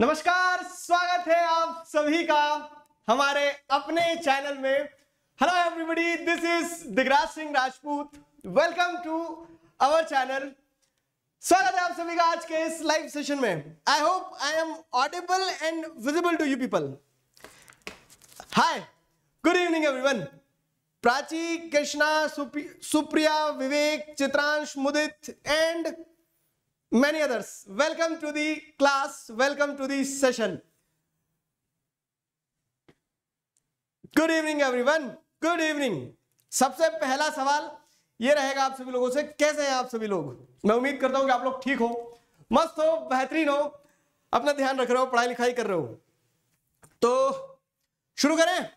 नमस्कार, स्वागत है आप सभी का हमारे अपने चैनल में। Hello everybody, this is Digraj Singh Rajput, welcome to our channel. स्वागत है आप सभी का आज के इस लाइव सेशन में। I hope I am audible and visible to you people. Hi, good evening everyone. Prachi, Krishna, Supriya, Vivek, Chitransh, Mudit and many others, welcome to the class, welcome to the session. Good evening everyone, good evening. सबसे पहला सवाल ये रहेगा आप सभी लोगों से, कैसे हैं आप सभी लोग? मैं उम्मीद करता हूं कि आप लोग ठीक हो, मस्त हो, बेहतरीन हो, अपना ध्यान रख रहे हो, पढ़ाई लिखाई कर रहे हो। तो शुरू करें?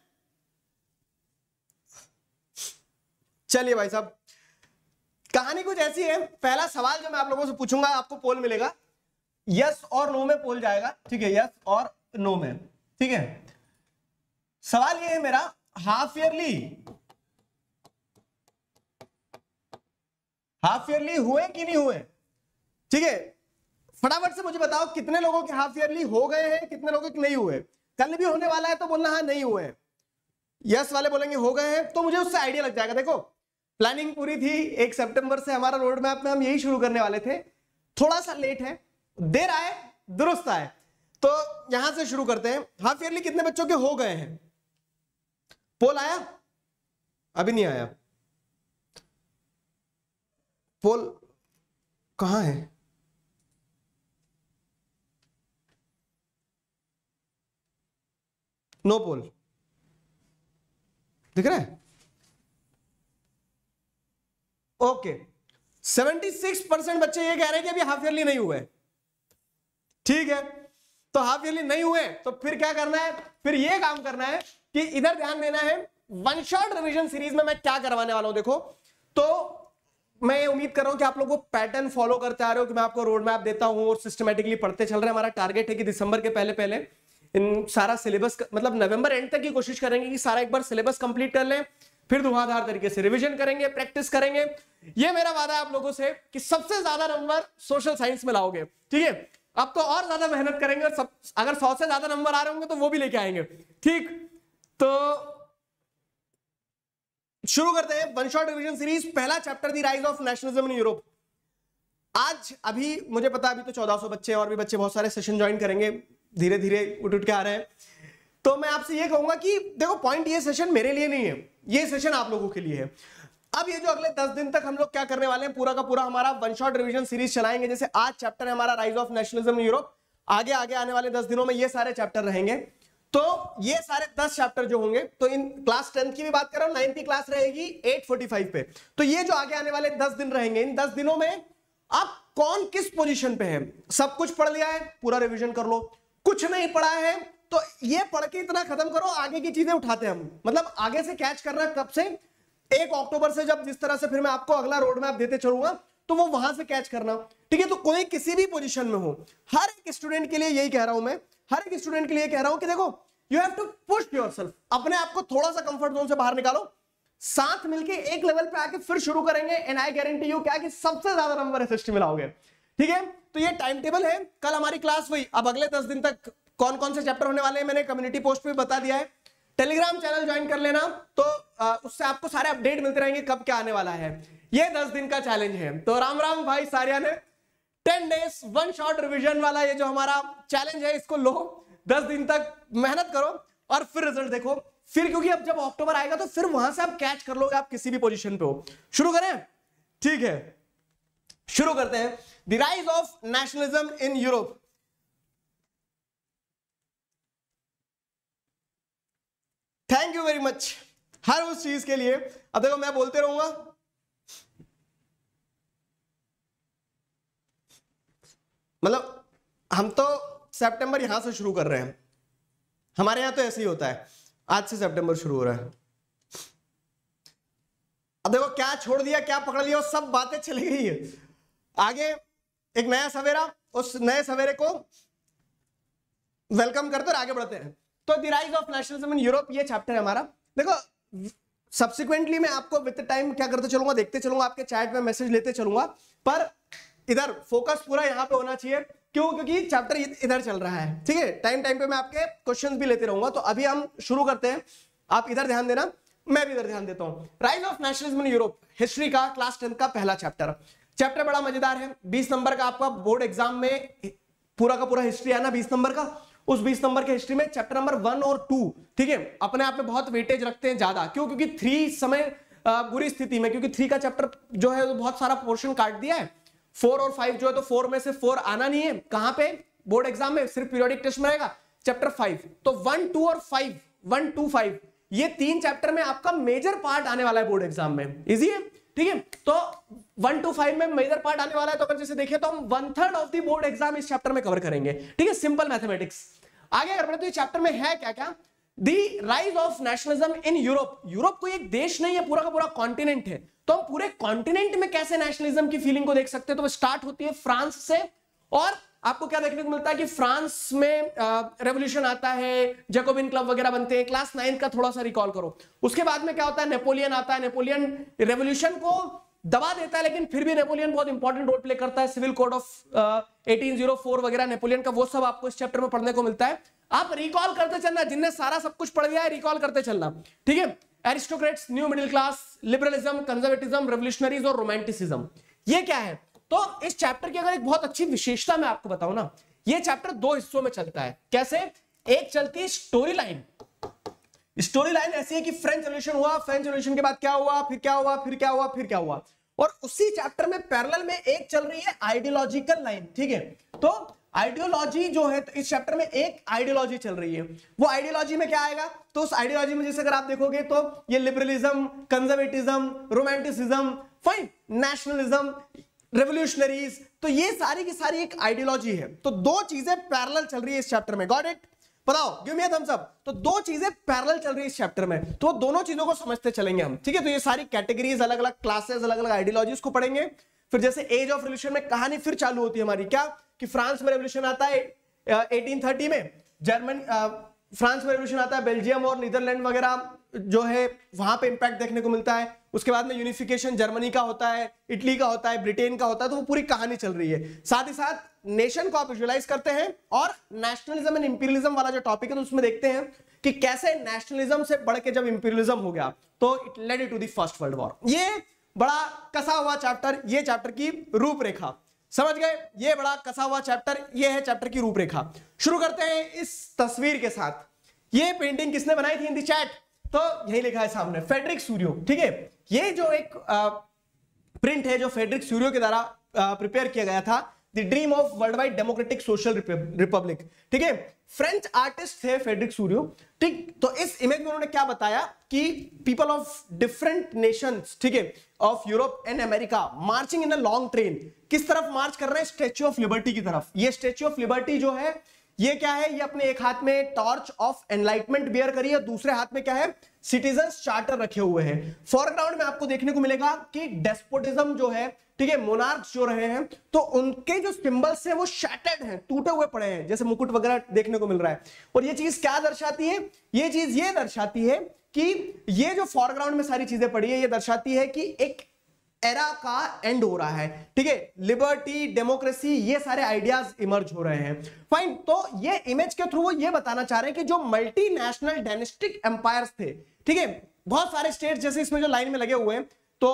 चलिए भाई साहब, कहानी कुछ ऐसी है। पहला सवाल जो मैं आप लोगों से पूछूंगा, आपको पोल मिलेगा, यस और नो में पोल जाएगा, ठीक है? यस और नो में, ठीक है? सवाल ये है मेरा, हाफ ईयरली हुए कि नहीं हुए? ठीक है, फटाफट से मुझे बताओ कितने लोगों के हाफ ईयरली हो गए हैं, कितने लोगों के नहीं हुए? कल भी होने वाला है तो बोलना हाँ नहीं हुए। यस वाले बोलेंगे हो गए हैं, तो मुझे उससे आइडिया लग जाएगा। देखो, प्लानिंग पूरी थी, 1 सितंबर से हमारा रोड मैप में हम यही शुरू करने वाले थे। थोड़ा सा लेट है, देर आए दुरुस्त आए। तो यहां से शुरू करते हैं। हाफ ईयरली कितने बच्चों के हो गए हैं? पोल आया? अभी नहीं आया पोल। कहां है? नो पोल दिख रहा है? ओके, 76% बच्चे ये कह रहे हैं कि अभी हाफ ईयरली नहीं हुए। ठीक है, तो हाफ ईयरली नहीं हुए तो फिर क्या करना है? फिर ये काम करना है कि इधर ध्यान देना है। वन शॉट रिवीजन सीरीज में मैं क्या करवाने वाला हूं देखो। तो मैं उम्मीद कर रहा हूं कि आप लोग वो पैटर्न फॉलो करते आ रहे हो कि मैं आपको रोड मैप देता हूं और सिस्टमेटिकली पढ़ते चल रहे हैं। हमारा टारगेट है कि दिसंबर के पहले पहले इन सारा सिलेबस, मतलब नवंबर एंड तक की कोशिश करेंगे कि सारा एक बार सिलेबस कंप्लीट कर लें, फिर धुआंधार तरीके से रिवीजन करेंगे, प्रैक्टिस करेंगे। ये मेरा वादा है आप लोगों से कि सबसे ज्यादा नंबर सोशल साइंस में लाओगे, ठीक है? अब तो और ज्यादा मेहनत करेंगे और अगर 100 से ज्यादा नंबर आ रहे होंगे तो वो भी लेके आएंगे, ठीक? तो शुरू करते हैं वन शॉट रिवीजन सीरीज। पहला chapter, the rise of nationalism in Europe. आज अभी मुझे पता, अभी तो 1400 बच्चे और भी बच्चे बहुत सारे सेशन ज्वाइन करेंगे, धीरे धीरे उठ उठ के आ रहे हैं। तो मैं आपसे ये कहूंगा कि देखो, पॉइंट ये सेशन मेरे लिए नहीं है, ये सेशन आप लोगों के लिए है। अब ये जो अगले 10 दिन तक हम लोग क्या करने वाले हैं, पूरा का पूरा हमारा वन शॉट रिवीजन सीरीज चलाएंगे। जैसे आज चैप्टर है हमारा राइज ऑफ नेशनलिज्म यूरोप, आगे आगे आने वाले 10 दिनों में ये सारे चैप्टर रहेंगे। तो ये सारे 10 चैप्टर जो होंगे, तो इन क्लास 10th की भी बात कर रहा हूं, 9th की क्लास रहेगी 8:45 पे। तो ये जो आगे आने वाले 10 दिन रहेंगे, इन 10 दिनों में आप कौन किस पोजिशन पे है? सब कुछ पढ़ लिया है, पूरा रिविजन कर लो। कुछ नहीं पढ़ा है तो ये पढ़ के इतना खत्म करो, आगे की चीजें उठाते हैं हम, मतलब आगे से कैच करना। कब से? 1 अक्टूबर से, जब जिस तरह से फिर मैं आपको अगला रोड मैप देते चलूंगा तो वो वहां से कैच करना, ठीक है? तो कोई किसी भी पोजीशन में हो, हर एक स्टूडेंट के लिए यही कह रहा हूं मैं, हर एक स्टूडेंट के लिए कह रहा हूं कि देखो, you have to push yourself. अपने आप को थोड़ा सा कंफर्ट जोन से बाहर निकालो, साथ मिलकर एक लेवल पे आके फिर शुरू करेंगे। एंड आई गारंटी यू क्या कि सबसे ज्यादा नंबर एसएसटी में लाओगे, ठीक है? तो ये टाइम टेबल है। कल हमारी क्लास हुई। अब अगले 10 दिन तक कौन कौन से चैप्टर होने वाले हैं मैंने कम्युनिटी पोस्ट पे बता दिया है। टेलीग्राम चैनल ज्वाइन कर लेना, तो उससे आपको सारे अपडेट मिलते रहेंगे कब क्या आने वाला है। ये 10 दिन का चैलेंज है। तो राम राम भाई सारिया ने, 10 डेज वन शॉट रिविजन वाला ये जो हमारा चैलेंज है, इसको लो। 10 दिन तक मेहनत करो और फिर रिजल्ट देखो। फिर क्योंकि अब जब अक्टूबर आएगा तो फिर वहां से आप कैच कर लोगे, आप किसी भी पोजिशन पे हो। शुरू करें? ठीक है, शुरू करते हैं। The rise of nationalism in Europe. Thank you very much हर उस चीज के लिए। अब देखो, मैं बोलते रहूंगा, मतलब हम तो सितंबर यहां से शुरू कर रहे हैं, हमारे यहां तो ऐसे ही होता है। आज से सितंबर शुरू हो रहा है। अब देखो, क्या छोड़ दिया, क्या पकड़ लिया, सब बातें चली गई है आगे। एक नया सवेरा, उस नए सवेरे को वेलकम करते और आगे बढ़ते हैं। तो the rise of nationalism in Europe, ये चैप्टर है हमारा। देखो, सब्सिक्वेंटली मैं आपको विद टाइम क्या करते चलूंगा, देखते चलूंगा, आपके चैट में मैसेज लेते चलूंगा, पर इधर फोकस पूरा यहां पे होना चाहिए। क्यों? क्योंकि चैप्टर इधर चल रहा है, ठीक है। टाइम टाइम पे मैं आपके क्वेश्चंस भी लेते रहूंगा, तो अभी हम शुरू करते हैं। आप इधर ध्यान देना, मैं भी इधर ध्यान देता हूं। Rise of nationalism in Europe, history का क्लास 10 का पहला चैप्टर। चैप्टर बड़ा मजेदार है। 20 नंबर का आपका बोर्ड एग्जाम में पूरा का पूरा हिस्ट्री है ना, 20 नंबर का। उस 20 नंबर के हिस्ट्री में चैप्टर नंबर 1 और 2, ठीक है, अपने आप में बहुत वेटेज रखते हैं ज्यादा। क्यों? क्योंकि 3 समय बुरी स्थिति में, क्योंकि 3 का चैप्टर जो है बहुत सारा पोर्शन काट दिया है। 4 और 5 जो है, तो 4 में से 4 आना नहीं है। कहां पे? बोर्ड एग्जाम में, सिर्फ पीरियोडिक टेस्ट में रहेगा चैप्टर 5। तो 1, 2 और 5, 1, 2, 5 ये 3 चैप्टर में आपका मेजर पार्ट आने वाला है बोर्ड एग्जाम में। इजी है, ठीक है। तो 1 to 5 में मेजर पार्ट आने वाला है। तो अगर जैसे देखें तो हम 1/3 ऑफ द बोर्ड एग्जाम इस चैप्टर में कवर करेंगे, ठीक है। Simple mathematics. आगे अगर तो ये चैप्टर में है क्या क्या? The rise of nationalism in Europe. Europe कोई एक देश नहीं है, पूरा का पूरा कॉन्टिनेंट है। तो हम पूरे कॉन्टिनेंट में कैसे नेशनलिज्म की फीलिंग को देख सकते हैं? तो वो स्टार्ट होती है फ्रांस से, और आपको क्या देखने को मिलता है कि फ्रांस में रेवोल्यूशन आता है, जैकोबिन क्लब वगैरह बनते हैं। क्लास 9 का थोड़ा सा रिकॉल करो। उसके बाद में क्या होता है? नेपोलियन आता है। नेपोलियन रेवोल्यूशन को दबा देता है, लेकिन फिर भी नेपोलियन बहुत इंपॉर्टेंट रोल प्ले करता है। सिविल कोड ऑफ 1804 वगैरह नेपोलियन का, वो सब आपको इस चैप्टर में पढ़ने को मिलता है। आप रिकॉल करते चलना, जिनने सारा सब कुछ पढ़ लिया है रिकॉल करते चलना, ठीक है। Aristocrats, new middle class, liberalism, conservatism, revolutionaries और रोमांटिसिज्म, ये क्या है? तो इस चैप्टर की अगर एक बहुत अच्छी विशेषता मैं आपको बताऊं ना, ये चैप्टर 2 हिस्सों में चलता है। कैसे? एक चलती है स्टोरी लाइन। स्टोरी लाइन ऐसी है कि फ्रेंच रेवोल्यूशन हुआ, फ्रेंच रेवोल्यूशन के बाद क्या हुआ, फिर क्या हुआ, फिर क्या हुआ, फिर क्या हुआ, और उसी चैप्टर में पैरेलल में एक चल रही है आइडियोलॉजिकल लाइन, ठीक है। तो आइडियोलॉजी जो है, तो इस चैप्टर में एक आइडियोलॉजी चल रही है। वो आइडियोलॉजी में क्या आएगा? तो उस आइडियोलॉजी में जैसे अगर आप देखोगे तो ये liberalism, conservatism, romanticism, fine, nationalism, revolutionaries, तो ये सारी की सारी एक आइडियोलॉजी है। तो 2 चीजें पैरेलल चल रही है इस चैप्टर में। Got it? बताओ, give me a thumbs up. तो 2 चीजें पैरेलल चल रही है इस चैप्टर में, तो दोनों चीजों को समझते चलेंगे हम, ठीक है। तो ये सारी कैटेगरीज, अलग अलग क्लासेस, अलग अलग आइडियोलॉजीज को पढ़ेंगे। फिर जैसे एज ऑफ रेवोल्यूशन में कहानी फिर चालू होती है हमारी, क्या कि फ्रांस में रेवोल्यूशन आता है 1830 में, जर्मन फ्रांस में रेवोल्यूशन आता है, बेल्जियम और नीदरलैंड वगैरह जो है वहां पे इंपैक्ट देखने को मिलता है। उसके बाद में यूनिफिकेशन जर्मनी का होता है, इटली का होता है, ब्रिटेन का होता है। तो वो पूरी कहानी चल रही है। साथ ही साथ नेशन को आप विजुअलाइज करते हैं, और नेशनलिज्म एंड इंपीरियलिज्म वाला जो टॉपिक है तो उसमें देखते हैं कि कैसे नेशनलिज्म से बढ़ के जब इंपीरियलिज्म हो गया तो it led to the first world war. ये बड़ा कसा हुआ चैप्टर, ये चैप्टर की रूपरेखा, समझ गए? ये बड़ा कसा हुआ चैप्टर, ये है चैप्टर की रूपरेखा। शुरू करते हैं इस तस्वीर के साथ। ये पेंटिंग किसने बनाई थी इन द चैट? तो यही लिखा है सामने, फ्रेडरिक सोरियो, ठीक है। ये जो एक प्रिंट है जो फ्रेडरिक सोरियो के द्वारा प्रिपेयर किया गया था, the dream of world wide democratic social republic, ठीक है। फ्रेंच आर्टिस्ट थे फ्रेडरिक सोरियो, ठीक। तो इस इमेज में उन्होंने क्या बताया कि पीपल ऑफ डिफरेंट नेशंस, ठीक है, of Europe and America marching in a long train. किस तरफ मार्च कर रहे हैं? स्टैच्यू ऑफ लिबर्टी की तरफ। ये स्टैच्यू ऑफ लिबर्टी जो है, ये क्या है? ये अपने एक हाथ में टॉर्च ऑफ एनलाइटमेंट बियर करी है, दूसरे हाथ में क्या है? सिटीजंस चार्टर रखे हुए हैं। फोरग्राउंड में आपको देखने को मिलेगा कि डेस्पोटिज्म जो है, ठीक है, मोनार्क्स जो रहे हैं तो उनके जो सिंबल्स हैं वो शैटर्ड हैं, टूटे हुए पड़े हैं, जैसे मुकुट वगैरह देखने को मिल रहा है। और ये चीज क्या दर्शाती है? ये चीज ये दर्शाती है कि ये जो फोरग्राउंड में सारी चीजें पड़ी है, ये दर्शाती है कि एक एरा का एंड हो रहा है, ठीक है। लिबर्टी, डेमोक्रेसी, ये सारे आइडियाज इमर्ज हो रहे हैं। फाइन। तो ये इमेज के थ्रू वो ये बताना चाह रहे हैं कि जो मल्टीनेशनल डायनेस्टिक एम्पायर्स थे, ठीक है, बहुत सारे स्टेट जैसे इसमें जो लाइन में लगे हुए हैं, तो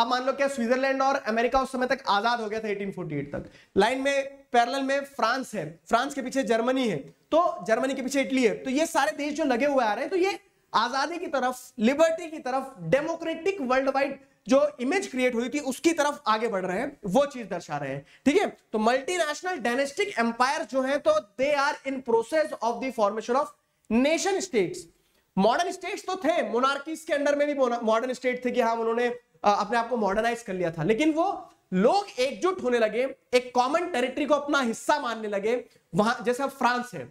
आप मान लो क्या स्विट्जरलैंड और अमेरिका उस समय तक आजाद हो गया था 1848 तक। लाइन में पैरेलल में फ्रांस है, फ्रांस के पीछे जर्मनी है, तो जर्मनी के पीछे इटली है। तो ये सारे देश जो लगे हुए आ रहे हैं, तो ये आजादी की तरफ, लिबर्टी की तरफ, डेमोक्रेटिक वर्ल्ड वाइड जो इमेज क्रिएट हुई थी उसकी तरफ आगे बढ़ रहे हैं, वो चीज दर्शा रहे हैं, ठीक है। तो मल्टीनेशनल डायनेस्टिक एम्पायर जो है, तो they are in process of the formation of nation states. Modern states तो थे, मोनार्कीज के अंडर में भी मॉडर्न स्टेट थे कि हाँ, उन्होंने अपने आप को मॉडर्नाइज कर लिया था, लेकिन वो लोग एकजुट होने लगे, एक कॉमन टेरिटरी को अपना हिस्सा मानने लगे। वहां जैसे फ्रांस है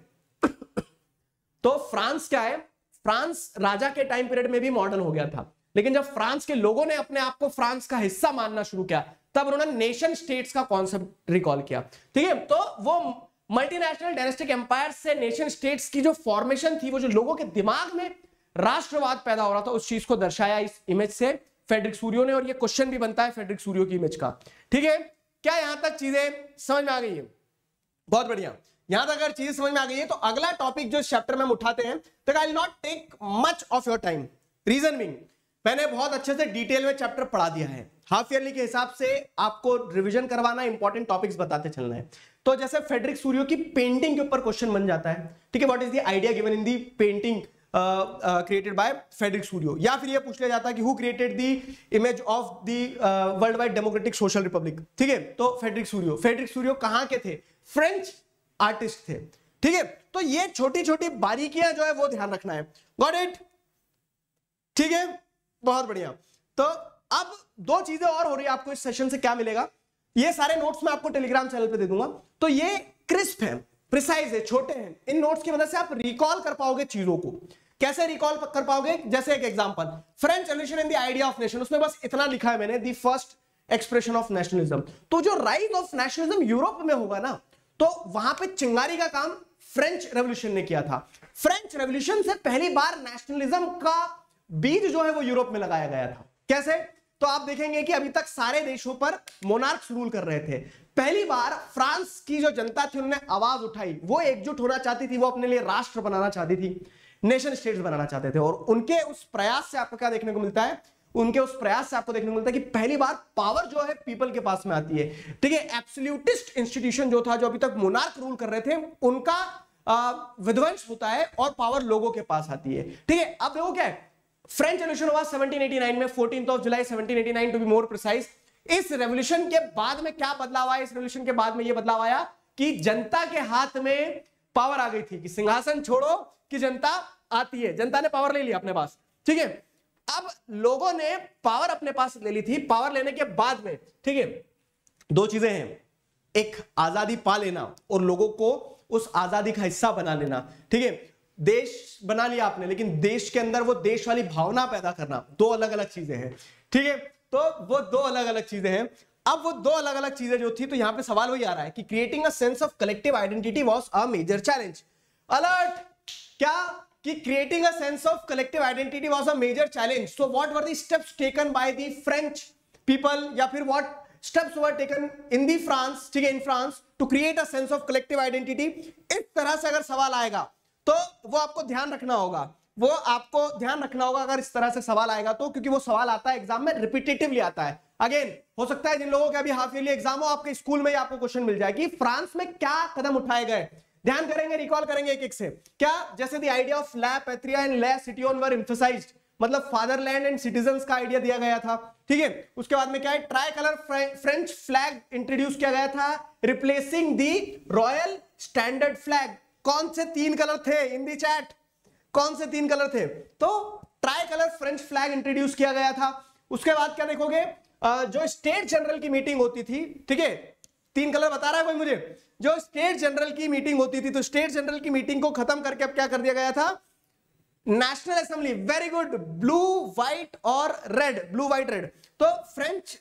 तो फ्रांस क्या है? फ्रांस राजा के टाइम पीरियड में भी मॉडर्न हो गया था, लेकिन जब फ्रांस के लोगों ने अपने आप को फ्रांस का हिस्सा मानना शुरू किया, तब उन्होंने नेशन स्टेट्स का कॉन्सेप्ट रिकॉल किया, ठीक है। तो वो मल्टीनेशनल डायनेस्टिक एम्पायर से नेशन स्टेट्स की जो फॉर्मेशन थी, वो जो लोगों के दिमाग में राष्ट्रवाद पैदा हो रहा था, उस चीज को दर्शाया इस इमेज से फ्रेडरिक सोरियो ने। और ये क्वेश्चन भी बनता है फ्रेडरिक सोरियो की इमेज का, ठीक है। क्या यहां तक चीजें समझ में आ गई है? बहुत बढ़िया, यहां तक अगर चीज समझ में आ गई है तो अगला टॉपिक जो इस चैप्टर में हम उठाते हैं, तो I will not take much of your time, reason being मैंने बहुत अच्छे से डिटेल में चैप्टर पढ़ा दिया है, हाफ ईयरली के हिसाब से आपको रिवीजन करवाना, इंपॉर्टेंट टॉपिक्स बताते चलना है। तो जैसे फ्रेडरिक सोरियो की पेंटिंग के ऊपर क्वेश्चन बन जाता है, ठीक है, what is the idea given in the painting created by Frederic Sorrieu, या फिर ये पूछ लिया जाता है कि who created the image of the world wide democratic social republic, ठीक है, तो फ्रेडरिक सोरियो कहाँ के थे, फ्रेंच आर्टिस्ट थे, ठीक है, तो ये छोटी छोटी बारीकियां जो है वो ध्यान रखना है, गॉट इट, ठीक है, बहुत बढ़िया। तो अब दो चीजें और हो रही है, आपको इस सेशन से क्या मिलेगा, ये सारे नोट्स मैं आपको टेलीग्राम चैनल पे दे दूंगा, तो ये क्रिस्प है, प्रिसाइज है, छोटे हैं, इन नोट्स की मदद से आप रिकॉल कर पाओगे चीजों को, कैसे रिकॉल कर पाओगे, जैसे एक example French revolution and the idea of nation, उसमें बस इतना लिखा है मैंने, the first expression of nationalism, तो जो राइज ऑफ नेशनलिज्म यूरोप में होगा ना, तो वहां पे चिंगारी का काम फ्रेंच रेवोल्यूशन ने किया था, फ्रेंच रेवोल्यूशन से पहली बार नेशनलिज्म का बीज जो है वो यूरोप में लगाया गया था, कैसे, तो आप देखेंगे कि अभी तक सारे देशों पर मोनार्क्स रूल कर रहे थे, पहली बार फ्रांस की जो जनता थी उन्होंने आवाज उठाई, वो एकजुट होना चाहती थी, वो अपने लिए राष्ट्र बनाना चाहती थी, नेशन स्टेट्स बनाना चाहते थे, और उनके उस प्रयास से आपको क्या देखने को मिलता है, उनके उस प्रयास से आपको देखने को मिलता है कि पहली बार पावर जो है पीपल के पास में आती है, ठीक है, एब्सोल्यूटिस्ट इंस्टीट्यूशन जो था, जो अभी तक मोनार्क रूल कर रहे थे, उनका विध्वंस होता है और पावर लोगों के पास आती है, ठीक है। अब देखो क्या है, फ्रेंच रेवोल्यूशन हुआ 1789 में, 14 जुलाई 1789 टू बी मोर प्रिसाइज। इस रेवोल्यूशन के बाद में क्या बदलाव आया, इस रेवोल्यूशन के बाद में यह बदलाव आया कि जनता के हाथ में पावर आ गई थी, कि सिंहासन छोड़ो कि जनता आती है, जनता ने पावर ले लिया अपने पास, ठीक है। अब लोगों ने पावर अपने पास ले ली थी, पावर लेने के बाद में, ठीक है, दो चीजें हैं, एक आजादी पा लेना और लोगों को उस आजादी का हिस्सा बना लेना, ठीक है, देश बना लिया आपने, लेकिन देश के अंदर वो देश वाली भावना पैदा करना, दो अलग अलग चीजें हैं, ठीक है, तो वो दो अलग अलग चीजें हैं। अब वो दो अलग अलग चीजें जो थी, तो यहां पे सवाल वही आ रहा है कि creating a sense of collective identity was a major challenge, alert, क्या कि creating a sense of collective identity was a major challenge, so what were the steps taken by the French people, या फिर what steps were taken in the France, ठीक है, in France to create a sense of collective identity. इस तरह से अगर सवाल आएगा तो वो आपको ध्यान रखना होगा, वो आपको ध्यान रखना होगा अगर इस तरह से सवाल आएगा तो, क्योंकि वो सवाल आता है एग्जाम में, रिपीटेटिवली आता है। अगेन, हो सकता है जिन लोगों के अभी हाफ ईयरली एग्जाम हो, आपके स्कूल में ही आपको क्वेश्चन मिल जाएगी फ्रांस में क्या कदम उठाए गए, ध्यान करेंगे, रिकॉल करेंगे एक एक से। क्या, जैसे the idea of la patrie and la citoyen were emphasised, मतलब फादरलैंड एंड सिटीजंस का आइडिया दिया गया था, ठीक है। उसके बाद में क्या है, tricolour French flag introduce किया गया था, replacing the royal standard flag. कौन से तीन कलर थे, इन दी चैट कौन से तीन कलर थे, तो tricolour French flag introduce किया गया था। उसके बाद क्या देखोगे, जो स्टेट जनरल की मीटिंग होती थी, ठीक है, तीन कलर बता रहा है कोई मुझे, जो स्टेट जनरल की मीटिंग होती थी, तो स्टेट जनरल की मीटिंग को खत्म करके अब क्या कर दिया गया था, national assembly, very good, blue white और रेड, ब्लू व्हाइट रेड, तो फ्रेंच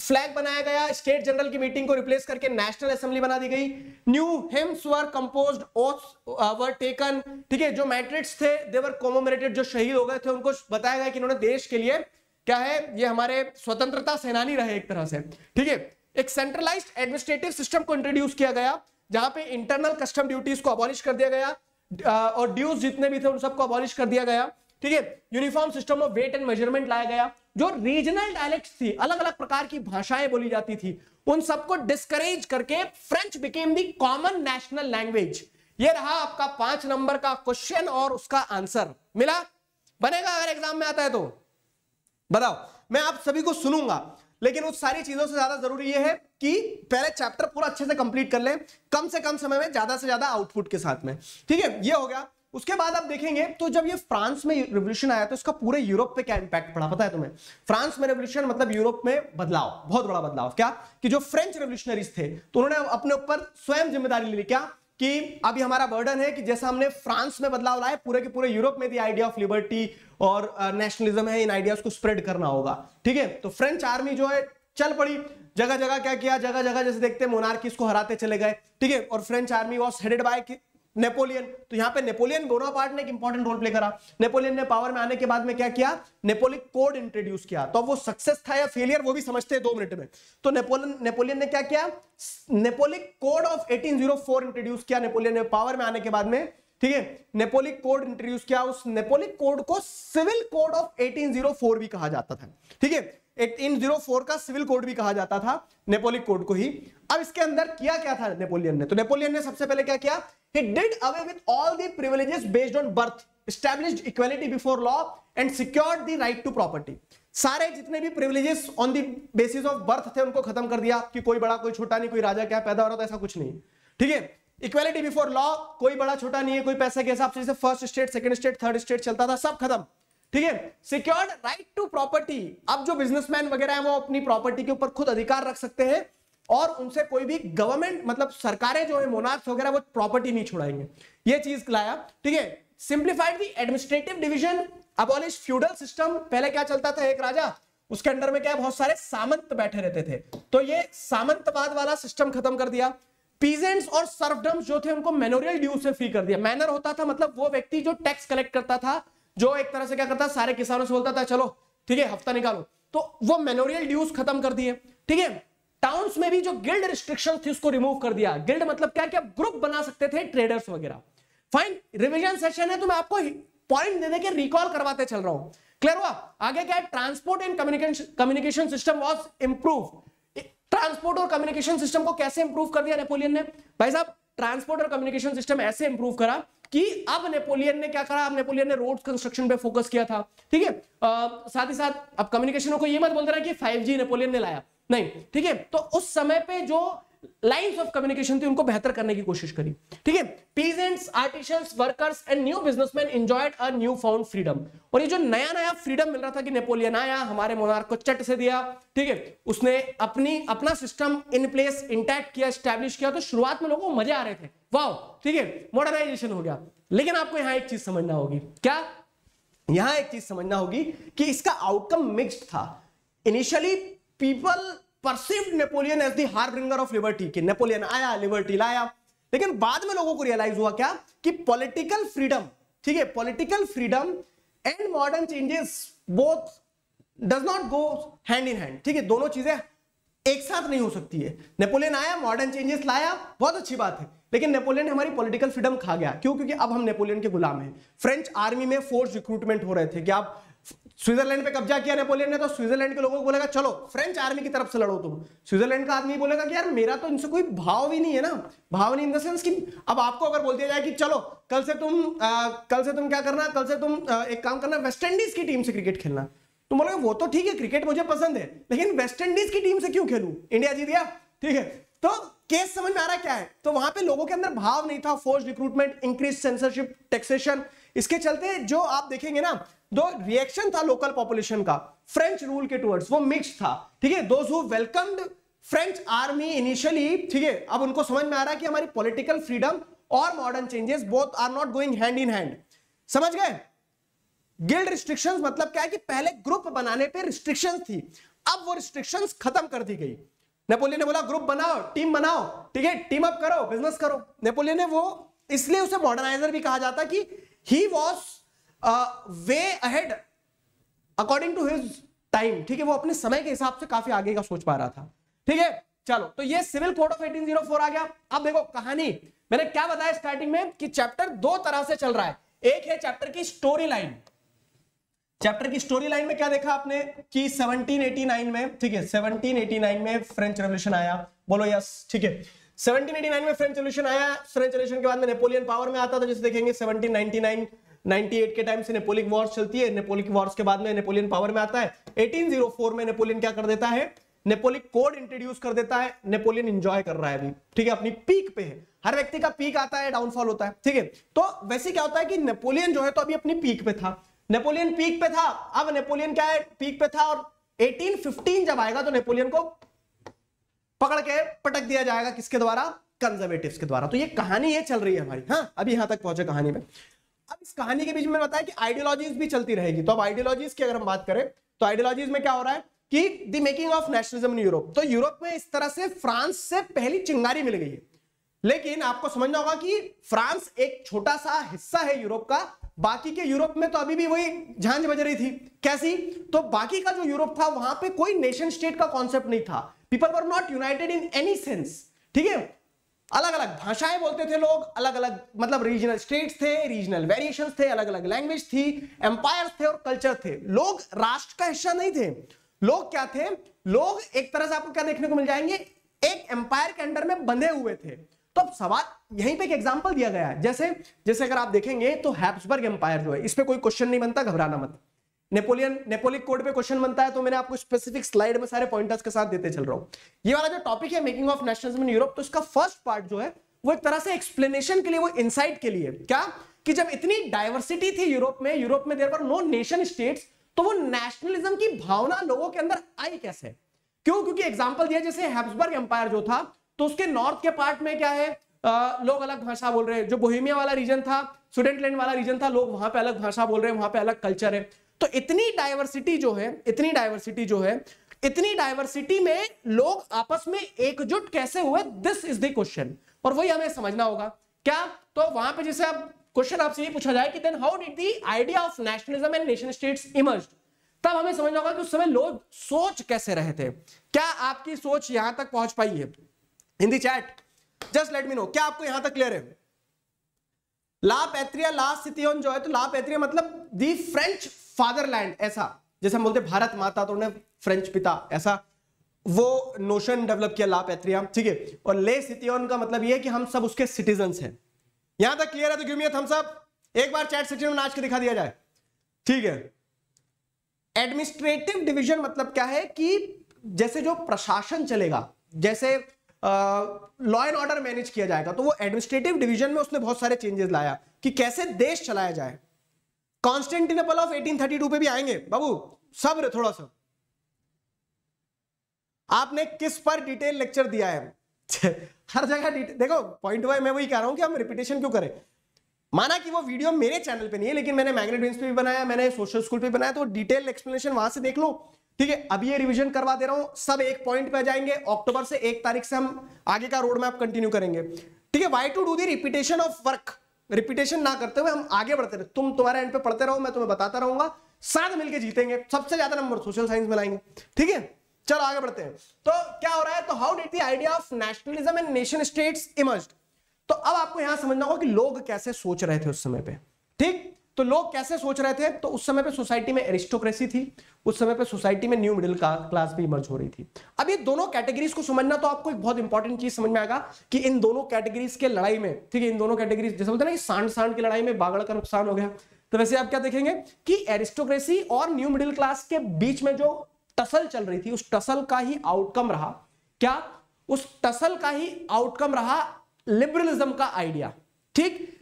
फ्लैग बनाया गया, स्टेट जनरल की मीटिंग को रिप्लेस करके नेशनल असेंबली बना दी गई, new hymns were composed, oaths were taken, ठीक है, जो मैट्रिक्स थे दे वर कॉमेमोरेटेड, जो शहीद हो गए थे उनको बताया गया कि इन्होंने देश के लिए क्या है, ये हमारे स्वतंत्रता सेनानी रहे एक तरह से, ठीक है। एक सेंट्रलाइज्ड एडमिनिस्ट्रेटिव सिस्टम को इंट्रोड्यूस किया गया, जहां पे इंटरनल कस्टम ड्यूटीज को अबॉलिश कर दिया गया और ड्यूज जितने भी थे उन सबको अबॉलिश कर दिया गया, ठीक है। Uniform system of weight and measurement लाया गया, जो रीजनल डायलेक्ट्स थी, अलग अलग प्रकार की भाषाएं बोली जाती थी, उन सबको डिस्करेज करके French became the common national language. ये रहा आपका 5 नंबर का क्वेश्चन और उसका आंसर मिला, बनेगा अगर एग्जाम में आता है तो बताओ, मैं आप सभी को सुनूंगा, लेकिन उस सारी चीजों से ज्यादा जरूरी यह है कि पहले चैप्टर पूरा अच्छे से कंप्लीट कर लें, कम से कम समय में ज्यादा से ज्यादा आउटपुट के साथ में, ठीक है, ये हो गया। उसके बाद आप देखेंगे तो जब ये फ्रांस में रिवॉल्यूशन आया तो इसका पूरे यूरोप पे क्या इंपैक्ट पड़ा, पता है तुम्हें, फ्रांस में रिवॉल्यूशन मतलब यूरोप में बदलाव, बहुत बड़ा बदलाव। क्या कि जो फ्रेंच रिवॉल्यूशनरीज थे तो उन्होंने अपने ऊपर स्वयं जिम्मेदारी ले ली, क्या कि अभी हमारा बर्डन है कि जैसा हमने फ्रांस में बदलाव लाए, पूरे के पूरे यूरोप में दी आइडिया ऑफ लिबर्टी और नेशनलिज्म है, इन आइडियाज को स्प्रेड करना होगा, ठीक है। तो फ्रेंच आर्मी जो है चल पड़ी, जगह जगह क्या किया, जगह जगह जैसे देखते मोनार्किस को हराते चले गए, ठीक है। और French army was headed by Napoleon. तो यहाँ पे नेपोलियन बोनापार्ट ने एक इंपॉर्टेंट रोल प्ले करा। नेपोलियन ने पावर में आने के बाद में क्या किया, नेपोलिक कोड इंट्रोड्यूस किया। तो अब वो सक्सेस था या फेलियर वो भी समझते हैं 2 मिनट में। तो नेपोलियन ने क्या किया, नेपोलिक कोड ऑफ 1804 इंट्रोड्यूस किया। नेपोलियन ने पावर में आने के बाद में, ठीक है, नेपोलिक कोड इंट्रोड्यूस किया। उस नेपोलिक कोड को सिविल कोड ऑफ 1804 भी कहा जाता था, ठीक है, 1804 का सिविल कोड भी कहा जाता था, नेपोलिक कोड को ही। अब इसके अंदर किया क्या था नेपोलियन ने, तो नेपोलियन ने सबसे पहले क्या किया, he did away with all the privileges based on birth, established equality before law and secured the right to property। सारे जितने भी privileges on the basis of birth थे उनको खत्म कर दिया कि कोई बड़ा कोई छोटा नहीं, कोई राजा क्या पैदा हो रहा था ऐसा कुछ नहीं, ठीक है। इक्वालिटी बिफोर लॉ, कोई बड़ा छोटा नहीं है, कोई पैसे के हिसाब से first state second state third state चलता था, सब खत्म, ठीक है। सिक्योर्ड राइट टू प्रॉपर्टी, अब जो बिजनेसमैन वगैरह है वो अपनी प्रॉपर्टी के ऊपर खुद अधिकार रख सकते हैं और उनसे कोई भी गवर्नमेंट मतलब सरकारें जो है मोनार्क्स वगैरह वो प्रॉपर्टी नहीं छुड़ाएंगे, ये चीज लाया, ठीक है। Simplified the administrative division, abolish feudal system. पहले क्या चलता था, एक राजा, उसके अंडर में क्या बहुत सारे सामंत बैठे रहते थे, तो ये सामंतवाद वाला सिस्टम खत्म कर दिया। पीजेंट्स और सर्वडम्स जो थे उनको मैनोरियल ड्यू से फ्री कर दिया। मैनर होता था मतलब वो व्यक्ति जो टैक्स कलेक्ट करता था, जो एक तरह से क्या करता, सारे किसानों से बोलता था चलो ठीक है हफ्ता निकालो, तो वो मैनोरियल ड्यूज खत्म कर दिए, ठीक है। टाउन्स में भी जो गिल्ड रिस्ट्रिक्शन थी उसको रिमूव कर दिया। गिल्ड मतलब क्या कि आप ग्रुप बना सकते थे ट्रेडर्स वगैरह। फाइन, रिवीजन सेशन है तो मैं आपको पॉइंट दे देके रिकॉल करवाते चल रहा हूं, क्लियर हुआ। आगे क्या है, transport and communication system was improve. Transport और कम्युनिकेशन सिस्टम को कैसे इंप्रूव कर दिया नेपोलियन ने, भाई साहब ट्रांसपोर्ट और कम्युनिकेशन सिस्टम ऐसे इंप्रूव करा कि अब नेपोलियन ने क्या करा, अब नेपोलियन ने रोड कंस्ट्रक्शन पे फोकस किया था, ठीक है। साथ ही साथ अब कम्युनिकेशन को ये मत बोल देना कि 5G नेपोलियन ने लाया, नहीं, ठीक है। तो उस समय पे जो लाइंस ऑफ कम्युनिकेशन थी उनको बेहतर करने की कोशिश करी, ठीक है। Peasants, artisans, workers and new businessman enjoyed a new found freedom. और ये जो नया नया फ्रीडम मिल रहा था कि नेपोलियन आया, हमारे मोनार्क को चट से दिया, ठीक है, उसने अपना सिस्टम इन प्लेस इंटैक्ट किया, एस्टैब्लिश किया, तो शुरुआत में लोगों को मजे आ रहे थे, वाह, ठीक है, मॉडर्नाइजेशन हो गया। लेकिन आपको यहां एक चीज समझना होगी, क्या यहां एक चीज समझना होगी कि इसका आउटकम मिक्स्ड था। Initially people perceived Napoleon as the harbinger of liberty, कि नेपोलियन आया लिबर्टी लाया, लेकिन बाद में लोगों को रियलाइज हुआ क्या कि पॉलिटिकल फ्रीडम, ठीक है, political freedom and modern changes both does not go hand in hand, ठीक है, दोनों चीजें एक साथ नहीं हो सकती है। नेपोलियन आया, मॉडर्न चेंजेस लाया, बहुत अच्छी बात है, लेकिन नेपोलियन हमारी पॉलिटिकल फ्रीडम खा गया। क्यों? क्योंकि अब हम नेपोलियन के गुलाम हैं। फ्रेंच आर्मी में फोर्स रिक्रूटमेंट हो रहे थे कि आप स्विट्जरलैंड पे कब्जा किया नेपोलियन ने, तो स्विट्जरलैंड के लोगों को बोलेगा चलो फ्रेंच आर्मी की तरफ से लड़ो तुम। स्विट्जरलैंड का आदमी बोलेगा कि यार मेरा तो इनसे कोई भाव ही नहीं है ना, भाव नहीं इन द सेंस कि अब आपको अगर बोल दिया जाए कि चलो कल से तुम क्या करना, कल से तुम एक काम करना, वेस्ट इंडीज की टीम से क्रिकेट खेलना, तुम बोलोगे वो तो ठीक है क्रिकेट मुझे पसंद है, लेकिन वेस्ट इंडीज की टीम से क्यों खेलूं, इंडिया जीत गया, ठीक है। तो केस समझ में आ रहा क्या है, तो वहां पे लोगों के अंदर भाव नहीं था। Force recruitment, increase censorship, taxation, इसके चलते जो आप देखेंगे ना दो रिएक्शन था लोकल पॉपुलेशन का फ्रेंच रूल के टुवर्ड्स, वो मिक्स था, ठीक है। Those who welcomed French army initially, ठीक है, अब उनको समझ में आ रहा है कि हमारी पॉलिटिकल फ्रीडम और modern changes both are not going hand in hand, समझ गए। गिल्ड रिस्ट्रिक्शंस मतलब क्या है कि पहले ग्रुप बनाने पे रिस्ट्रिक्शंस थी, अब वो रिस्ट्रिक्शंस खत्म कर दी गई। नेपोलियन ने बोला ग्रुप बनाओ, टीम बनाओ, ठीक है, टीम अप करो, बिजनेस करो। नेपोलियन ने वो, इसलिए उसे मॉडर्नाइजर भी कहा जाता कि he was way ahead according to his time, ठीक है, वो अपने समय के हिसाब से काफी आगे का सोच पा रहा था, ठीक है। चलो, तो ये सिविल कोड ऑफ 1804 आ गया। अब देखो कहानी, मैंने क्या बताया स्टार्टिंग में कि चैप्टर दो तरह से चल रहा है। एक है चैप्टर की स्टोरी लाइन। चैप्टर की स्टोरी लाइन में क्या देखा आपने कि 1789 में, ठीक है, 1789 में फ्रेंच रेवोल्यूशन आया, बोलो यस, ठीक है, 1789 में फ्रेंच रेवोल्यूशन आया। फ्रेंच रेवोल्यूशन के बाद में नेपोलियन पावर में आता था, जैसे देखेंगे 1799 98 के टाइम से नेपोलिक वॉर्स चलती है। नेपोलिक वॉर्स के बाद में नेपोलियन पावर में आता है। 1804 में नेपोलियन क्या कर देता है, नेपोलिक कोड इंट्रोड्यूस कर देता है। नेपोलियन एंजॉय कर रहा है अभी, ठीक है, अपनी पीक पे है। हर व्यक्ति का पीक आता है, डाउनफॉल होता है, ठीक है। तो वैसे क्या होता है कि नेपोलियन जो है तो अभी अपनी पीक पे था, नेपोलियन पीक पे था, अब नेपोलियन क्या है पीक पे था, और 1815 जब आएगा तो नेपोलियन को पकड़ के पटक दिया जाएगा, किसके द्वारा, कंजर्वेटिव्स के द्वारा। तो ये कहानी ये चल रही है हमारी, हाँ अभी यहां तक पहुंचे कहानी में। अब इस कहानी के बीच में बताया कि आइडियोलॉजीज भी चलती रहेगी। तो अब आइडियोलॉजीज की अगर हम बात करें तो आइडियोलॉजीज में क्या हो रहा है कि the making of nationalism in Europe. तो यूरोप में इस तरह से फ्रांस से पहली चिंगारी मिल गई है। लेकिन आपको समझना होगा कि फ्रांस एक छोटा सा हिस्सा है यूरोप का, बाकी के यूरोप में तो अभी भी वही झांझ बज रही थी। कैसी? तो बाकी का जो यूरोप था वहां पे कोई नेशन स्टेट का कॉन्सेप्ट नहीं था, people were not united in any sense, ठीक है। अलग अलग भाषाएं बोलते थे लोग, अलग अलग मतलब रीजनल स्टेट्स थे, रीजनल वेरिएशंस थे, अलग अलग लैंग्वेज थी, एम्पायर्स थे और कल्चर थे। लोग राष्ट्र का हिस्सा नहीं थे, लोग क्या थे, लोग एक तरह से आपको क्या देखने को मिल जाएंगे, एक एम्पायर के अंडर में बंधे हुए थे। तो अब सवाल यहीं पे एक एग्जांपल दिया गया है, जैसे जैसे अगर आप देखेंगे तो हैब्सबर्ग एम्पायर जो है इस पे कोई क्वेश्चन नहीं बनता, घबराना मत। नेपोलियन नेपोलिक कोड पे क्वेश्चन बनता है, तो मैंने आपको स्पेसिफिक स्लाइड में सारे पॉइंटर्स के साथ देते चल रहा हूं। ये वाला जो टॉपिक है making of nationalism in Europe, तो इसका फर्स्ट पार्ट जो है वो एक तरह से एक्सप्लेनेशन के लिए, वो इनसाइट के लिए, क्या कि जब इतनी डाइवर्सिटी थी यूरोप में there were no nation states, तो वो नेशनलिज्म की भावना लोगों के अंदर आई कैसे, क्यों? क्योंकि एग्जांपल दिया जैसे हैब्सबर्ग एम्पायर जो था तो उसके नॉर्थ के पार्ट में क्या है, लोग अलग भाषा बोल रहे हैं। जो बोहेमिया वाला रीजन था, स्वीडेनलैंड वाला रीजन था, लोग वहां पे अलग भाषा बोल रहे हैं, वहां पे अलग कल्चर है। तो इतनी डाइवर्सिटी में लोग आपस में एकजुट कैसे हुए, दिस इज द क्वेश्चन, और वही हमें समझना होगा। क्या? तो वहां पे जैसे अब क्वेश्चन आपसे ये पूछा जाए कि then how did the idea of nationalism and nation states emerge, तब हमें समझना होगा कि उस समय लोग सोच कैसे रहे थे। क्या आपकी सोच यहां तक पहुंच पाई है? Hindi chat just let me know, क्या आपको यहां तक क्लियर है? ला पैट्रिया ला सितियोन जो है, तो ला पैट्रिया मतलब दी फ्रेंच फादरलैंड, ऐसा जैसे हम बोलते भारत माता तो उन्हें फ्रेंच पिता, ऐसा वो नोशन डेवलप किया ला पैट्रिया, ठीक है। और ले सितियोन का मतलब ये है कि हम सब उसके सिटीजन्स हैं। यहां तक क्लियर है तो give me a thumbs up, एक बार चैट सेक्शन में नाच के दिखा दिया जाए, ठीक है। एडमिनिस्ट्रेटिव डिवीजन मतलब क्या है कि जैसे जो प्रशासन चलेगा, जैसे लॉ एंड ऑर्डर मैनेज किया जाएगा, तो वो एडमिनिस्ट्रेटिव डिवीजन में उसने बहुत सारे चेंजेस लाया कि कैसे देश चलाया जाए। कॉन्स्टेंटिनोपल ऑफ 1832 पे भी आएंगे बाबू, सब्र थोड़ा सा। आपने किस पर डिटेल लेक्चर दिया है? हर जगह डिटेल देखो, पॉइंट वाइज मैं वही कह रहा हूं कि हम रिपीटेशन क्यों करें। माना कि वो वीडियो मेरे चैनल पे नहीं है, लेकिन मैंने मैग्नेट विंग्स पे भी बनाया, मैंने सोशल स्कूल पे बनाया, तो डिटेल एक्सप्लेनेशन वहां से देख लो, ठीक है। अभी ये रिवीजन करवा दे रहा हूं, सब एक पॉइंट पे आ जाएंगे। अक्टूबर से 1 तारीख से हम आगे का रोड मैप कंटिन्यू करेंगे, ठीक है। Why to do the repetition of work, repetition ना करते हुए हम आगे बढ़ते रहे, तुम तुम्हारे एंड पे पढ़ते रहो, मैं तुम्हें बताता रहूंगा, साथ मिलकर जीतेंगे, सबसे ज्यादा नंबर सोशल साइंस में लाएंगे, ठीक है। चलो आगे बढ़ते हैं। तो क्या हो रहा है, तो how did the idea of nationalism and nation states emerged, तो अब आपको यहां समझना होगा कि लोग कैसे सोच रहे थे उस समय पे, ठीक। तो लोग कैसे सोच रहे थे, तो उस समय पे सोसाइटी में एरिस्टोक्रेसी थी, उस समय पे सोसाइटी में न्यू मिडिल क्लास भी इमर्ज हो रही थी। अब ये दोनों कैटेगरीज को समझना, तो आपको एक बहुत इंपॉर्टेंट चीज समझ में आएगा कि इन दोनों कैटेगरीज के लड़ाई में, ठीक है, इन दोनों कैटेगरीज जैसे बोलते हैं ना सांड की लड़ाई में बागड़ का नुकसान हो गया, तो वैसे आप क्या देखेंगे कि एरिस्टोक्रेसी और न्यू मिडिल क्लास के बीच में जो टसल चल रही थी, उस टसल का ही आउटकम रहा, क्या? उस टसल का ही आउटकम रहा लिबरलिज्म का आइडिया, ठीक।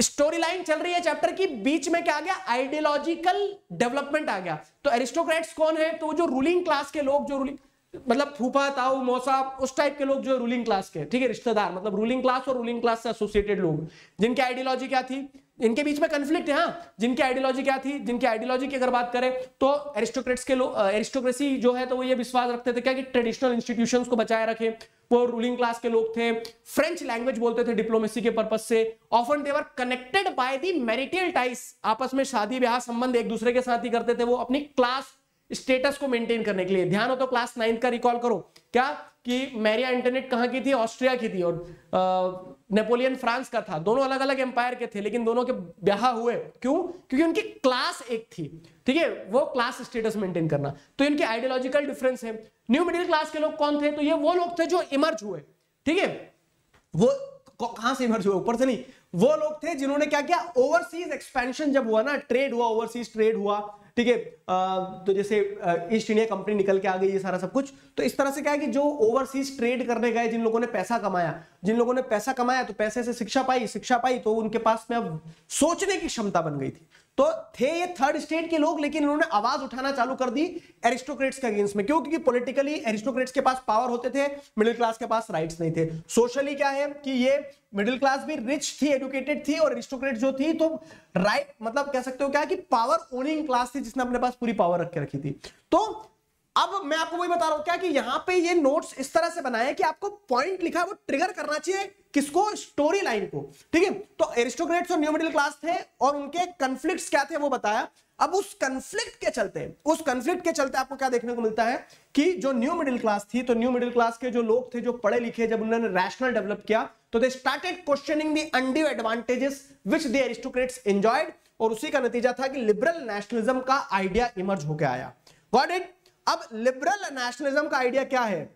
स्टोरी लाइन चल रही है चैप्टर की, बीच में क्या आ गया, आइडियोलॉजिकल डेवलपमेंट आ गया। तो एरिस्टोक्रेट्स कौन है, तो जो रूलिंग क्लास के लोग, जो रूलिंग मतलब फूफा ताऊ मौसा उस टाइप के लोग जो रूलिंग क्लास के, ठीक है, रिश्तेदार मतलब रूलिंग क्लास और रूलिंग क्लास से एसोसिएटेड लोग, जिनकी आइडियोलॉजी क्या थी, इनके बीच में कंफ्लिक्ट है, हाँ, जिनकी आइडियोलॉजी क्या थी, जिनकी आइडियोलॉजी की अगर बात करें तो एरिस्टोक्रेट्स के लोग, एरिस्टोक्रेसी जो है तो वो ये विश्वास रखते थे क्या कि ट्रेडिशनल इंस्टीट्यूशंस को बचाए रखें, वो रूलिंग क्लास के लोग थे, फ्रेंच लैंग्वेज बोलते थे डिप्लोमेसी के पर्पज से, often they were connected by the marital ties, आपस में शादी ब्याह संबंध एक दूसरे के साथ ही करते थे वो अपनी क्लास स्टेटस को मेंटेन करने के लिए। ध्यान हो तो क्लास 9 का रिकॉल करो, क्या कि मैरिया एंटोनेट कहां की थी, ऑस्ट्रिया की थी, और नेपोलियन फ्रांस का था, दोनों अलग अलग एम्पायर के थे, लेकिन दोनों के ब्याह हुए, क्यों? क्योंकि उनकी क्लास एक थी, ठीक है, वो क्लास स्टेटस मेंटेन करना, तो इनके आइडियोलॉजिकल डिफरेंस है। न्यू मिडिल क्लास के लोग कौन थे, तो ये वो लोग थे जो इमर्ज हुए, ठीक है, वो कहां से इमर्ज हुए, ऊपर से नहीं, वो लोग थे जिन्होंने क्या किया, ओवरसीज एक्सपेंशन जब हुआ ना, ट्रेड हुआ, ओवरसीज ट्रेड हुआ, ठीक है, तो जैसे ईस्ट इंडिया कंपनी निकल के आ गई, ये सारा सब कुछ, तो इस तरह से क्या है कि जो ओवरसीज ट्रेड करने गए, जिन लोगों ने पैसा कमाया तो पैसे से शिक्षा पाई, तो उनके पास में अब सोचने की क्षमता बन गई थी, तो थे ये थर्ड स्टेट के लोग, लेकिन इन्होंने आवाज उठाना चालू कर दी एरिस्टोक्रेट्स के अगेंस्ट में, क्यों? क्योंकि पॉलिटिकली एरिस्टोक्रेट्स के पास पावर होते थे, मिडिल क्लास के पास राइट्स नहीं थे। सोशली क्या है कि ये मिडिल क्लास भी रिच थी, एडुकेटेड थी, और एरिस्टोक्रेट्स जो थी तो राइट मतलब कह सकते हो क्या कि पावर ओनिंग क्लास थी, जिसने अपने पास पूरी पावर रख के रखी थी। तो अब अब मैं आपको वही बता रहा हूं क्या कि यहाँ पे ये नोट्स इस तरह से बनाए कि आपको पॉइंट लिखा है वो ट्रिगर करना चाहिए किसको, स्टोरी लाइन को, ठीक है। तो एरिस्टोक्रेट्स और न्यू मिडिल क्लास थे और उनके कॉन्फ्लिक्ट्स क्या थे वो बताया। अब उस कॉन्फ्लिक्ट के चलते आपको क्या देखने को मिलता है कि जो न्यू मिडिल क्लास थी, तो न्यू मिडिल क्लास के जो लोग थे, जो पढ़े लिखे, जब उन्होंने रैशनल डेवलप किया तो they started questioning the undue advantages which the aristocrats enjoyed, और उसी का नतीजा था कि लिबरल नेशनलिज्म का आइडिया इमर्ज होकर आया। Got it. अब लिबरल नेशनलिज्म का आइडिया क्या है?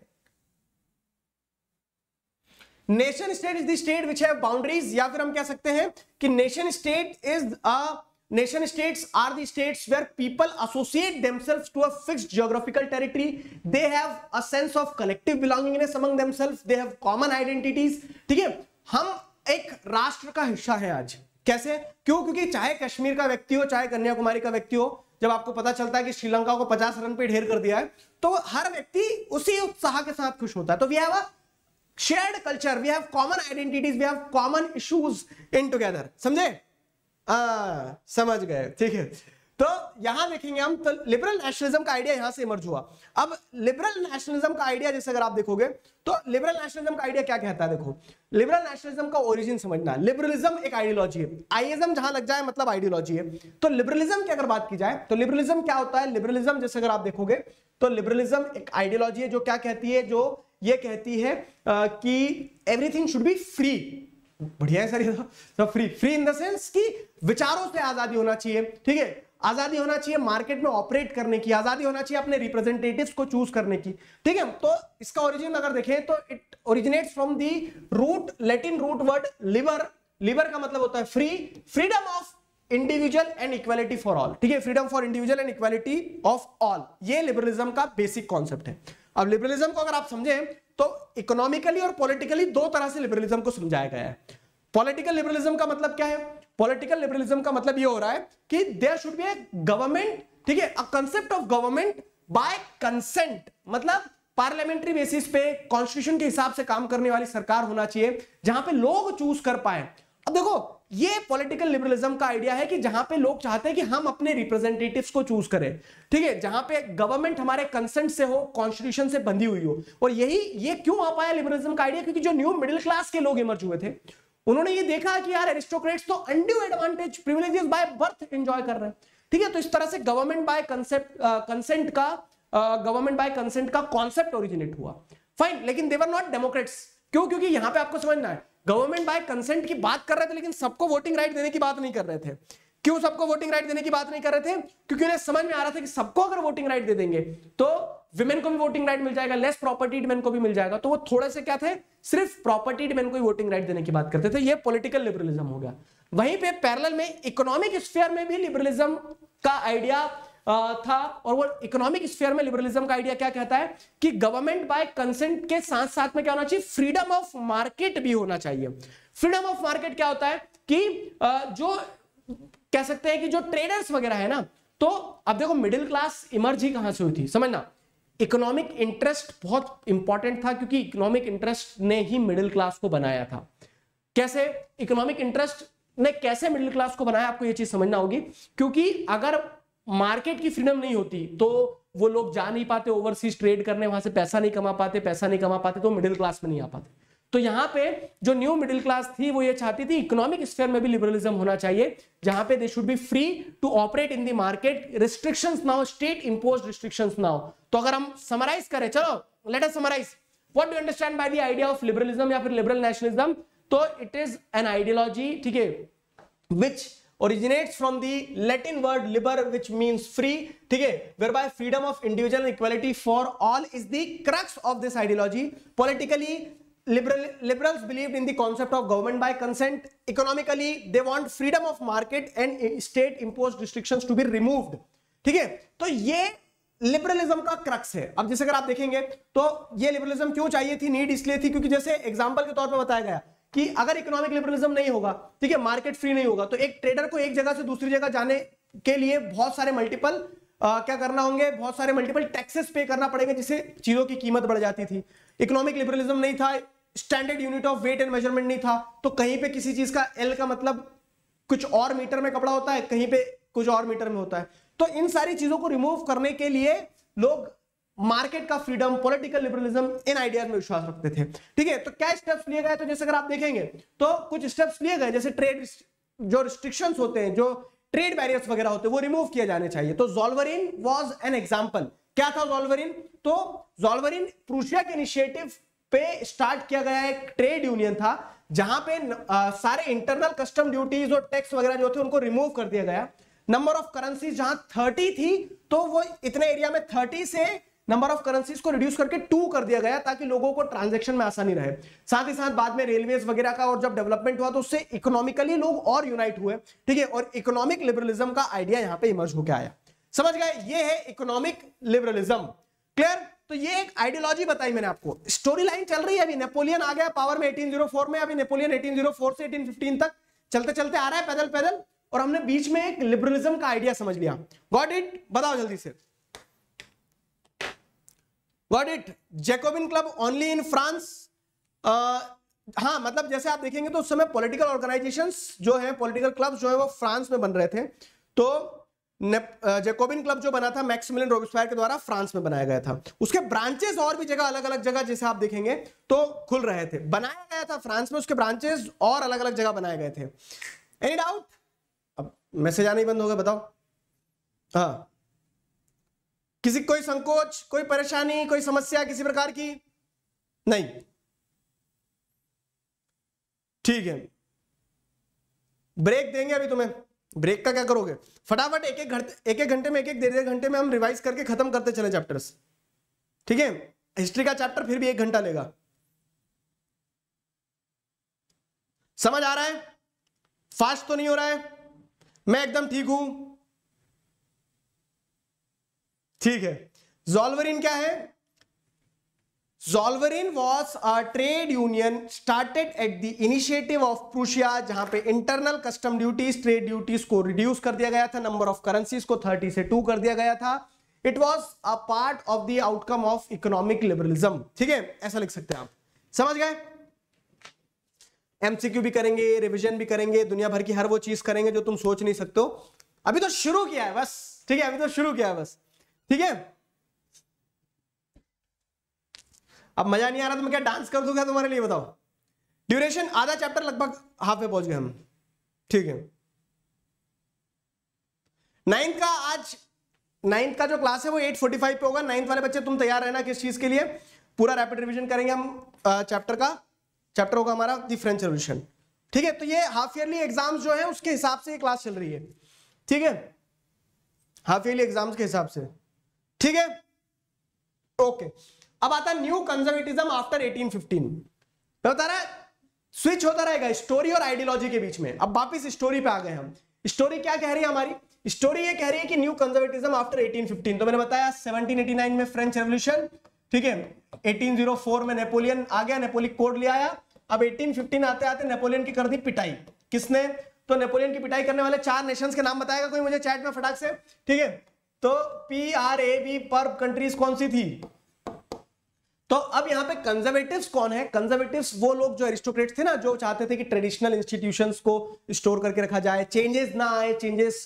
Nation state is the state which have boundaries, या फिर हम कह सकते हैं कि nation states are the states where people associate themselves to a fixed geographical territory, they have a sense of collective belongingness among themselves, they have common identities, ठीक है। हम एक राष्ट्र का हिस्सा है आज। कैसे? क्यों? क्योंकि चाहे कश्मीर का व्यक्ति हो, चाहे कन्याकुमारी का व्यक्ति हो, जब आपको पता चलता है कि श्रीलंका को 50 रन पे ढेर कर दिया है तो हर व्यक्ति उसी उत्साह के साथ खुश होता है। तो we have a shared culture, we have common identities, we have common issues in together. समझे? समझ गए, ठीक है। तो यहां देखेंगे हम, तो लिबरल नेशनलिज्म का आइडिया यहां से इमर्ज हुआ। अब लिबरल नेशनलिज्म का आइडिया जैसे अगर आप देखोगे तो लिबरल नेशनलिज्म का आइडिया क्या कहता है, देखो लिबरल नेशनलिज्म का ओरिजिन समझना। लिबरलिज्म एक आइडियोलॉजी है, आईएसम जहां लग जाए मतलब आइडियोलॉजी है। तो लिबरलिज्म की अगर बात की जाए तो लिबरलिज्म क्या होता है, लिबरलिज्म जैसे अगर आप देखोगे तो लिबरलिज्म एक आइडियोलॉजी है जो क्या कहती है, जो ये कहती है कि एवरीथिंग शुड बी फ्री। बढ़िया है सर, ये तो फ्री इन द सेंस कि विचारों से आजादी होना चाहिए, ठीक है। आजादी होना चाहिए मार्केट में ऑपरेट करने की, आजादी होना चाहिए अपने रिप्रेजेंटेटिव्स को चूज करने की, ठीक है। तो इसका ओरिजिन अगर देखें तो it originates from the root, Latin root word liber, liber का मतलब होता है free, freedom of individual and equality for all, ठीक है, freedom for individual and equality of all. ये लिबरलिज्म का बेसिक कॉन्सेप्ट है। अब लिबरलिज्म को अगर आप समझें तो इकोनॉमिकली और पॉलिटिकली दो तरह से लिबरलिज्म को समझाया गया है। पॉलिटिकल लिबरलिज्म का मतलब क्या है? पॉलिटिकल लिबरलिज्म का मतलब ये हो रहा है कि there should be a government, ठीक है, a concept of government by consent, मतलब पार्लियामेंट्री बेसिस पे कॉन्स्टिट्यूशन के हिसाब से काम करने वाली सरकार होना चाहिए जहां पे लोग चूज कर पाए। अब देखो ये पॉलिटिकल लिबरलिज्म का आइडिया है कि जहां पे लोग चाहते हैं कि हम अपने रिप्रेजेंटेटिव्स को चूज करें, ठीक है, जहां पे गवर्नमेंट हमारे कंसेंट से हो, कॉन्स्टिट्यूशन से बंधी हुई हो। और ये क्यों आ पाया लिबरलिज्म का आइडिया? क्योंकि जो न्यू मिडिल क्लास के लोग इमर्ज हुए थे उन्होंने ये देखा कि यार एरिस्टोक्रेट्स तो undue advantage, privileges by birth enjoy कर रहे हैं, ठीक है। तो इस तरह से गवर्नमेंट बाय कंसेंट का कॉन्सेप्ट ओरिजिनेट हुआ। फाइन, लेकिन दे वर नॉट डेमोक्रेट्स। क्यों? क्योंकि यहां पे आपको समझना है गवर्नमेंट बाय कंसेंट की बात कर रहे थे लेकिन सबको वोटिंग राइट देने की बात नहीं कर रहे थे। क्यों सबको वोटिंग राइट देने की बात नहीं कर रहे थे? क्योंकि उन्हें समझ में आ रहा था कि सबको अगर वोटिंग राइट दे देंगे तो विमेन को भी वोटिंग राइट मिल जाएगा, लेस प्रॉपर्टीड मैन को भी मिल जाएगा। तो वो थोड़े से क्या थे, सिर्फ प्रॉपर्टीड मैन को ही वोटिंग राइट देने की बात करते थे। ये पॉलिटिकल लिबरलिज्म हो गया। वहीं पे पैरेलल में इकोनॉमिक स्फीयर में भी लिबरलिज्म का आइडिया था, और वो इकोनॉमिक स्फीयर में लिबरलिज्म का आइडिया क्या कहता है कि गवर्नमेंट बाय कंसेंट के साथ साथ में क्या होना चाहिए, फ्रीडम ऑफ मार्केट भी होना चाहिए। फ्रीडम ऑफ मार्केट क्या होता है कि जो कह सकते हैं कि जो ट्रेडर्स वगैरह है ना, तो अब देखो मिडिल क्लास इमर्ज ही कहां से हुई थी, समझना इकोनॉमिक इंटरेस्ट बहुत इंपॉर्टेंट था क्योंकि इकोनॉमिक इंटरेस्ट ने ही मिडिल क्लास को बनाया था। कैसे? इकोनॉमिक इंटरेस्ट ने कैसे मिडिल क्लास को बनाया, आपको यह चीज समझना होगी, क्योंकि अगर मार्केट की फ्रीडम नहीं होती तो वो लोग जा नहीं पाते ओवरसीज ट्रेड करने, वहां से पैसा नहीं कमा पाते तो मिडिल क्लास में नहीं आ पाते। तो यहाँ पे जो न्यू मिडिल क्लास थी वो ये चाहती थी इकोनॉमिक स्फीयर में भी लिबरलिज्म होना चाहिए जहां पे they should be free to operate in the market, restrictions ना हो, स्टेट इंपोज्ड रिस्ट्रिक्शंस ना हो। तो अगर हम समराइज करें, चलो let us summarise, what do you understand by the idea of liberalism या फिर लिबरल नेशनलिज्म? तो इट इज एन आइडियोलॉजी, ठीक है, which originates from the Latin word liber which means free, ठीक है, whereby freedom of individual and equality for all is the crux of this ideology. Politically liberals believed in the concept of government by consent. Economically they want freedom of market and state imposed restrictions to be removed, ठीक है। तो ये liberalism का crux है। अब जैसे अगर आप देखेंगे तो ये लिबरलिज्म क्यों चाहिए थी, नीड इसलिए थी क्योंकि जैसे एग्जांपल के तौर पे बताया गया कि अगर इकोनॉमिक लिबरलिज्म नहीं होगा, ठीक है, मार्केट फ्री नहीं होगा, तो एक ट्रेडर को एक जगह से दूसरी जगह जाने के लिए बहुत सारे मल्टीपल टैक्सेस पे करना पड़ेगा जिससे चीजों की कीमत बढ़ जाती थी। इकोनॉमिक लिबरलिज्म नहीं था, standard unit of weight and measurement नहीं था, तो कहीं पे किसी चीज का एल का मतलब कुछ और मीटर में कपड़ा होता है, कहीं पे कुछ और मीटर में होता है। तो इन सारी चीजों को रिमूव करने के लिए लोग मार्केट का फ्रीडम, पॉलिटिकल लिबरलिज्म, इन आइडियाज में विश्वास रखते थे। ठीक है, तो क्या स्टेप्स लिए गए? तो जैसे अगर आप देखेंगे तो कुछ स्टेप्स लिए गए, जैसे ट्रेड जो रिस्ट्रिक्शंस होते हैं, जो ट्रेड बैरियर्स वगैरह होते हैं, वो रिमूव किए जाने चाहिए। तो ज़ोल्वरिन वाज एन एग्जांपल। क्या था ज़ोल्वरिन? तो ज़ोल्वरिन प्रूशिया के इनिशिएटिव पे स्टार्ट किया गया एक ट्रेड यूनियन था, जहां पे सारे इंटरनल कस्टम ड्यूटीज और टैक्स वगैरह जो थे उनको रिमूव कर दिया गया। नंबर ऑफ करेंसी जहां 30 थी, तो वो इतने एरिया में 30 से नंबर ऑफ करेंसीज को रिड्यूस करके 2 कर दिया गया, ताकि लोगों को ट्रांजैक्शन में आसानी रहे। साथ ही साथ बाद में रेलवेज वगैरह का और जब डेवलपमेंट हुआ तो उससे इकोनॉमिकली लोग और यूनाइट हुए। ठीक है, और इकोनॉमिक लिबरलिज्म का आइडिया यहाँ पे इमर्ज होकर आया। समझ गए, ये है इकोनॉमिक लिबरलिज्म। क्लियर? तो ये एक आइडियोलॉजी बताई मैंने आपको। स्टोरी लाइन चल रही है, अभी नेपोलियन आ गया पावर में 1804 में, अभी नेपोलियन 1804 से 1815 तक चलते चलते आ रहा है पैदल पैदल, और हमने बीच में एक लिबरलिज्म का आइडिया समझ लिया। Got it? बताओ जल्दी से। Got it? Jacobin club only in France. हाँ, मतलब जैसे आप देखेंगे तो उस समय पॉलिटिकल ऑर्गेनाइजेशंस जो है, पॉलिटिकल क्लब्स जो है वो फ्रांस में बन रहे थे। तो जैकोबिन क्लब जो बना था मैक्सिमिलियन रोबेस्पियर के द्वारा फ्रांस में बनाया गया था। उसके ब्रांचेस और भी जगह, अलग अलग जगह जैसे आप देखेंगे तो खुल रहे थे। बनाया गया था फ्रांस में, उसके ब्रांचेस और अलग अलग जगह बनाए गए थे। Any doubt? अब मैसेज आने ही बंद हो गए, बताओ। हाँ, किसी कोई संकोच, कोई परेशानी, कोई समस्या किसी प्रकार की नहीं? ठीक है, ब्रेक देंगे अभी तुम्हें। ब्रेक का क्या करोगे? फटाफट एक एक घंटे में, एक डेढ़ घंटे में हम रिवाइज करके खत्म करते चले चैप्टर्स। ठीक है, हिस्ट्री का चैप्टर फिर भी 1 घंटा लेगा। समझ आ रहा है? फास्ट तो नहीं हो रहा है? मैं एकदम ठीक हूं। ठीक है, ज़ोल्वरिन क्या है? Zollverein was a trade union started at the initiative of Prussia, जहां पे internal custom duties, trade duties को रिड्यूस कर दिया गया था, नंबर ऑफ करेंसीज को 30 से 2 कर दिया गया था। It was a part of the outcome of economic liberalism. ठीक है, ऐसा लिख सकते हैं आप। समझ गए? एमसीक्यू भी करेंगे, रिविजन भी करेंगे, दुनिया भर की हर वो चीज करेंगे जो तुम सोच नहीं सकते हो। अभी तो शुरू किया है बस। ठीक है, अभी तो शुरू किया है बस। ठीक है, अब मजा नहीं आ रहा तो मैं क्या डांस कर दूंगा तुम्हारे लिए? बताओ। ड्यूरेशन आधा चैप्टर लगभग हाफ में पहुंच गए हम। ठीक है, 9th का आज 9th का जो क्लास है वो 8:45 पे होगा। 9th वाले बच्चे तुम तैयार रहना किस चीज के लिए? पूरा रैपिड रिवीजन करेंगे हम। चैप्टर का चैप्टर होगा हमारा द फ्रेंच रिवॉल्यूशन। ठीक है, तो ये हाफ ईयरली एग्जाम्स जो है उसके हिसाब से ये क्लास चल रही है। ठीक है, हाफ ईयरली एग्जाम्स के हिसाब से। ठीक है, ओके। अब आता है न्यू कंजर्वेटिज्म आफ्टर 1815। मैं बता रहा स्विच होता रहेगा स्टोरी और आइडियोलॉजी के बीच में। अब वापस स्टोरी पे आ गए हम। स्टोरी क्या कह रही है हमारी? स्टोरी ये कह रही है कि न्यू कंजर्वेटिज्म आफ्टर 1815। तो मैंने बताया 1789 में फ्रेंच रेवोल्यूशन। ठीक है, 1804 में नेपोलियन आ गया, नेपोलिक कोड ले आया। अब 1815 आते आते नेपोलियन की कर दी पिटाई। किसने? तो नेपोलियन की पिटाई करने वाले 4 नेशंस के नाम बताएगा कोई मुझे चैट में फटाक से? ठीक है, तो PRAB पर कंट्रीज कौन सी थी? तो अब यहां पे कंजर्वेटिव्स कौन है? कंजर्वेटिव्स वो लोग जो एरिस्टोक्रेट्स थे ना, जो चाहते थे कि ट्रेडिशनल इंस्टीट्यूशंस को स्टोर करके रखा जाए, चेंजेस ना आए, चेंजेस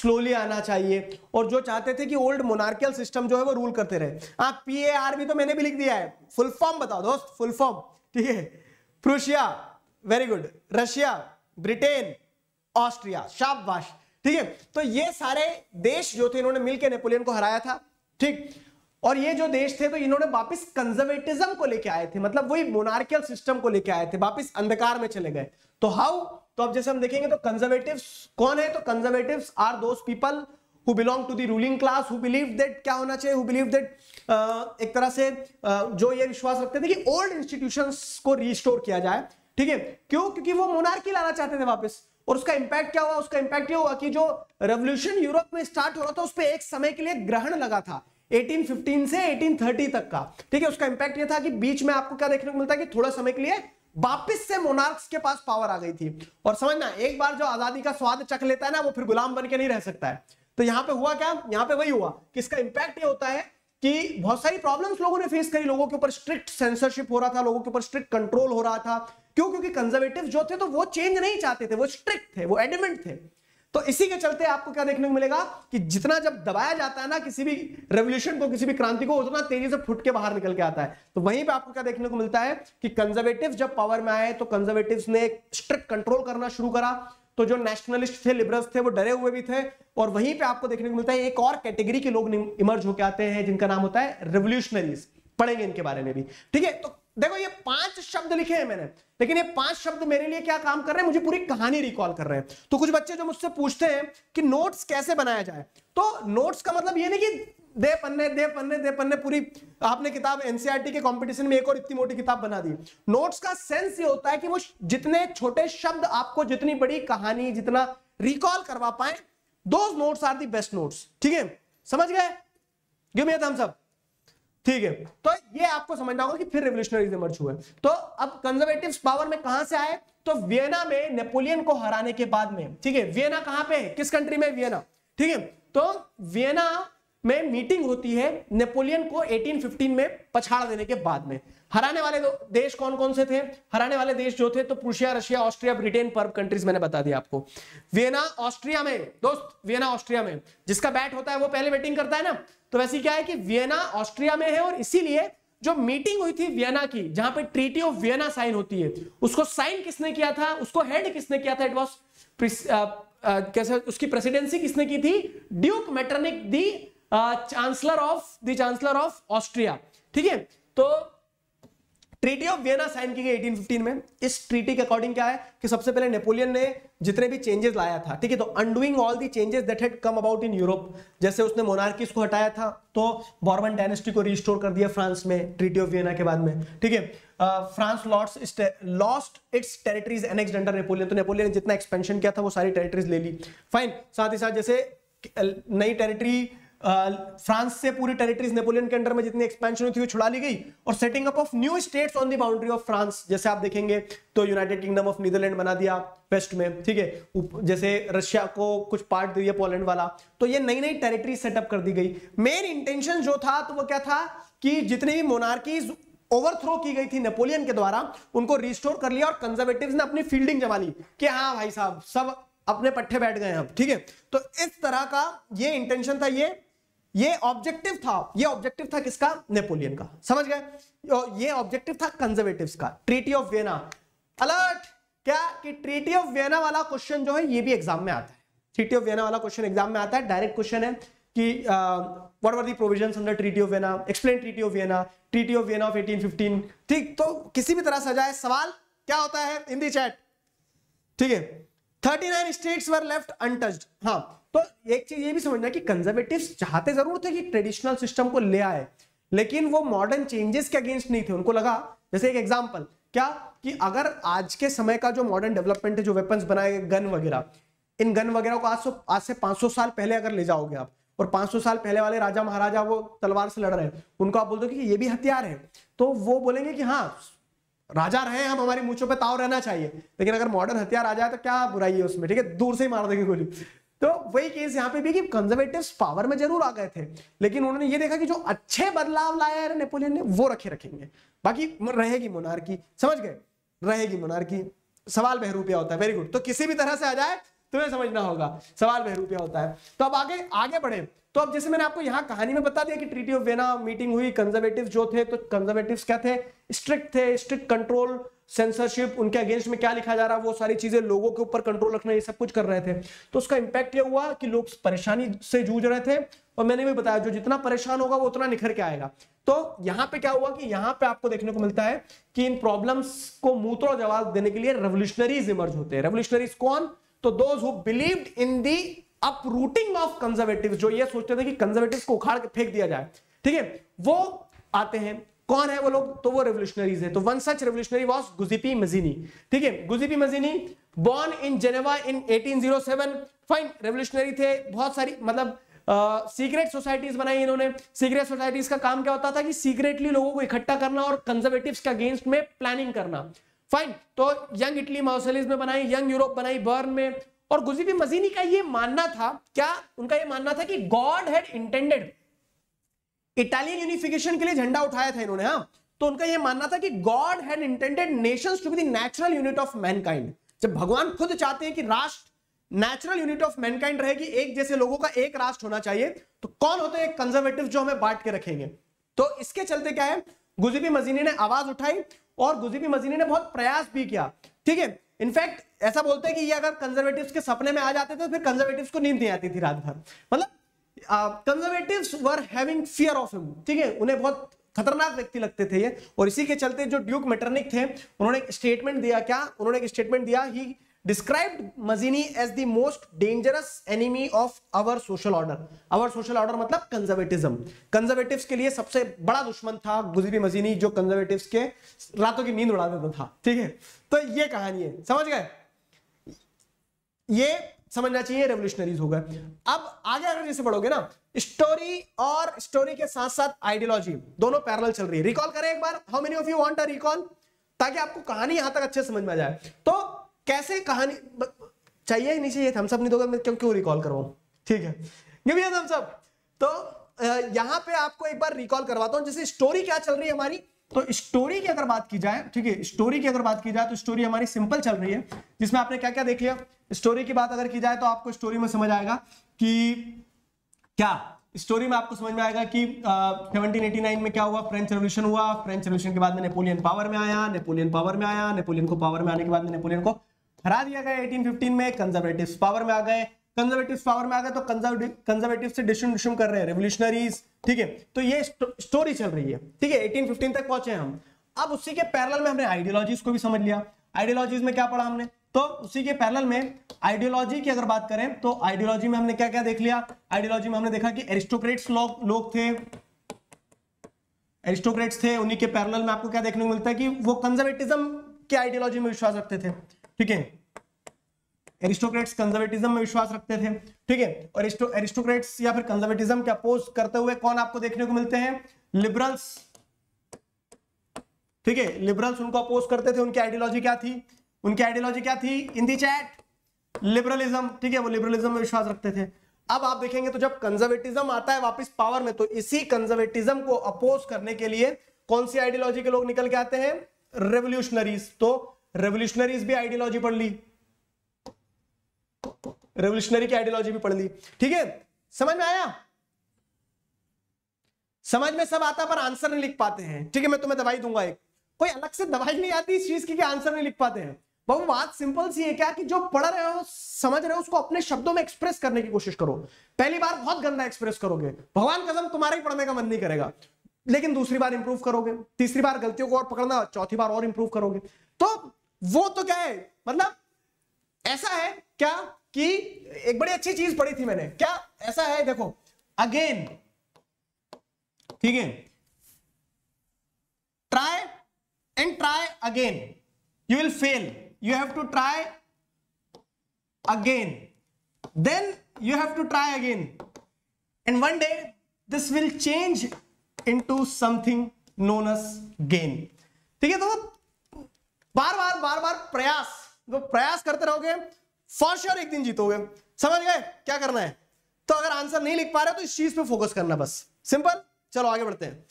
स्लोली आना चाहिए, और जो चाहते थे कि ओल्ड मोनार्कियल सिस्टम जो है वो रूल करते रहे। आप PARB तो मैंने भी लिख दिया है। फुल फॉर्म बताओ दोस्त, फुल फॉर्म। ठीक है, Prussia, very good, Russia, Britain, Austria, शाबाश। ठीक है, तो ये सारे देश जो थे इन्होंने मिलकर नेपोलियन को हराया था। ठीक, और ये जो देश थे तो इन्होंने वापस कंजर्वेटिज्म को लेके आए थे, मतलब वही मोनार्कियल सिस्टम को लेके आए थे, वापस अंधकार में चले गए। तो हाउ? तो अब जैसे हम देखेंगे तो कंजर्वेटिव्स कौन है? तो conservatives are those people who belong to the ruling class, who believe that क्या होना चाहिए, हु बिलीव दैट एक तरह से जो ये विश्वास रखते थे कि ओल्ड इंस्टीट्यूशंस को रिस्टोर किया जाए। ठीक है, क्यों? क्योंकि वो मोनार्की लाना चाहते थे वापस। और उसका इंपैक्ट क्या हुआ? उसका इंपैक्ट ये हुआ कि जो रेवोल्यूशन यूरोप में स्टार्ट हो रहा था उस पर एक समय के लिए ग्रहण लगा था 1815 से 1830 तक का। ठीक है, उसका इंपैक्ट ये था कि बीच में आपको क्या देखने को मिलता है कि थोड़ा समय के लिए वापस से मोनार्क्स के पास पावर आ गई थी। और समझना, एक बार जो आजादी का स्वाद चख लेता है ना, वो फिर गुलाम बन के नहीं रह सकता है। तो यहाँ पे हुआ क्या? यहाँ पे वही हुआ कि इसका इंपैक्ट ये होता है कि बहुत सारी प्रॉब्लम्स लोगों ने फेस करी। लोगों के ऊपर स्ट्रिक्ट सेंसरशिप हो रहा था, लोगों के ऊपर स्ट्रिक्ट कंट्रोल हो रहा था। क्यों? क्योंकि कंजर्वेटिव जो थे तो वो चेंज नहीं चाहते थे, वो स्ट्रिक्ट थे, वो एडमेंट थे। तो इसी के चलते आपको क्या देखने को मिलेगा कि जितना जब दबाया जाता है ना किसी भी रेवोल्यूशन को, किसी भी क्रांति को, उतना तेजी से फुट के बाहर निकल के आता है। तो वहीं पे आपको क्या देखने को मिलता है कि कंजर्वेटिव्स जब पावर में आए तो कंजर्वेटिव्स ने एक स्ट्रिक्ट कंट्रोल करना शुरू करा, तो जो नेशनलिस्ट थे, लिबरल्स थे, वो डरे हुए भी थे। और वहीं पे आपको देखने को मिलता है एक और कैटेगरी के लोग इमर्ज होकर आते हैं जिनका नाम होता है रेवोल्यूशनरीज, पढ़ेंगे इनके बारे में भी, ठीक है। तो देखो ये 5 शब्द लिखे हैं मैंने, लेकिन ये 5 शब्द मेरे लिए क्या काम कर रहे हैं, मुझे पूरी कहानी रिकॉल कर रहे हैं। तो कुछ बच्चे जो मुझसे पूछते हैं कि नोट्स कैसे बनाया जाए, तो नोट्स का मतलब ये नहीं कि दे पन्ने दे पन्ने दे पन्ने पूरी आपने किताब एनसीईआरटी के कंपटीशन में एक और इतनी मोटी किताब बना दी। नोट्स का सेंस ये होता है कि वो जितने छोटे शब्द आपको जितनी बड़ी कहानी, जितना रिकॉल करवा पाए, those notes are the best notes, ठीक है। समझ गए, give me a thumbs up, ठीक है। तो ये आपको समझना होगा कि फिर रेवोल्यूशनरीज इमर्ज हुए। तो अब कंजर्वेटिव्स पावर में कहां से आए, तो वियना में नेपोलियन को हराने के बाद में, ठीक है। वियना कहां पे है, किस कंट्री में, वियना, ठीक है। तो वियना में मीटिंग होती है नेपोलियन को 1815 में पछाड़ देने के बाद में। हराने वाले देश कौन कौन से थे, हराने वाले देश जो थे तो प्रूशिया, रशिया, ऑस्ट्रिया, ब्रिटेन, पर्ब कंट्रीज मैंने बता दी आपको। वियना ऑस्ट्रिया में, दोस्त वियना ऑस्ट्रिया में जिसका बैट होता है वो पहले बैटिंग करता है ना, तो वैसे क्या है कि वियना ऑस्ट्रिया में है। और इसीलिए जो मीटिंग हुई थी वियना की, जहां पे ट्रीटी ऑफ वियना साइन होती है, उसको साइन किसने किया था, उसको हेड किसने किया था, इट वाज कैसे, उसकी प्रेसिडेंसी किसने की थी, Duke Metternich the chancellor of Austria, ठीक है। तो ट्रीटी ऑफ वियना साइन की गई 1815 में। इस ट्रीटी के अकॉर्डिंग क्या है कि सबसे पहले नेपोलियन ने जितने भी चेंजेस लाया था, ठीक है, तो undoing all the changes that had come about in Europe, जैसे उसने मोनार्कीज को हटाया था, तो बॉर्बन डायनेस्टी को रिस्टोर कर दिया फ्रांस में ट्रीटी ऑफ वियना के बाद में, ठीक है। France lost its territories annexed under Napoleon, तो नेपोलियन ने जितना एक्सपेंशन किया था वो सारी टेरिटरीज ले ली, फाइन। साथ ही साथ जैसे नई टेरिटरी फ्रांस से पूरी टेरिटरीज नेपोलियन के अंडर में जितनी एक्सपेंशन हुई थी वो छुड़ा ली गई। और setting up of new states on the boundary of France, जैसे आप देखेंगे तो यूनाइटेड किंगडम ऑफ नीदरलैंड बना दिया वेस्ट में, ठीक है। जैसे रशिया को कुछ पार्ट दे दिया पोलैंड वाला, तो ये नई नई टेरिटरी सेटअप कर दी गई। मेन इंटेंशन जो था तो वो क्या था कि जितनी भी मोनार्कीज ओवरथ्रो की गई थी नेपोलियन के द्वारा, उनको रिस्टोर कर लिया। और कंजर्वेटिव्स ने अपनी फील्डिंग जमा ली कि हाँ भाई साहब सब अपने पट्टे बैठ गए हम, ठीक है। तो इस तरह का ये इंटेंशन था, ये ऑब्जेक्टिव था। ये ऑब्जेक्टिव था किसका, नेपोलियन का, समझ गए। ये ऑब्जेक्टिव था कंजर्वेटिव्स का, ट्रीटी ऑफ वियना। अलर्ट क्या कि ट्रीटी ऑफ वियना वाला क्वेश्चन जो है ये भी एग्जाम में आता है, ट्रीटी ऑफ वियना वाला क्वेश्चन एग्जाम में आता है। डायरेक्ट क्वेश्चन है कि what were the provisions under treaty of Vienna, explain treaty of Vienna, treaty of Vienna of 1815, ठीक। तो किसी भी तरह से जाए सवाल क्या होता है इन दी चैट, ठीक है। 39 स्टेट्स वर लेफ्ट अनटच्ड। हाँ, तो एक चीज ये भी समझना कि कंजर्वेटिव्स चाहते जरूर थे कि ट्रेडिशनल सिस्टम को ले आए, लेकिन वो मॉडर्न चेंजेस के अगेंस्ट नहीं थे। उनको लगा, जैसे एक एग्जांपल क्या कि अगर आज के समय का जो मॉडर्न डेवलपमेंट है, जो वेपन्स बनाए गए, गन वगैरह, इन गन वगैरह को आज से 500 साल पहले अगर ले जाओगे आप, और 500 साल पहले वाले राजा महाराजा वो तलवार से लड़ रहे हैं, उनको आप बोल दो कि ये भी हथियार है, तो वो बोलेंगे कि हाँ राजा रहे हम, हमारी मूंछों पे ताव रहना चाहिए। लेकिन अगर मॉडर्न हथियार आ जाए तो क्या बुराई है उसमें, ठीक है, दूर से ही मार देंगे गोली। तो वही केस यहाँ पे भी कि कंजर्वेटिव्स पावर में जरूर आ गए थे, लेकिन उन्होंने ये देखा कि जो अच्छे बदलाव लाए हैं नेपोलियन ने वो रखेंगे, बाकी रहेगी मोनार्की, समझ गए, रहेगी मोनार्की। सवाल बहरूपिया होता है, वेरी गुड। तो किसी भी तरह से आ जाए तुम्हें समझना होगा, सवाल बहरूपिया होता है। तो अब आगे बढ़े। तो अब जैसे मैंने आपको यहाँ कहानी में बता दिया कि ट्रीटी ऑफ वियना मीटिंग हुई, कंजर्वेटिव्स जो थे, तो कंजर्वेटिव्स क्या थे, स्ट्रिक्ट कंट्रोल, सेंसरशिप, उनके अगेंस्ट में क्या लिखा जा रहा है वो सारी चीजें, लोगों के ऊपर कंट्रोल रखना, ये सब कुछ कर रहे थे। तो उसका इम्पैक्ट ये हुआ कि लोग परेशानी से जूझ रहे थे, और मैंने भी बताया जो जितना परेशान होगा वो उतना निखर के आएगा। तो यहाँ पे क्या हुआ कि यहाँ पे आपको देखने को मिलता है कि इन प्रॉब्लम्स को मुंहतोड़ जवाब देने के लिए रेवोल्यूशनरीज इमर्ज होते हैं। रेवोल्यूशनरीज कौन, तो those who believed in the uprooting of conservatives, जो ये सोचते थे कि कंजर्वेटिव्स को उखाड़ के फेंक दिया जाए, ठीक है, वो आते हैं। कौन है वो लोग, तो वो रेवोल्यूशनरीज है। तो one such revolutionary was Giuseppe Mazzini, ठीक है। Giuseppe Mazzini born in Geneva in 1807, fine, revolutionary थे। बहुत सारी मतलब सीक्रेट सोसाइटीज बनाई इन्होंने। सीक्रेट सोसाइटीज का काम क्या होता था कि सीक्रेटली लोगों को इकट्ठा करना और कंजर्वेटिव्स के अगेंस्ट में प्लानिंग करना, फाइन। तो यंग इटली मार्शलिज्म में बनाई, यंग यूरोप बनाई बर्न में। और गुज़ेपी मज़ीनी का ये मानना था, क्या उनका ये मानना था कि God had intended, Italian unification के लिए झंडा उठाया था इन्होंने, हाँ। तो उनका यह मानना था कि God had intended nations to be the natural unit of mankind. जब भगवान खुद चाहते हैं कि राष्ट्र नेचुरल यूनिट ऑफ मैनकाइंड रहेगी, एक जैसे लोगों का एक राष्ट्र होना चाहिए। तो कौन होते हैं कंजर्वेटिव जो हमें बांट के रखेंगे? तो इसके चलते क्या है, गुज़ेपी मज़ीनी ने आवाज उठाई और गुज़ेपी मज़ीनी ने बहुत प्रयास भी किया, ठीक है। इनफैक्ट ऐसा बोलते हैं कि ये अगर कंजर्वेटिव्स के सपने में आ जाते थे तो फिर कंजर्वेटिव्स को नींद नहीं आती थी रात भर, मतलब conservatives were having fear of him, ठीक है। उन्हें बहुत खतरनाक व्यक्ति लगते थे ये, और इसी के चलते जो ड्यूक मेटरनिख थे उन्होंने एक स्टेटमेंट दिया, क्या उन्होंने एक स्टेटमेंट दिया, he described Mazzini as the most dangerous enemy of our social order. Our social order मतलब कंजर्वेटिज्म, कंजर्वेटिव्स के लिए सबसे बड़ा दुश्मन था गुज़ेपी मज़ीनी, जो कंजर्वेटिव्स के रातों की नींद उड़ा देता था, ठीक है। तो ये कहानी है, समझ गए, ये समझना चाहिए, रेवोल्यूशनरीज हो गए। अब आगे अगर जैसे पढ़ोगे ना, स्टोरी और स्टोरी के साथ साथ आइडियोलॉजी दोनों पैरेलल चल रही है। रिकॉल करें एक बार, how many of you want a recall, ताकि आपको कहानी यहां तक अच्छे समझ में आ जाए। तो कैसे कहानी चाहिए, नीचे ये थम्स अप नहीं दोगे मैं क्यों रिकॉल करवाऊं, ठीक है, give me a thumbs up. तो यहां पे आपको एक बार रिकॉल करवाता हूं, जैसे स्टोरी क्या चल रही है हमारी। तो स्टोरी की अगर बात की जाए, ठीक है, स्टोरी की अगर बात की जाए तो स्टोरी हमारी सिंपल चल रही है, जिसमें आपने क्या क्या देख लिया। स्टोरी की बात अगर की जाए तो आपको स्टोरी में समझ आएगा कि क्या, स्टोरी में आपको समझ में आएगा कि 1789 में क्या हुआ, फ्रेंच रेवोल्यूशन हुआ। फ्रेंच रेवोल्यूशन के बाद में नेपोलियन पावर में आया, नेपोलियन पावर में आया, नेपोलियन को पावर में आने के बाद में नेपोलियन को हरा दिया गया 1815 में। कंजर्वेटिव्स पावर में आ गए, कंजर्वेटिव्स पावर में आ गए तो कंजर्वेटिव से डिस्ट्रीब्यूशन कर रहे हैं रेवोल्यूशनरीज, ठीक है। तो ये स्टोरी चल रही है, ठीक है, 1815 तक पहुंचे हम। अब उसी के पैरेलल में हमने आइडियोलॉजीज को भी समझ लिया। आइडियोलॉजीज में क्या पढ़ा हमने, तो उसी के पैरेलल में आइडियोलॉजी की अगर बात करें तो आइडियोलॉजी में हमने क्या क्या देख लिया। आइडियोलॉजी में हमने देखा कि एरिस्टोक्रेट्स लोग थे, एरिस्टोक्रेट्स थे, उन्हीं के पैरेलल में आपको क्या देखने को मिलता है कि वो कंजर्वेटिज्म के आइडियोलॉजी में विश्वास रखते थे, ठीक है। एरिस्टोक्रेट्स कंजर्वेटिज्म में विश्वास रखते थे, ठीक है। और एरिस्टोक्रेट्स या फिर कंजर्वेटिज्म के अपोज करते हुए कौन आपको देखने को मिलते हैं, लिबरल्स, ठीक है। लिबरल्स उनको अपोज करते थे, उनकी आइडियोलॉजी क्या थी, उनकी आइडियोलॉजी क्या थी, इन दी चैट लिबरलिज्म, ठीक है, वो लिबरलिज्म में विश्वास रखते थे। अब आप देखेंगे तो जब कंजर्वेटिज्म आता है वापस पावर में, तो इसी कंजर्वेटिज्म को अपोज करने के लिए कौन सी आइडियोलॉजी के लोग निकल के आते हैं, रेवोल्यूशनरीज। तो रेवोल्यूशनरीज भी आइडियोलॉजी पढ़ ली, रेवोल्यूशनरी की आइडियोलॉजी भी पढ़ ली, ठीक है। समझ में आया, समझ में सब आता पर आंसर नहीं लिख पाते हैं, ठीक है। मैं तुम्हें दवाई दूंगा, एक कोई अलग से दवाई नहीं आती इस चीज की कि आंसर नहीं लिख पाते हैं। बाबू बात सिंपल सी है क्या कि जो पढ़ रहे हो समझ रहे हो उसको अपने शब्दों में एक्सप्रेस करने की कोशिश करो। पहली बार बहुत गंदा एक्सप्रेस करोगे, भगवान कसम तुम्हारा ही पढ़ने का मन नहीं करेगा, लेकिन दूसरी बार इंप्रूव करोगे, तीसरी बार गलतियों को और पकड़ना, चौथी बार और इंप्रूव करोगे। तो वो तो क्या है, मतलब ऐसा है क्या कि एक बड़ी अच्छी चीज पढ़ी थी मैंने, क्या ऐसा है, देखो अगेन, ठीक है, try and try again you will fail, you have to try again, then you have to try again, and one day this will change into something known as gain, ठीक है। तो बार बार प्रयास, तो प्रयास करते रहोगे, फॉर श्योर एक दिन जीतोगे। समझ गए क्या करना है। तो अगर आंसर नहीं लिख पा रहे तो इस चीज पे फोकस करना, बस सिंपल। चलो आगे बढ़ते हैं।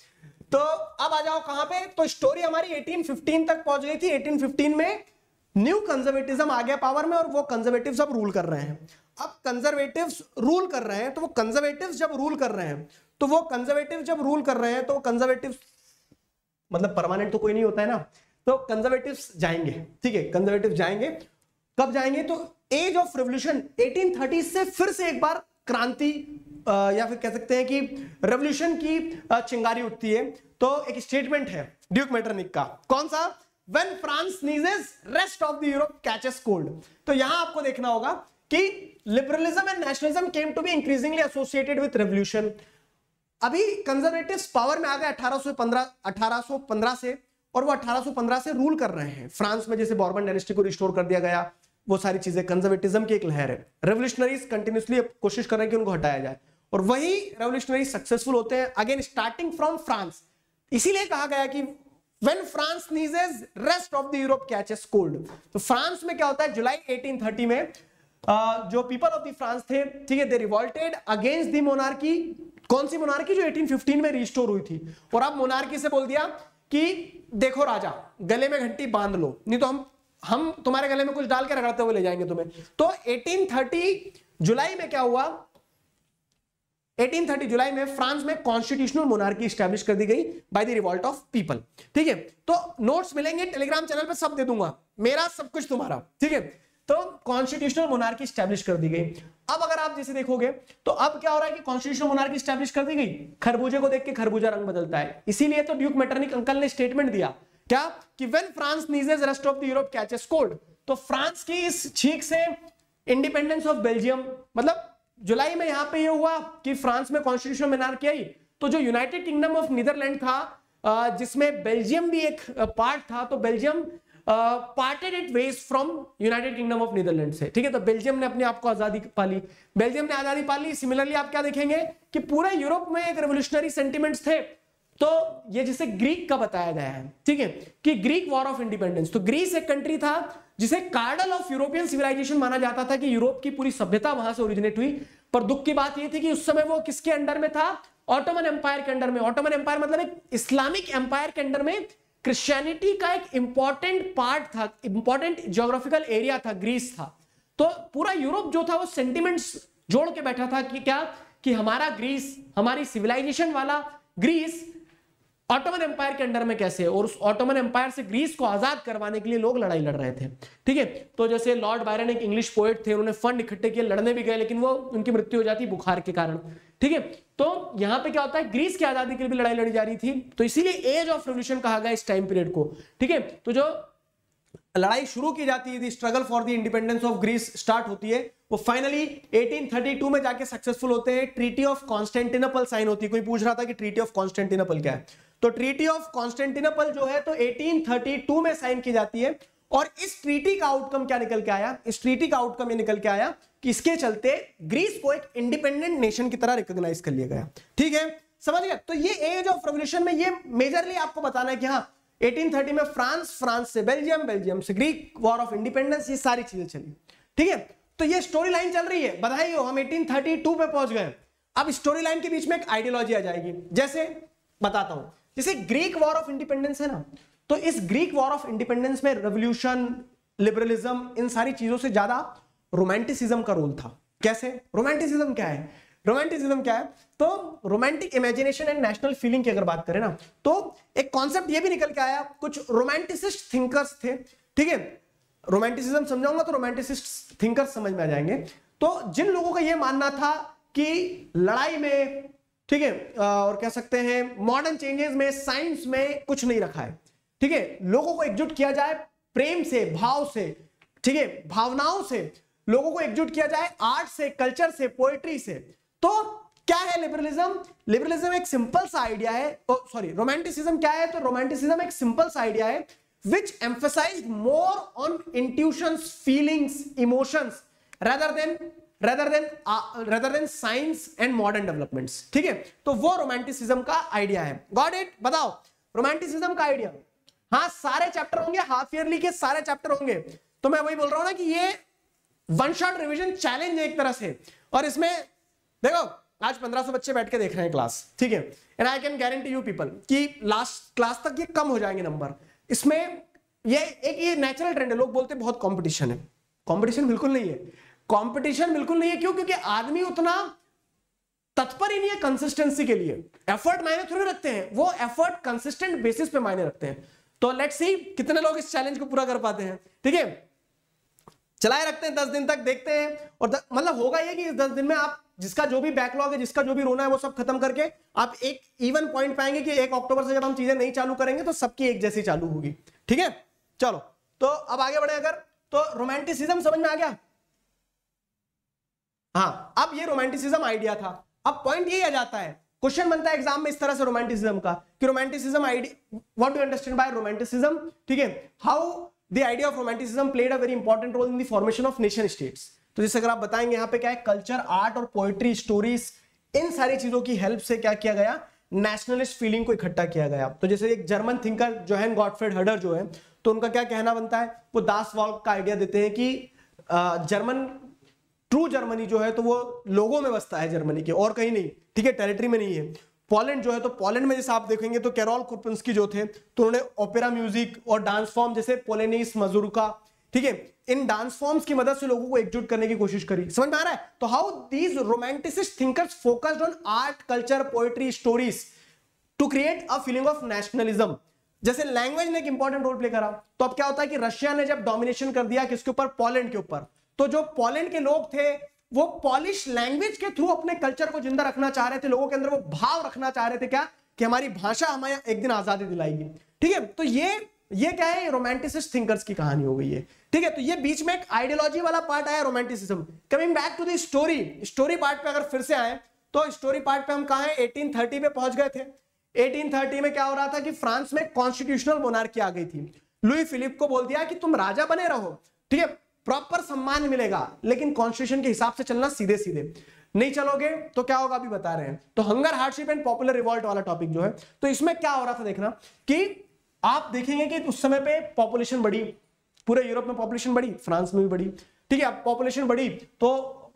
तो अब आ जाओ कहां पे, तो स्टोरी हमारी 1815 तक पहुंच गई थी। 1815 में न्यू कंजर्वेटिज्म आ गया पावर में और वो कंजर्वेटिव्स अब रूल कर रहे हैं। अब कंजर्वेटिव्स रूल कर रहे हैं, तो वो कंजर्वेटिव्स जब रूल कर रहे हैं तो कंजर्वेटिव्स मतलब परमानेंट तो कोई नहीं होता है ना, तो कंजर्वेटिव्स जाएंगे, ठीक है, कंजर्वेटिव्स जाएंगे। कब जाएंगे, तो एज ऑफ रेवोल्यूशन 1830 से फिर से एक बार क्रांति या फिर कह सकते हैं कि रेवोल्यूशन की चिंगारी उठती है। तो एक स्टेटमेंट है ड्यूक मेटरनिख का, कौन सा, When France sneezes, rest of the Europe catches cold. तो यहां आपको देखना होगा कि liberalism and nationalism came to be increasingly associated with revolution. अभी conservatives power में आ गए 1815 से, और वो 1815 से रूल कर रहे हैं फ्रांस में। जैसे बॉर्बन डायनेस्टी को रिस्टोर कर दिया गया, वो सारी चीजें कंजर्वेटिज्म की एक लहर है। रेवोल्यूशनरीज कंटिन्यूसली कोशिश कर रहे हैं कि उनको हटाया जाए, और वही रेवोल्यूशनरी सक्सेसफुल होते हैं, अगेन स्टार्टिंग फ्रॉम फ्रांस। इसीलिए कहा गया कि When France sneezes, rest of the Europe catches cold. तो फ्रांस में क्या होता है, जुलाई 1830 में जो पीपल ऑफ द फ्रांस थे, ठीक है, they revolted against the monarchy. कौन सी monarchy जो 1815 में रिस्टोर हुई थी, और अब monarchy से बोल दिया कि देखो राजा गले में घंटी बांध लो, नहीं तो हम हम तुम्हारे गले में कुछ डाल के रगड़ते हुए ले जाएंगे तुम्हें। तो 1830 जुलाई में क्या हुआ, 1830 जुलाई में फ्रांस में कॉन्स्टिट्यूशनल मोनार्की एस्टैब्लिश कर दी गई by the revolt of people. ठीक है, तो नोट्स मिलेंगे टेलीग्राम चैनल पे, सब दे दूंगा मेरा, सब कुछ तुम्हारा। ठीक है, तो कॉन्स्टिट्यूशनल मोनार्की एस्टैब्लिश कर दी गई। अब अगर आप जैसे देखोगे तो अब क्या हो रहा है कि कॉन्स्टिट्यूशनल मोनार्की एस्टैब्लिश कर दी गई, खरबूजे को देख के खरबूजा रंग बदलता है। इसीलिए तो ड्यूक मेटरनिख अंकल ने स्टेटमेंट दिया क्या कि when France sneezes rest of the Europe catches cold, तो फ्रांस की इस छींक से इंडिपेंडेंस ऑफ बेल्जियम, मतलब जुलाई में यहां पे ये हुआ कि फ्रांस में कॉन्स्टिट्यूशन मोनार्की आई, तो जो यूनाइटेड किंगडम ऑफ नीदरलैंड था जिसमें बेल्जियम भी एक पार्ट था, तो Belgium parted it ways from United Kingdom of Netherland से। ठीक है, तो बेल्जियम ने अपने आप को आजादी पाली, बेल्जियम ने आजादी पाली। सिमिलरली आप क्या देखेंगे कि पूरे यूरोप में एक रेवोल्यूशनरी सेंटिमेंट्स थे, तो ये जैसे ग्रीक का बताया गया है, ठीक है, कि ग्रीक वॉर ऑफ इंडिपेंडेंस, तो ग्रीस एक कंट्री था जिसे कार्डल ऑफ यूरोपियन सिविलाइजेशन माना जाता था कि यूरोप की पूरी सभ्यता वहां से ओरिजिनेट हुई। पर दुख की बात ये थी कि उस समय वो किसके अंडर में था, ऑटोमन एम्पायर के अंडर में। ऑटोमन एम्पायर मतलब एक इस्लामिक एम्पायर के अंडर में क्रिश्चियनिटी का एक इंपॉर्टेंट पार्ट था, इंपॉर्टेंट ज्योग्राफिकल एरिया था, ग्रीस था। तो पूरा यूरोप जो था वो सेंटिमेंट्स जोड़ के बैठा था कि क्या कि हमारा ग्रीस, हमारी सिविलाइजेशन वाला ग्रीस ऑटोमन एम्पायर के अंडर में कैसे, और उस ऑटोमन एम्पायर से ग्रीस को आजाद करवाने के लिए लोग लड़ाई लड़ रहे थे। ठीक है, तो जैसे लॉर्ड बायरन एक इंग्लिश पोएट थे, उन्होंने फंड इकट्ठे किए, लड़ने भी गए, लेकिन वो उनकी मृत्यु हो जाती बुखार के कारण। ठीक है, तो यहां पे क्या होता है, ग्रीस की आजादी के लिए भी लड़ाई लड़ी जा रही थी, तो इसीलिए एज ऑफ रेवोल्यूशन कहा गया इस टाइम पीरियड को। ठीक है, तो जो लड़ाई शुरू की जाती है, struggle for the independence of Greece start होती है, वो फाइनली 1832 में जाके सक्सेसफुल होते हैं। ट्रीटी ऑफ कॉन्स्टेंटिनोपल साइन होती है। कोई पूछ रहा था कि ट्रीटी ऑफ कॉन्स्टेंटिनोपल क्या है, तो ट्रीटी ऑफ कॉन्स्टेंटिनोपल जो है तो 1832 में साइन की जाती है। और इस ट्रीटी का आउटकम क्या निकल के आया, इस ट्रीटी का आउटकम ये निकल के आया कि इसके चलते ग्रीस को एक इंडिपेंडेंट नेशन की तरह रिकॉग्नाइज कर लिया गया। ठीक है, समझ गए। तो ये एज ऑफ रेवोल्यूशन में ये मेजरली आपको बताना है कि हाँ 1830 में फ्रांस, फ्रांस से बेल्जियम, बेल्जियम से ग्रीक वॉर ऑफ इंडिपेंडेंस, ये सारी चीजें चली। ठीक है, तो ये स्टोरी लाइन चल रही है, बधाई हो, हम 1832 पे पहुंच गए। अब स्टोरी लाइन के बीच में एक आइडियोलॉजी आ जाएगी, जैसे बताता हूं, जैसे ग्रीक वॉर ऑफ इंडिपेंडेंस है ना, तो इस ग्रीक वॉर ऑफ इंडिपेंडेंस में रेवोल्यूशन, लिबरलिज्म, इन सारी चीजों से ज्यादा रोमांटिसिज्म का रोल था। कैसे, रोमांटिसिज्म क्या है, रोमांटिसिज्म क्या है, तो romantic imagination and national feeling की अगर बात करें ना, तो एक कॉन्सेप्ट ये भी निकल के आया, कुछ रोमांटिसिस्ट थिंकर्स थे। ठीक है, रोमांटिसिज्म समझाऊंगा तो रोमांटिसिस्ट थिंकर्स समझ में आ जाएंगे। तो जिन लोगों का ये मानना था कि लड़ाई में, ठीक है, और कह सकते हैं मॉडर्न चेंजेस में, साइंस में कुछ नहीं रखा है। ठीक है, लोगों को एकजुट किया जाए प्रेम से, भाव से, ठीक है, भावनाओं से लोगों को एकजुट किया जाए, आर्ट से, कल्चर से, पोएट्री से। तो क्या है लिबरलिज्म, लिबरलिज्म एक सिंपल सा आइडिया है, सॉरी रोमांटिसिज्म क्या है, तो रोमांटिसिज्म एक सिंपल सा आइडिया है which emphasized more on intuitions, feelings, emotions rather than science and modern developments। ठीक है, तो वो रोमांटिसिज्म का आइडिया है। गॉट इट, बताओ रोमांटिसिज्म का आइडिया। हाँ, सारे चैप्टर होंगे, हाफ ईयरली के सारे चैप्टर होंगे, तो मैं वही बोल रहा हूं ना कि ये वन शॉट रिविजन चैलेंज है एक तरह से। और इसमें देखो आज 1500 बच्चे बैठ के देख रहे हैं क्लास, ठीक है, and I can guarantee you people कि लास्ट क्लास तक ये कम हो जाएंगे नंबर। इसमें ये नेचुरल ट्रेंड है, लोग बोलते हैं बहुत कंपटीशन है, कंपटीशन बिल्कुल नहीं है, कंपटीशन बिल्कुल नहीं है। क्यों? क्योंकि आदमी उतना तत्पर ही नहीं है कंसिस्टेंसी के लिए। एफर्ट मायने थोड़ी रखते हैं, वो एफर्ट कंसिस्टेंट बेसिस पे मायने रखते हैं। तो लेट्स सी कितने लोग इस चैलेंज को पूरा कर पाते हैं। ठीक है, चलाए रखते हैं 10 दिन तक, देखते हैं। और मतलब होगा ये कि इस 10 दिन में आप जिसका जो भी बैकलॉग है, जिसका जो भी रोना है, वो सब खत्म करके आप एक इवन पॉइंट पाएंगे कि 1 अक्टूबर से जब हम चीजें नहीं चालू करेंगे तो सबकी एक जैसी चालू होगी। ठीक है, चलो तो अब आगे बढ़े अगर, तो रोमांटिसिज्म समझ में आ गया। हाँ, अब ये रोमांटिसिज्म आइडिया था। अब पॉइंट ये आ जाता है, क्वेश्चन बनता है एग्जाम में इस तरह से रोमांटिसिज्म का कि romanticism idea, what do you understand by romanticism. ठीक है, how the idea of romanticism played a very important role in the formation of nation states. तो जैसे अगर आप बताएंगे यहाँ पे क्या है, कल्चर, आर्ट और पोएट्री, स्टोरीज, इन सारी चीजों की हेल्प से क्या किया गया, नेशनलिस्ट फीलिंग को इकट्ठा किया गया। तो जैसे एक जर्मन थिंकर जोहेन गॉडफेड हर्डर जो है, तो उनका क्या कहना बनता है, वो दास वॉल्फ का आइडिया देते हैं कि जर्मन, ट्रू जर्मनी जो है तो वो लोगों में बसता है जर्मनी के, और कहीं नहीं। ठीक है, टेरिटरी में नहीं है। पोलैंड जो है, तो पोलैंड में जैसे आप देखेंगे तो कैरोल कुरपिंस्की जो थे, तो उन्होंने ओपेरा म्यूजिक और डांस फॉर्म जैसे पोलेनिस, मजूरका, ठीक है, इन डांस फॉर्म्स की मदद से लोगों को एकजुट करने की कोशिश करी। समझ में आ रहा है? तो how these romanticist thinkers focused on art, culture, poetry, stories to create a feeling of nationalism. जैसे लैंग्वेज ने एक इंपॉर्टेंट रोल प्ले करा, तो अब क्या होता है कि रशिया ने जब डोमिनेशन कर दिया किसके ऊपर, पोलैंड के ऊपर, तो जो पोलैंड के लोग थे वो पॉलिश लैंग्वेज के थ्रू अपने कल्चर को जिंदा रखना चाह रहे थे, लोगों के अंदर वो भाव रखना चाह रहे थे क्या, कि हमारी भाषा हमें एक दिन आजादी दिलाएगी। ठीक है, तो ये क्या है, रोमांटिसिस्ट थिंकर्स की कहानी हो गई है। ठीक है, तो ये बीच में एक आइडियोलॉजी वाला पार्ट आया romanticism. Coming back to the story part पे अगर फिर से आए तो स्टोरी पार्ट पे हम कहां है, 1830 पे पहुंच गए थे। 1830 में क्या हो रहा था कि फ्रांस में कॉन्स्टिट्यूशनल मोनार्की आ गई थी। लुई फिलिप को बोल दिया कि तुम राजा बने रहो, ठीक है, प्रॉपर सम्मान मिलेगा, लेकिन कॉन्स्टिट्यूशन के हिसाब से चलना, सीधे सीधे नहीं चलोगे तो क्या होगा, अभी बता रहे हैं। तो hunger, hardship and popular revolt वाला टॉपिक जो है, तो इसमें क्या हो रहा था देखना कि आप देखेंगे कि उस समय पे पॉपुलेशन बढ़ी, पूरे यूरोप में पॉपुलेशन बढ़ी, फ्रांस में भी बढ़ी। ठीक है, पॉपुलेशन बढ़ी तो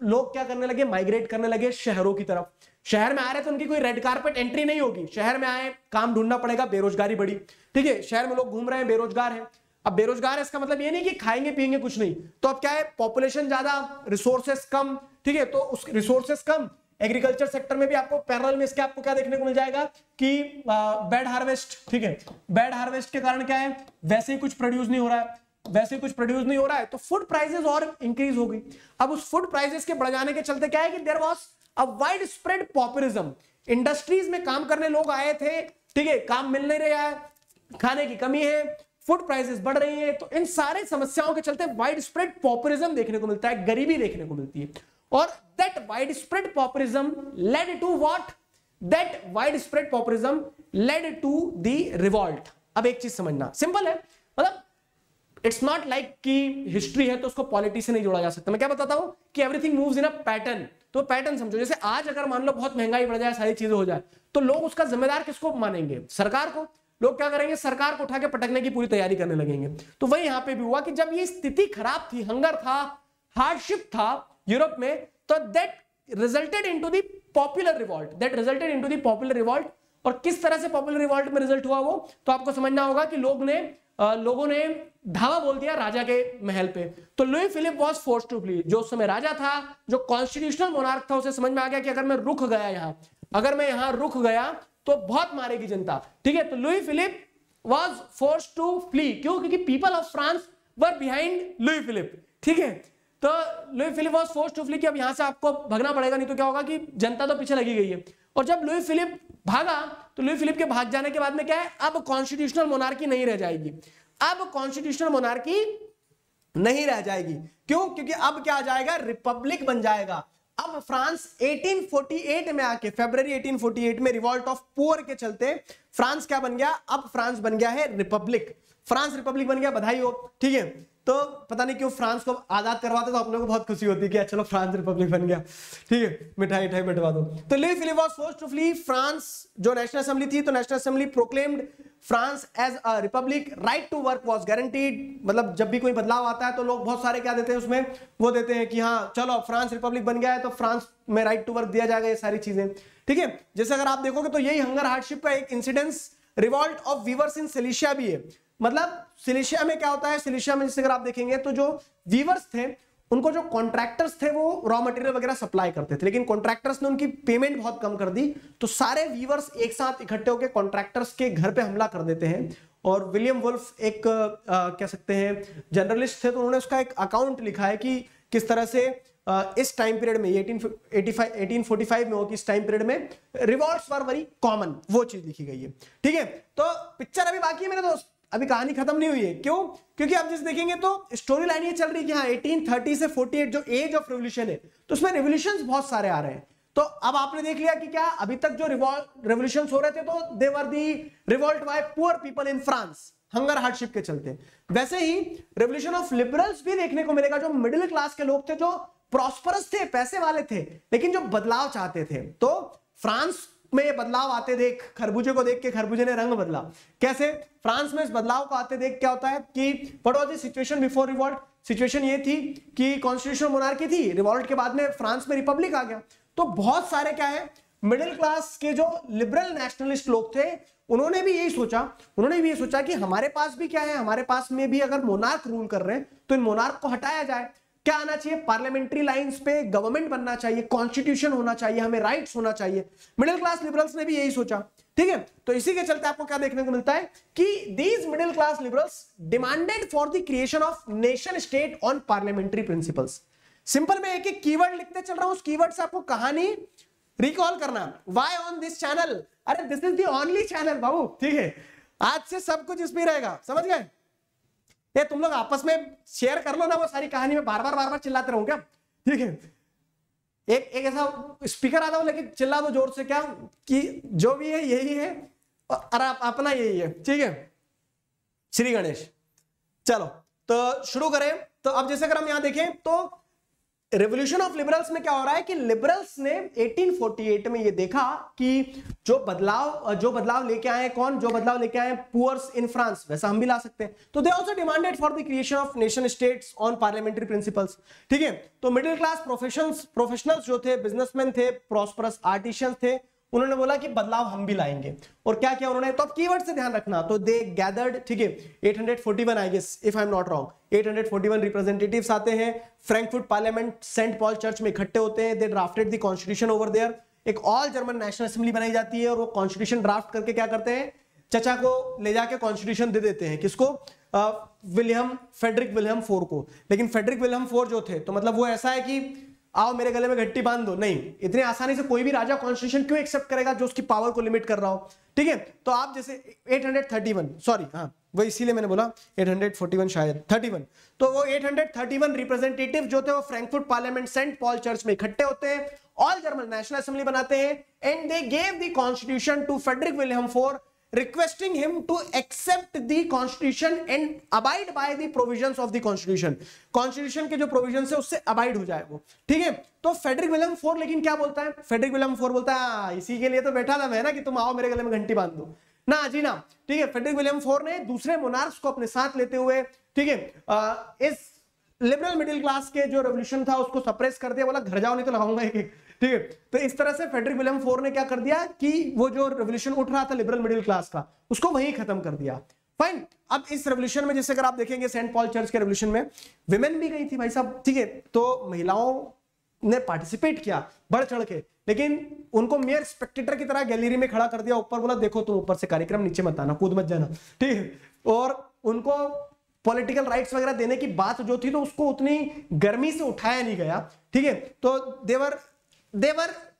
लोग क्या करने लगे, माइग्रेट करने लगे शहरों की तरफ। शहर में आ रहे तो उनकी कोई रेड कार्पेट एंट्री नहीं होगी, शहर में आए काम ढूंढना पड़ेगा, बेरोजगारी बढ़ी। ठीक है, शहर में लोग घूम रहे हैं, बेरोजगार है। अब बेरोजगार है इसका मतलब ये नहीं कि खाएंगे पिएंगे कुछ नहीं, तो अब क्या है, पॉपुलेशन ज्यादा, रिसोर्सेस कम। ठीक है, तो उस रिसोर्सेस कम, एग्रीकल्चर सेक्टर में भी आपको पैरेलल में इसके आपको क्या देखने को मिल जाएगा कि बेड हार्वेस्ट। ठीक है, बेड हार्वेस्ट के कारण क्या है, वैसे ही कुछ प्रोड्यूस नहीं हो रहा है, वैसे ही कुछ प्रोड्यूस नहीं हो रहा है, तो फूड प्राइसेस और इंक्रीज हो गई। अब उस फूड प्राइसेस के बढ़ जाने के चलते क्या है कि there was a wide spread populism. Industries में काम करने लोग आए थे, ठीक है, काम मिल नहीं रहा है, खाने की कमी है, फूड प्राइसेस बढ़ रही है, तो इन सारे समस्याओं के चलते वाइड स्प्रेड पॉपुलिज्म देखने को मिलता है, गरीबी देखने को मिलती है। और that widespread pauperism led to what? That widespread pauperism led to the revolt. अब एक चीज समझना, सिंपल है, मतलब इट्स नॉट लाइक कि हिस्ट्री है तो उसको पॉलिटिक्स से नहीं जोड़ा जा सकता। मैं क्या बताता हूं कि everything moves in a pattern, तो पैटर्न समझो, जैसे आज अगर मान लो बहुत महंगाई बढ़ जाए, सारी चीजें हो जाए, तो लोग उसका जिम्मेदार किसको मानेंगे, सरकार को। लोग क्या करेंगे, सरकार को उठा के पटकने की पूरी तैयारी करने लगेंगे। तो वही यहां पर भी हुआ कि जब ये स्थिति खराब थी, हंगर था, हार्डशिप था यूरोप में, तो that resulted into the popular revolt, that resulted into the popular revolt. और किस तरह से पॉपुलर रिवॉल्ट में रिजल्ट हुआ वो तो आपको समझना होगा कि लोगों ने धावा बोल दिया राजा के महल पे। तो Louis Philippe was forced to flee, जो उस समय राजा था, जो कॉन्स्टिट्यूशनल मोनार्क था, उसे समझ में आ गया कि अगर मैं यहां रुक गया तो बहुत मारेगी जनता। ठीक है, तो Louis Philippe was forced to flee, क्यों, क्योंकि people of France were behind Louis Philippe. ठीक है, तो Louis Philippe was forced to flee कि अब यहां से आपको भागना पड़ेगा, नहीं तो क्या होगा कि जनता तो पीछे लगी गई है। और जब लुई फिलिप भागा तो लुई फिलिप के भाग जाने के बाद में क्या है, अब कॉन्स्टिट्यूशनल मोनार्की नहीं रह जाएगी, अब कॉन्स्टिट्यूशनल मोनार्की नहीं रह जाएगी, क्यों, क्योंकि अब क्या आ जाएगा, रिपब्लिक बन जाएगा। अब फ्रांस 1848 में आके, फरवरी 1848 में रिवॉल्ट ऑफ पुअर के चलते फ्रांस क्या बन गया, अब फ्रांस बन गया है रिपब्लिक, फ्रांस रिपब्लिक बन गया, बधाई हो। ठीक है, तो पता नहीं क्यों फ्रांस को आजाद करवाते तो अपने को बहुत खुशी होती कि चलो फ्रांस रिपब्लिक बन गया। ठीक है, मिठाई मिठाई बंटवा दो। तो Louis Philippe was forced to flee. France जो नेशनल असेंबली थी, तो national assembly proclaimed France as a republic, right to work was guaranteed. मतलब जब भी कोई बदलाव आता है तो लोग बहुत सारे क्या देते हैं उसमें, वो देते हैं कि हाँ चलो फ्रांस रिपब्लिक बन गया है तो फ्रांस में राइट टू वर्क दिया जाएगा, ये सारी चीजें। ठीक है, जैसे अगर आप देखोगे तो यही हंगर हार्डशिप का एक incidence revolt of weavers in Silesia भी है। मतलब सिलेशिया में क्या होता है, सिलेशिया में जैसे अगर आप देखेंगे तो जो वीवर्स थे उनको जो कॉन्ट्रैक्टर्स थे वो रॉ मटेरियल वगैरह सप्लाई करते थे, लेकिन कॉन्ट्रैक्टर्स ने उनकी पेमेंट बहुत कम कर दी, तो सारे वीवर्स एक साथ इकट्ठे होकर कॉन्ट्रैक्टर्स के घर पे हमला कर देते हैं। और विलियम वोल्फ एक कह सकते हैं जर्नलिस्ट थे, तो उन्होंने उसका एक अकाउंट लिखा है कि किस तरह से इस टाइम पीरियड में 1845 में हो कि इस टाइम पीरियड में रिवॉल्ट्स वर वेरी कॉमन, वो चीज लिखी गई है। ठीक है, तो पिक्चर अभी बाकी है मेरे दोस्त, अभी कहानी खत्म नहीं हुई है, क्यों, क्योंकि आप जिस देखेंगे तो स्टोरी लाइन ये चल रही है कि हाँ 1830 से 48 जो एज ऑफ रेवोल्यूशन है, तो उसमें रेवोल्यूशंस बहुत सारे आ रहे हैं। तो अब आपने देख लिया कि क्या अभी तक जो रेवोल्यूशंस हो रहे थे तो they were the revolt by poor people in France, hunger hardship के चलते। वैसे ही रेवोल्यूशन ऑफ लिबरल्स भी देखने को मिलेगा, जो मिडिल क्लास के लोग थे, जो प्रॉस्परस थे, पैसे वाले थे, लेकिन जो बदलाव चाहते थे। तो फ्रांस में ये बदलाव आते देख, खरबूजे को देख के खरबूजे ने रंग बदला, कैसे, फ्रांस में इस बदलाव को आते देख क्या होता है कि what was the situation before revolt. Situation ये थी कि कॉन्स्टिट्यूशनल मोनार्की थी, रिवॉल्ट के बाद में फ्रांस में रिपब्लिक आ गया, तो बहुत सारे क्या है मिडिल क्लास के जो लिबरल नेशनलिस्ट लोग थे उन्होंने भी यही सोचा, उन्होंने भी ये सोचा कि हमारे पास भी क्या है, हमारे पास में भी अगर मोनार्क रूल कर रहे हैं तो इन मोनार्क को हटाया जाए। क्या आना चाहिए? पार्लियामेंट्री लाइंस पे गवर्नमेंट बनना चाहिए, कॉन्स्टिट्यूशन होना चाहिए, हमें राइट्स होना चाहिए। मिडिल क्लास लिबरल्स ने भी यही सोचा, ठीक है। तो इसी के चलते आपको क्या देखने को मिलता है कि these middle class liberals demanded for the creation of nation state on parliamentary principles. Simple में एक एक कीवर्ड लिखते चल रहा हूं, उस कीवर्ड से आपको कहानी रिकॉल करना। Why on this channel? अरे this is the only channel बाबू, ठीक है। आज से सब कुछ इसमें रहेगा, समझ गए? ये तुम लोग आपस में शेयर कर लो ना वो सारी कहानी, में बार बार चिल्लाते रहूं क्या? ठीक है। एक ऐसा स्पीकर आता हो लेकिन चिल्ला दो जोर से क्या कि जो भी है यही है और अपना यही है, ठीक है। श्री गणेश। चलो तो शुरू करें। तो अब जैसे अगर हम यहां देखें तो रेवोल्यूशन ऑफ लिबरल्स में क्या हो रहा है कि लिबरल्स ने 1848 में ये देखा कि जो बदलाव लेके आए कौन, जो बदलाव लेके आए पुअर्स इन फ्रांस, वैसा हम भी ला सकते हैं। तो they also demanded for the creation of nation states on parliamentary principles, ठीक है। तो मिडिल क्लास प्रोफेशनल्स जो थे, बिजनेसमैन थे, प्रॉस्परस आर्टिशियंस थे, उन्होंने बोला कि बदलाव हम भी लाएंगे। और क्या किया उन्होंने? तो अब कीवर्ड से ध्यान रखना। तो दे गैदर्ड, ठीक है, 841 I guess if I am not wrong, 841 representatives आते हैं। Frankfurt parliament Saint Paul church में इकट्ठे होते हैं। They drafted the constitution over there. एक ऑल जर्मन नेशनल असेंबली बनाई जाती है और वो कॉन्स्टिट्यूशन ड्राफ्ट करके क्या करते हैं, चचा को ले जाके कॉन्स्टिट्यूशन दे देते हैं। किसको? विलियम फेडरिक विलियम फोर को। लेकिन फेडरिक विलियम फोर जो थे, तो मतलब वो ऐसा है कि आओ मेरे गले में घट्टी बांध दो, नहीं। इतने आसानी से कोई भी राजा कॉन्स्टिट्यूशन क्यों एक्सेप्ट करेगा जो उसकी पावर को लिमिट कर रहा हो, ठीक है। तो आप जैसे 831, सॉरी हाँ वो इसीलिए मैंने बोला 841 शायद 31, तो वो 831 रिप्रेजेंटेटिव जो थे वो Frankfurt parliament Saint Paul church में इकट्ठे होते हैं। ऑल जर्मन नेशनल असेंबली बनाते हैं and they gave the constitution to Frederick William four requesting him to accept the constitution and abide by the provisions of the constitution. Constitution के जो provisions है उससे abide हो जाए वो, ठीक है। तो फ्रेडरिक विलियम फोर लेकिन क्या बोलता है? फ्रेडरिक विलियम फोर बोलता है इसी के लिए तो बैठा था मैं ना कि तुम आओ मेरे गले में घंटी बांध दो ना जी ना, ठीक है। फ्रेडरिक विलियम फोर ने दूसरे मोनार्क्स को अपने साथ लेते हुए, ठीक है, इस लिबरल मिडिल क्लास के जो रेवोल्यूशन था उसको सप्रेस कर दिया। बोला घर जाओ नहीं तो लगाऊंगा एक, ठीक है। तो इस तरह से फ्रेडरिक विलियम फोर ने क्या कर दिया कि वो जो रेवोल्यूशन उठ रहा था लिबरल मिडिल क्लास का उसको वहीं खत्म कर दिया। फाइन। अब इस रेवोल्यूशन में जैसे अगर आप देखेंगे सेंट पॉल चर्च के रेवोल्यूशन में विमेन भी गई थी भाई साहब, ठीक है। तो महिलाओं ने पार्टिसिपेट किया बढ़ चढ़ के, लेकिन उनको मेयर स्पेक्टेटर की तरह गैलरी में खड़ा कर दिया। ऊपर बोला देखो तुम ऊपर से कार्यक्रम, नीचे मत आना, कूद मत जाना, ठीक है। और उनको पॉलिटिकल राइट्स वगैरह देने की बात जो थी तो उसको उतनी गर्मी से उठाया नहीं गया, ठीक है। तो they were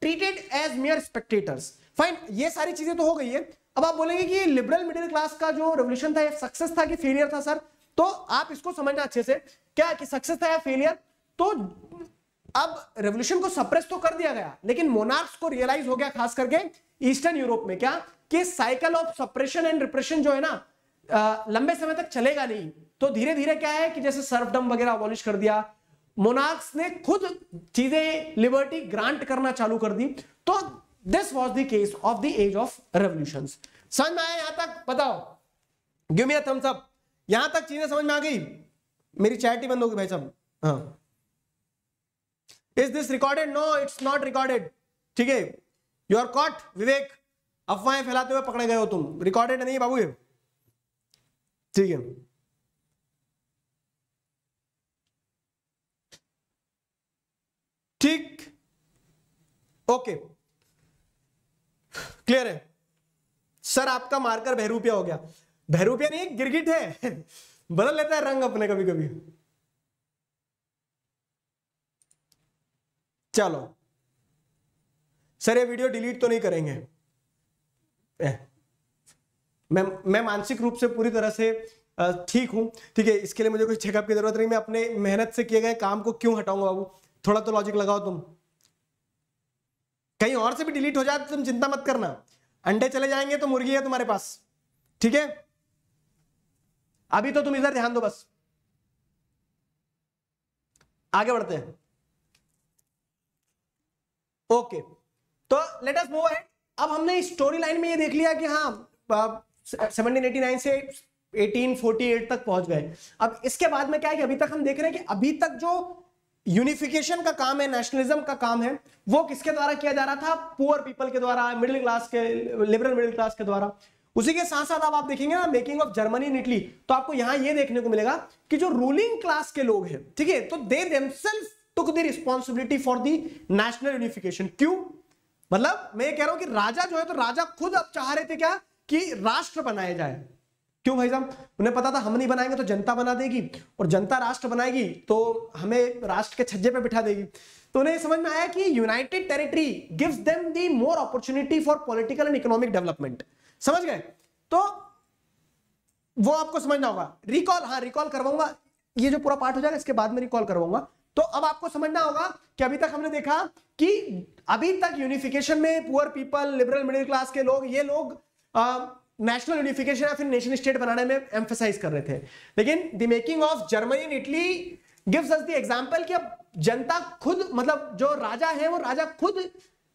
treated as mere spectators. Fine, ये सारी चीजें तो हो गई है। अब आप बोलेंगे कि लिबरल मिडिल क्लास का जो रेवोल्यूशन था ये सक्सेस था कि फेलियर था सर? तो आप इसको समझना अच्छे से क्या कि सक्सेस था या फेलियर। तो अब रेवोल्यूशन को सप्रेस तो कर दिया गया लेकिन मोनार्क्स को रियलाइज हो गया, खास करके ईस्टर्न यूरोप में, क्या कि cycle of suppression and repression जो है ना लंबे समय तक चलेगा नहीं। तो धीरे धीरे क्या है कि जैसे सर्वडम वगैरह अबॉलिश कर दिया, मोनार्क्स ने खुद चीजें लिबर्टी ग्रांट करना चालू कर दी। तो this was the case of the age of revolutions. समझ में आया यहां तक? बताओ, give me a thumbs up. यहां तक चीजें समझ में आ गई? मेरी चैट ही बंद होगी भाई साहब। हाँ, is this recorded? No it's not recorded, ठीक है। यू आर कॉट विवेक, अफवाहें फैलाते हुए पकड़े गए हो तुम, रिकॉर्डेड नहीं बाबू ये, ठीक है। ठीक, ओके, क्लियर है सर? आपका मार्कर बहरूपिया हो गया। बहरूपिया नहीं, गिरगिट है, बदल लेता है रंग अपने कभी कभी। चलो सर, ये वीडियो डिलीट तो नहीं करेंगे? मैं मानसिक रूप से पूरी तरह से ठीक हूं, ठीक है। इसके लिए मुझे कोई चेकअप की जरूरत नहीं। मैं अपने मेहनत से किए गए काम को क्यों हटाऊंगा बाबू? थोड़ा तो लॉजिक लगाओ तुम। कहीं और से भी डिलीट हो जाए तुम चिंता मत करना, अंडे चले जाएंगे तो मुर्गी है तुम्हारे पास, ठीक है। अभी तो तुम इधर ध्यान दो बस, आगे बढ़ते हैं। ओके, तो लेट अस मूव। अब हमने स्टोरी लाइन में ये देख लिया कि हाँ 1789 से 1848 तक पहुंच गए। अब इसके बाद में क्या है कि अभी तक हम देख रहे हैं कि अभी तक जो यूनिफिकेशन का काम है, नेशनलिज्म का काम है, वो किसके द्वारा किया जा रहा था? पुअर पीपल के द्वारा, मिडिल क्लास के, लिबरल मिडिल क्लास के द्वारा। उसी के साथ साथ आप देखेंगे ना making of Germany in Italy, तो आपको यहां ये देखने को मिलेगा कि जो रूलिंग क्लास के लोग हैं, ठीक है, तो they themselves took the responsibility for the national unification. क्यों? मतलब मैं कह रहा हूं कि राजा जो है, तो राजा खुद अब चाह रहे थे क्या कि राष्ट्र बनाया जाए। क्यों भाई साहब? उन्हें पता था हम नहीं बनाएंगे तो जनता बना देगी, और जनता राष्ट्र बनाएगी तो हमें राष्ट्र के छज्जे पे बिठा देगी। तो उन्हें समझ में आया कि united territory gives them the more opportunity for political and economic development. समझ गए? तो वो आपको समझना होगा। रिकॉल, हाँ रिकॉल करवाऊंगा, ये जो पूरा पार्ट हो जाएगा इसके बाद में रिकॉल करवाऊंगा। तो अब आपको समझना होगा कि अभी तक हमने देखा कि अभी तक यूनिफिकेशन में poor people, liberal middle class के लोग, ये लोग नेशनल यूनिफिकेशन या फिर नेशन स्टेट बनाने में एम्फेसाइज कर रहे थे। लेकिन the making of Germany in Italy gives us the example कि अब जनता खुद, मतलब जो राजा है वो राजा खुद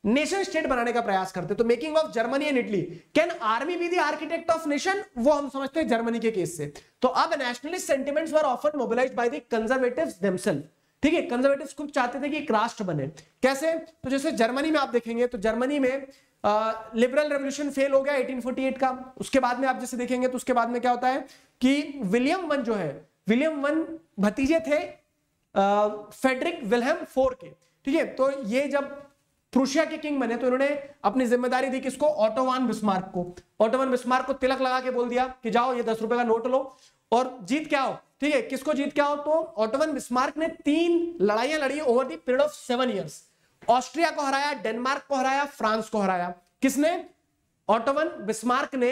नेशन स्टेट बनाने का प्रयास करते। तो making of Germany in Italy, can army be the architect of nation, वो हम समझते हैं जर्मनी के केस से। तो अब nationalist sentiments were often mobilised by the conservatives themselves. ठीक है, कंजर्वेटिव्स खुद चाहते थे कि एक राष्ट्र बने। कैसे? तो जैसे जर्मनी में आप देखेंगे तो जर्मनी में लिबरल रेवोल्यूशन फेल हो गया 1848 का। उसके बाद में आप जैसे देखेंगे तो उसके बाद में क्या होता है कि विलियम वन जो है, विलियम वन भतीजे थे फ्रेडरिक विलियम फोर के। ठीक है, तो ये जब प्रूशिया के किंग बने तो इन्होंने अपनी जिम्मेदारी दी किसको? ऑटोवान बिस्मार्क को। ऑटोवान बिस्मार्क को तिलक लगा के बोल दिया कि जाओ ये 10 रुपए का नोट लो और जीत के आओ। ठीक है, किसको जीत के आओ? तो ऑटोवान बिस्मार्क ने 3 लड़ाइयां लड़ी over the period of 7 years. Austria को हराया, डेनमार्क को हराया, फ्रांस को हराया। किसने? ऑटोवान बिस्मार्क ने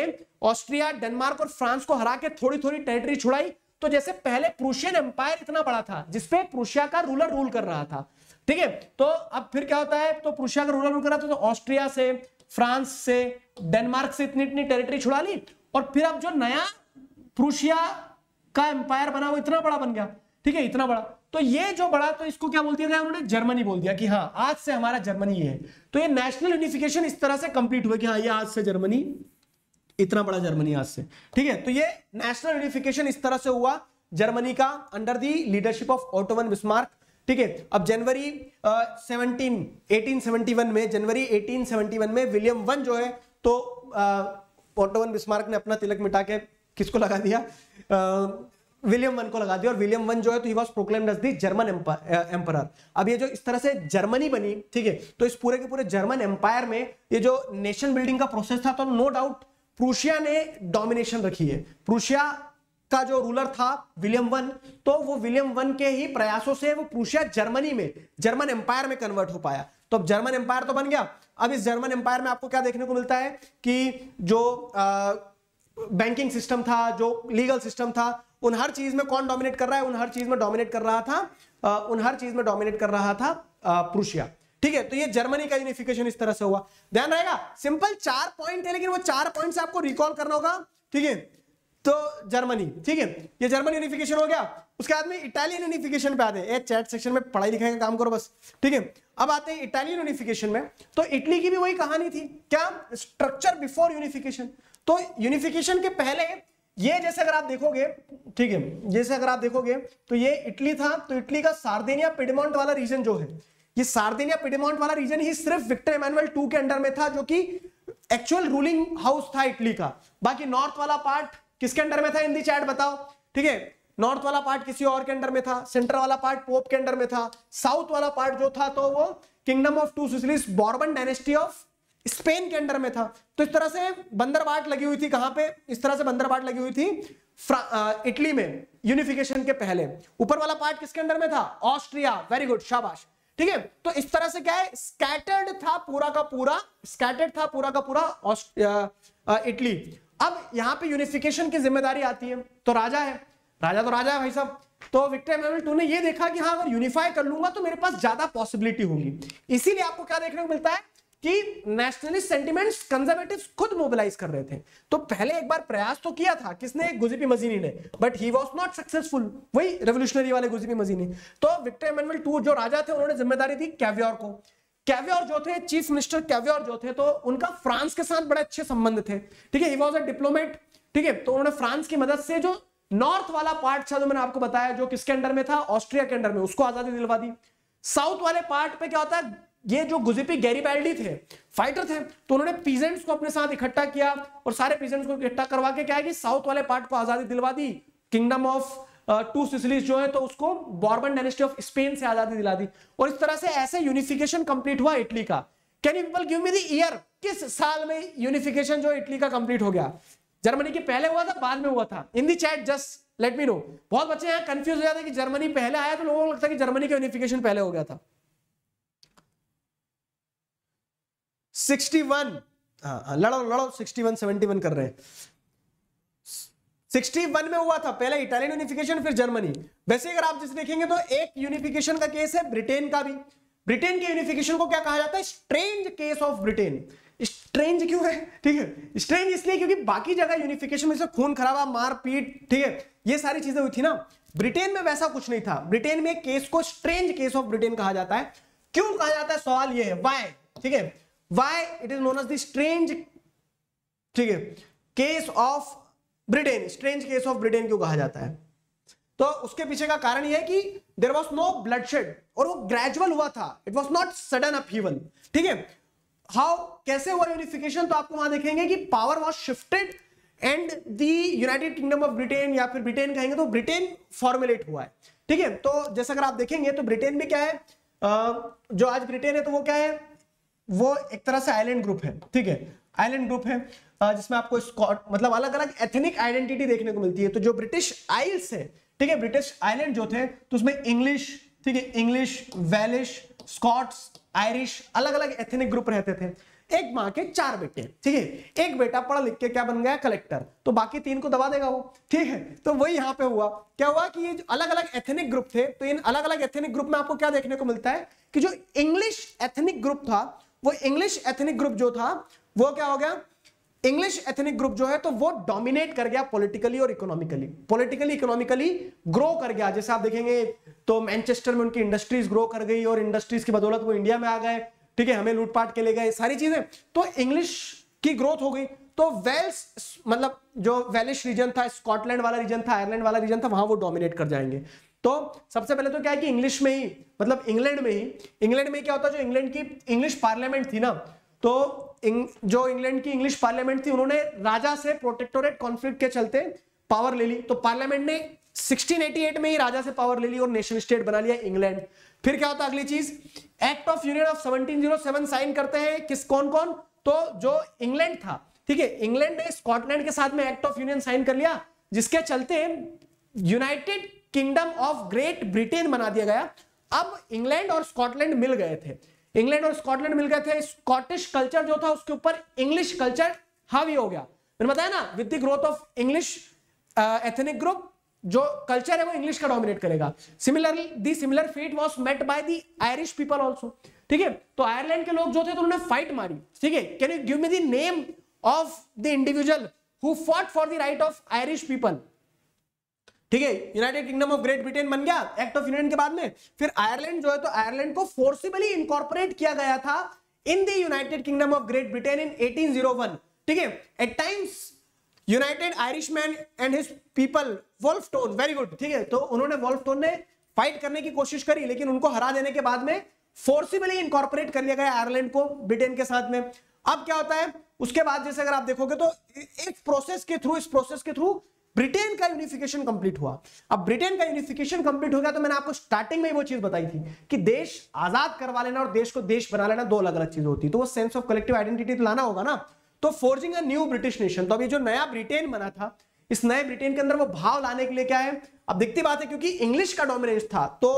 ऑस्ट्रिया, डेनमार्क और फ्रांस को हरा के थोड़ी थोड़ी टेरिटरी छुड़ाई। तो जैसे पहले प्रूशियन एम्पायर इतना बड़ा था जिसपे प्रूशिया का रूलर रूल कर रहा था। ठीक है, तो अब फिर क्या होता है, तो प्रूशिया का रूलर रूल कर रहा था तो ऑस्ट्रिया से, फ्रांस से, डेनमार्क से इतनी इतनी टेरिटरी छुड़ा ली। और फिर अब जो नया प्रूशिया का एम्पायर बना वो इतना बड़ा बन गया। ठीक है, इतना बड़ा, तो ये जो बड़ा, तो इसको क्या बोल दिया था उन्होंने? जर्मनी बोल दिया कि हाँ आज से हमारा जर्मनी है। तो ये नेशनल यूनिफिकेशन इस तरह से कंप्लीट हुआ कि हाँ ये आज से जर्मनी, इतना बड़ा जर्मनी आज से। ठीक है, तो ये नेशनल यूनिफिकेशन इस तरह से हुआ जर्मनी का under the leadership of Otto von Bismarck. ठीक है, अब जनवरी 1871 में, जनवरी 1871 में विलियम वन जो है तो ऑटोवान बिस्मार्क ने अपना तिलक मिटा के किसको लगा दिया? विलियम वन को लगा दिया। और विलियम वन जो है तो he was proclaimed as the German emperor. अब ये जो इस तरह से जर्मनी बनी, ठीक है, तो इस पूरे के पूरे जर्मन एम्पायर में ये जो नेशन बिल्डिंग का प्रोसेस था, तो नो डाउट प्रूशिया ने डोमिनेशन रखी है। प्रूशिया का जो रूलर था विलियम वन, तो वो विलियम वन के ही प्रयासों से वो प्रूशिया जर्मनी में, जर्मन एम्पायर में कन्वर्ट हो पाया। तो अब जर्मन एम्पायर तो बन गया। अब इस जर्मन एम्पायर में आपको क्या देखने को मिलता है कि जो बैंकिंग सिस्टम था, जो लीगल सिस्टम था, उन हर चीज में कौन डोमिनेट कर रहा है? उन हर चीज में डोमिनेट कर रहा था प्रूशिया। ठीक है, तो ये जर्मनी का यूनिफिकेशन इस तरह से हुआ। ध्यान रहेगा, सिंपल 4 पॉइंट है, लेकिन वो 4 पॉइंट से आपको रिकॉल करना होगा। ठीक है, तो जर्मनी, ठीक है, ये जर्मन यूनिफिकेशन हो गया। उसके बाद में इटालियन यूनिफिकेशन पे आते हैं। चैट सेक्शन में पढ़ाई लिखाई का काम करो बस। ठीक है, अब आते हैं इटालियन यूनिफिकेशन में। तो इटली की भी वही कहानी थी, क्या? Structure before unification. तो यूनिफिकेशन के पहले ये, जैसे अगर आप देखोगे, ठीक है, जैसे अगर आप देखोगे तो ये इटली था, तो इटली का सार्डिनिया पिडमोंट वाला रीजन जो है, ये सार्डिनिया पिडमोंट वाला रीजन ही सिर्फ विक्टर इमानुअल 2 के अंडर में था, जो कि एक्चुअल रूलिंग हाउस था इटली का। बाकी नॉर्थ वाला पार्ट किसके अंडर में था? हिंदी चैट बताओ। ठीक है, नॉर्थ वाला पार्ट किसी और के अंडर में था, सेंटर वाला पार्ट पोप के अंडर में था, साउथ वाला पार्ट जो था तो वो kingdom of 2 Sicilies, Bourbon dynasty of Spain के अंडर में था। तो इस तरह से बंदरबाट लगी हुई थी। कहां पे? इस तरह से बंदरबाट लगी हुई थी इटली में यूनिफिकेशन के पहले। ऊपर वाला पार्ट किसके अंडर में था? ऑस्ट्रिया, वेरी गुड, शाबाश। ठीक है, तो इस तरह से क्या है, स्कैटर्ड था पूरा का पूरा, स्कैटर्ड था पूरा का पूरा इटली। अब यहां पे यूनिफिकेशन की जिम्मेदारी आती है, तो राजा है, राजा तो राजा है भाई साहब। तो विक्टर इमानुएल 2 ने ये देखा कि हाँ अगर यूनिफाई कर लूंगा तो मेरे पास ज्यादा पॉसिबिलिटी होगी। इसीलिए आपको क्या देखने को मिलता है कि नेशनलिस्ट सेंटिमेंट्स कंजर्वेटिव्स खुद मोबिलाइज कर रहे थे। तो पहले एक बार प्रयास तो किया था किसने? गुज़ेपी मज़ीनी ने, but he was not successful, वही रेवोल्यूशनरी वाले गुज़ेपी मज़ीनी। तो विक्टर इमानुएल 2 जो राजा थे उन्होंने जिम्मेदारी दी कैवियोर को। कैवियोर जो थे, चीफ मिनिस्टर कैवियोर जो थे, तो उनका फ्रांस के साथ बड़े अच्छे संबंध थे। ठीक है, ही वाज अ डिप्लोमेट। ठीक है, तो उन्होंने फ्रांस की मदद से जो नॉर्थ वाला पार्ट जो मैंने आपको बताया जो किसके अंडर में था, ऑस्ट्रिया के अंडर में, उसको आजादी दिलवा दी। साउथ वाले पार्ट पे क्या होता है, ये जो गुज़ेपी गैरीबाल्डी थे फाइटर थे, तो उन्होंने पीजेंट्स को अपने साथ इकट्ठा किया और सारे पीजेंट्स को इकट्ठा करवा के क्या है कि साउथ वाले पार्ट को आजादी दिलवा दी। किंगडम ऑफ टू सिसिलीज जो है तो उसको बॉर्बन डायनेस्टी ऑफ स्पेन से आजादी दिला दी। और इस तरह से ऐसे यूनिफिकेशन कंप्लीट हुआ इटली का। Can you people give me the year, किस साल में यूनिफिकेशन जो इटली का कंप्लीट हो गया? जर्मनी के पहले हुआ था बाद में हुआ था? In the chat just let me know. बहुत बच्चे यहाँ कंफ्यूज हो जाते हैं कि जर्मनी पहले आया तो लोगों को लगता है कि जर्मनी का यूनिफिकेशन पहले हो गया था। 61 हाँ लड़ो लड़ो 61 71 कर रहे हैं। 61 में हुआ था पहले इटालियन यूनिफिकेशन फिर जर्मनी। वैसे अगर आप जिस देखेंगे तो एक यूनिफिकेशन का केस है ब्रिटेन का भी। ब्रिटेन के यूनिफिकेशन को क्या कहा जाता है? Strange case of Britain. Strange क्यों है? ठीक है, स्ट्रेंज इसलिए क्योंकि बाकी जगह यूनिफिकेशन में से खून खराबा मारपीट, ठीक है, ये सारी चीजें हुई थी ना। ब्रिटेन में वैसा कुछ नहीं था। ब्रिटेन में केस को स्ट्रेंज केस ऑफ ब्रिटेन कहा जाता है। क्यों कहा जाता है सवाल ये है, व्हाई, ठीक है, why it is known as the strange, ठीक है, case of Britain. Strange case of Britain क्यों कहा जाता है? तो उसके पीछे का कारण यह है कि देयर वाज नो ब्लडशेड, और वो ग्रेजुअल हुआ था, it was not sudden upheaval, ठीक है। हाउ कैसे हुआ यूनिफिकेशन? तो आपको वहां देखेंगे कि power was shifted and the United Kingdom of Britain, या फिर ब्रिटेन कहेंगे तो ब्रिटेन फॉर्मुलेट हुआ है, ठीक है। तो जैसा अगर आप देखेंगे तो ब्रिटेन में क्या है, जो आज ब्रिटेन है तो वो क्या है, वो एक तरह से आइलैंड ग्रुप है, ठीक है, आइलैंड ग्रुप है जिसमें आपको स्कॉट मतलब अलग अलग एथनिक आइडेंटिटी देखने को मिलती है। तो जो ब्रिटिश आइल्स है, ठीक है, ब्रिटिश आइलैंड जो थे तो उसमें इंग्लिश, ठीक है, इंग्लिश, वेलिश, स्कॉट्स, आयरिश, अलग अलग एथनिक ग्रुप रहते थे। एक माँ के चार बेटे, ठीक है, एक बेटा पढ़ लिख के क्या बन गया, कलेक्टर, तो बाकी तीन को दबा देगा वो, ठीक है। तो वही यहाँ पे हुआ, क्या हुआ कि ये अलग अलग एथनिक ग्रुप थे, तो इन अलग अलग एथनिक ग्रुप में आपको क्या देखने को मिलता है कि जो इंग्लिश एथनिक ग्रुप था, वो इंग्लिश एथनिक ग्रुप जो था वो क्या हो गया, इंग्लिश एथनिक ग्रुप जो है तो वो डोमिनेट कर गया पॉलिटिकली और इकोनॉमिकली, पॉलिटिकली इकोनॉमिकली ग्रो कर गया। जैसे आप देखेंगे तो मैनचेस्टर में उनकी इंडस्ट्रीज ग्रो कर गई और इंडस्ट्रीज की बदौलत वो इंडिया में आ गए, ठीक है, हमें लूटपाट के ले गए, सारी चीजें, तो इंग्लिश की ग्रोथ हो गई। तो वेल्स मतलब जो वेलिश रीजन था, स्कॉटलैंड वाला रीजन था, आयरलैंड वाला रीजन था, वहां वो डोमिनेट कर जाएंगे। तो सबसे पहले तो क्या है कि इंग्लिश में ही मतलब इंग्लैंड में क्या होता है, जो इंग्लैंड की इंग्लिश पार्लियामेंट थी ना, तो जो इंग्लैंड की इंग्लिश पार्लियामेंट थी उन्होंने राजा से प्रोटेक्टोरेट कॉन्फ्लिक्ट के चलते पावर ले ली। तो पार्लियामेंट ने 1688 में ही राजा से पावर ले ली और नेशन स्टेट बना लिया इंग्लैंड। फिर क्या होता है अगली चीज, act of union of 1707 sign करते हैं किस कौन, तो जो इंग्लैंड था, ठीक है, इंग्लैंड ने स्कॉटलैंड के साथ में एक्ट ऑफ यूनियन साइन कर लिया, जिसके चलते United Kingdom of Great Britain बना दिया गया। अब इंग्लैंड और स्कॉटलैंड मिल गए थे, इंग्लैंड और स्कॉटलैंड मिल गए थे। स्कॉटिश कल्चर जो था उसके ऊपर इंग्लिश कल्चर हावी हो गया। मैंने बताया ना with the growth of English ethnic group जो कल्चर है वो इंग्लिश का डोमिनेट करेगा। Similarly the similar fate was met by the Irish people also, ठीक है। तो आयरलैंड के लोग जो थे तो उन्होंने फाइट मारी, ठीक है। Can you give me the name of the individual who fought for the right of Irish people, ठीक है। United Kingdom of Great Britain बन गया एक्ट ऑफ यूनियन के बाद में। फिर आयरलैंड जो है तो आयरलैंड को फोर्सिबली इंकॉर्पोरेट किया गया था in the United Kingdom of Great Britain in 1801, ठीक है। At times United Irishman and his people Wolfe Tone, very good, ठीक है, तो उन्होंने वॉल्फटोन ने फाइट करने की कोशिश करी लेकिन उनको हरा देने के बाद में फोर्सिबली इंकॉर्पोरेट कर लिया गया आयरलैंड को ब्रिटेन के साथ में। अब क्या होता है उसके बाद जैसे अगर आप देखोगे तो एक प्रोसेस के थ्रू, इस प्रोसेस के थ्रू ब्रिटेन का यूनिफिकेशन कंप्लीट हुआ। अब ब्रिटेन का यूनिफिकेशन कंप्लीट हो गया तो मैंने आपको स्टार्टिंग में ही वो चीज बताई थी कि देश आजाद करवा लेना और देश को देश बना लेना दो अलग अलग चीज होती है। तो वो सेंस ऑफ कलेक्टिव आइडेंटिटी तो लाना होगा ना। तो forging a new British nation, तो अब ये जो नया ब्रिटेन बना था इस नए ब्रिटेन के अंदर वो भाव लाने के लिए क्या है, अब दिखती बात है क्योंकि इंग्लिश का डोमिनेंस था तो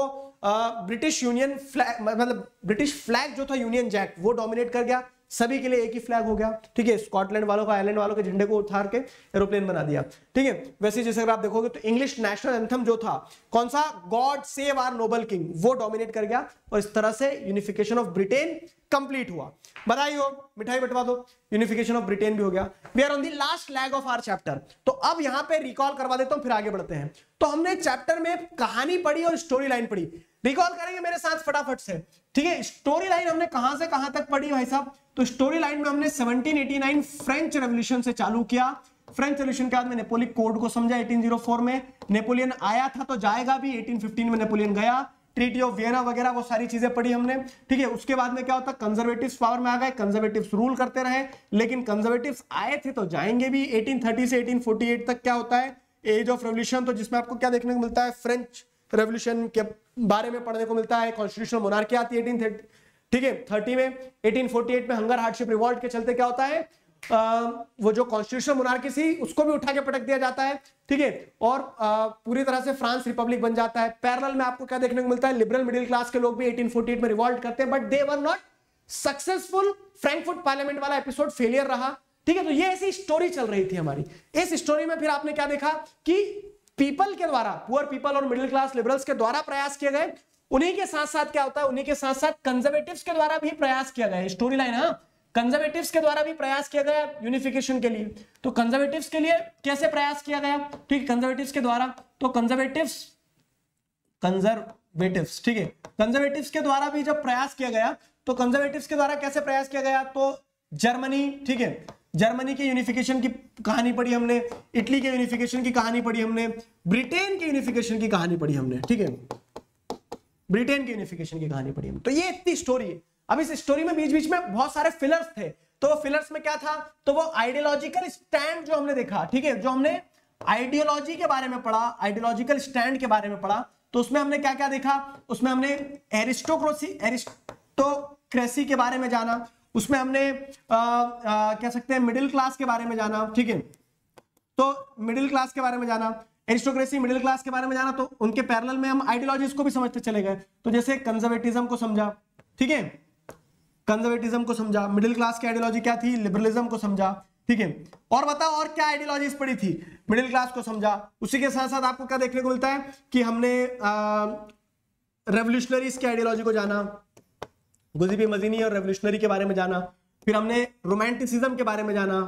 ब्रिटिश यूनियन फ्लैग मतलब ब्रिटिश फ्लैग जो था यूनियन जैक वो डोमिनेट कर गया, सभी के लिए एक ही फ्लैग हो गया, ठीक है। स्कॉटलैंड वालों का आयरलैंड वालों के झंडे को उतार के एरोप्लेन बना दिया, ठीक है। वैसे जैसे अगर आप देखोगे तो इंग्लिश नेशनल एंथम जो था कौन सा, God save our noble king, वो डोमिनेट कर गया और इस तरह से यूनिफिकेशन ऑफ ब्रिटेन कंप्लीट हुआ। बधाई हो, मिठाई बटवा दो, यूनिफिकेशन ऑफ ब्रिटेन भी हो गया। We are on the last leg of our chapter. तो अब यहां पे रिकॉल करवा देता हूं फिर आगे बढ़ते हैं। तो हमने चैप्टर में कहानी पढ़ी और स्टोरी लाइन पढ़ी, रिकॉल करेंगे मेरे साथ फटाफट से, ठीक है। स्टोरी लाइन हमने कहां से कहां तक पढ़ी भाई साहब, तो स्टोरी लाइन में हमने 1789 फ्रेंच रेवोल्यूशन से चालू किया फ्रेंच रेवोल्यूशन के बाद में नेपोलियन कोड को समझा 1804 में। नेपोलियन आया था तो जाएगा भी, 1815 में नेपोलियन गया, ट्रीटी ऑफ वियना वगैरह वो सारी चीजें पढ़ी हमने, ठीक है। उसके बाद में क्या होता, कंजर्वेटिव्स पावर में आ गए, कंजर्वेटिव्स रूल करते रहे, लेकिन कंजर्वेटिव्स आए थे तो जाएंगे भी। 1830 से 1848 तक क्या होता है, एज ऑफ रेवोल्यूशन, तो जिसमें आपको क्या देखने को मिलता है, फ्रेंच रेवोल्यूशन के बारे में पढ़ने को मिलता है। कॉन्स्टिट्यूशनल मोनार्की आती है 1830, ठीक है, 30 में। 1848 में हंगर हार्डशिप रिवॉल्ट के चलते क्या होता है, वो जो कॉन्स्टिट्यूशनल मोनार्की थी उसको भी उठा के पटक दिया जाता है, ठीक है, और पूरी तरह से फ्रांस रिपब्लिक बन जाता है। पैरेलल में आपको क्या देखने को मिलता है, लिबरल मिडिल क्लास के लोग भी 1848 में रिवॉल्ट करते हैं, but they were not successful. Frankfurt parliament वाला एपिसोड फेलियर रहा, ठीक है। तो ये ऐसी स्टोरी चल रही थी हमारी। इस स्टोरी में फिर आपने क्या देखा कि पीपल के द्वारा, पुअर पीपल और मिडिल क्लास लिबरल्स के द्वारा प्रयास किए गए, उन्हीं के साथ साथ क्या होता है, उन्हीं के साथ साथ कंजर्वेटिव्स के द्वारा भी प्रयास किया गया। स्टोरी लाइन, हाँ, कंजर्वेटिव्स के द्वारा भी प्रयास किया गया यूनिफिकेशन के लिए। तो कंजर्वेटिव्स के लिए कैसे प्रयास किया गया, ठीक है, कंजर्वेटिव्स के द्वारा, तो कंजर्वेटिव्स, ठीक है, कंजर्वेटिव्स के द्वारा भी जब प्रयास किया गया, तो कंजर्वेटिव्स के द्वारा कैसे प्रयास किया गया, तो जर्मनी, ठीक है, जर्मनी के यूनिफिकेशन की कहानी पढ़ी हमने, इटली के यूनिफिकेशन की कहानी पढ़ी हमने, ब्रिटेन के यूनिफिकेशन की कहानी पढ़ी हमने, ठीक है, ब्रिटेन के यूनिफिकेशन की कहानी पढ़ी हमने। तो ये इतनी स्टोरी है। अब इस स्टोरी में बीच बीच में बहुत सारे फिलर्स थे, तो वो फिलर्स में क्या था, तो वो आइडियोलॉजिकल स्टैंड जो हमने देखा, ठीक है, जो हमने आइडियोलॉजी के बारे में पढ़ा, आइडियोलॉजिकल स्टैंड के बारे में पढ़ा, तो उसमें हमने क्या क्या देखा, उसमें हमने एरिस्टोक्रेसी के बारे में जाना, उसमें हमने कह सकते हैं मिडिल क्लास के बारे में जाना, ठीक है, तो मिडिल क्लास के बारे में जाना, एरिस्टोक्रेसी मिडिल क्लास के बारे में जाना। तो उनके पैरेलल में हम आइडियोलॉजीज को भी समझते चले गए। तो जैसे कंजर्वेटिज्म को समझा, ठीक है, कंजर्वेटिज्म को समझा, मिडिल क्लास की आइडियोलॉजी क्या थी, लिबरलिज्म को समझा, ठीक है, और बताओ और क्या आइडियोलॉजीज पड़ी थी, मिडिल क्लास को समझा। उसी के साथ साथ आपको क्या देखने को मिलता है कि हमने रेवोल्यूशनरीज की आइडियोलॉजी को जाना, गुज़ेपी मज़ीनी और रेवोल्यूशनरी के बारे में जाना, फिर हमने रोमांटिसिज्म के बारे में जाना,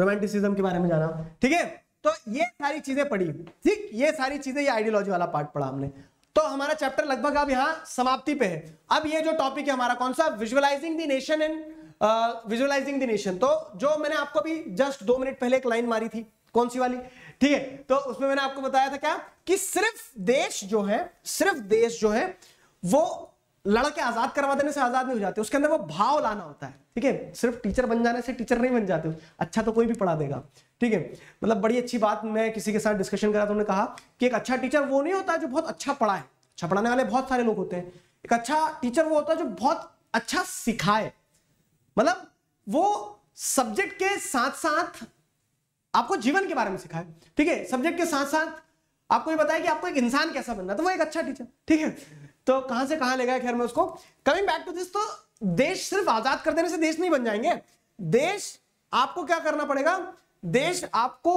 रोमांटिसिज्म के बारे में जाना, ठीक है। तो ये सारी चीजें पढ़ी, ठीक, ये सारी चीजें, ये आइडियोलॉजी वाला पार्ट पढ़ा हमने। तो हमारा चैप्टर लगभग अब यहाँ समाप्ति पे है। अब ये जो टॉपिक है हमारा, कौन सा, visualising the nation and visualising the nation. तो जो मैंने आपको भी जस्ट 2 मिनट पहले एक लाइन मारी थी, कौन सी वाली, ठीक है, तो उसमें मैंने आपको बताया था क्या कि सिर्फ देश जो है वो लड़के आजाद करवा देने से आजाद नहीं हो जाते, उसके अंदर वो भाव लाना होता है, ठीक है। सिर्फ टीचर बन जाने से टीचर नहीं बन जाते, अच्छा तो कोई भी पढ़ा देगा, ठीक है। मतलब बड़ी अच्छी बात मैं किसी के साथ डिस्कशन करा तो उन्होंने कहा कि एक अच्छा टीचर वो नहीं होता जो बहुत अच्छा पढ़ाए, अच्छा पढ़ाने वाले बहुत सारे लोग होते हैं, एक अच्छा टीचर वो होता है जो बहुत अच्छा सिखाए, मतलब वो सब्जेक्ट के साथ साथ आपको जीवन के बारे में सिखाए, ठीक है, सब्जेक्ट के साथ साथ आपको ये बताया कि आपको एक इंसान कैसा बनना है, तो वो एक अच्छा टीचर, ठीक है। तो कहां से कहां ले गया, खैर मैं उसको, कमिंग बैक टू दिस, तो देश सिर्फ आजाद कर देने से देश नहीं बन जाएंगे। देश आपको क्या करना पड़ेगा, देश आपको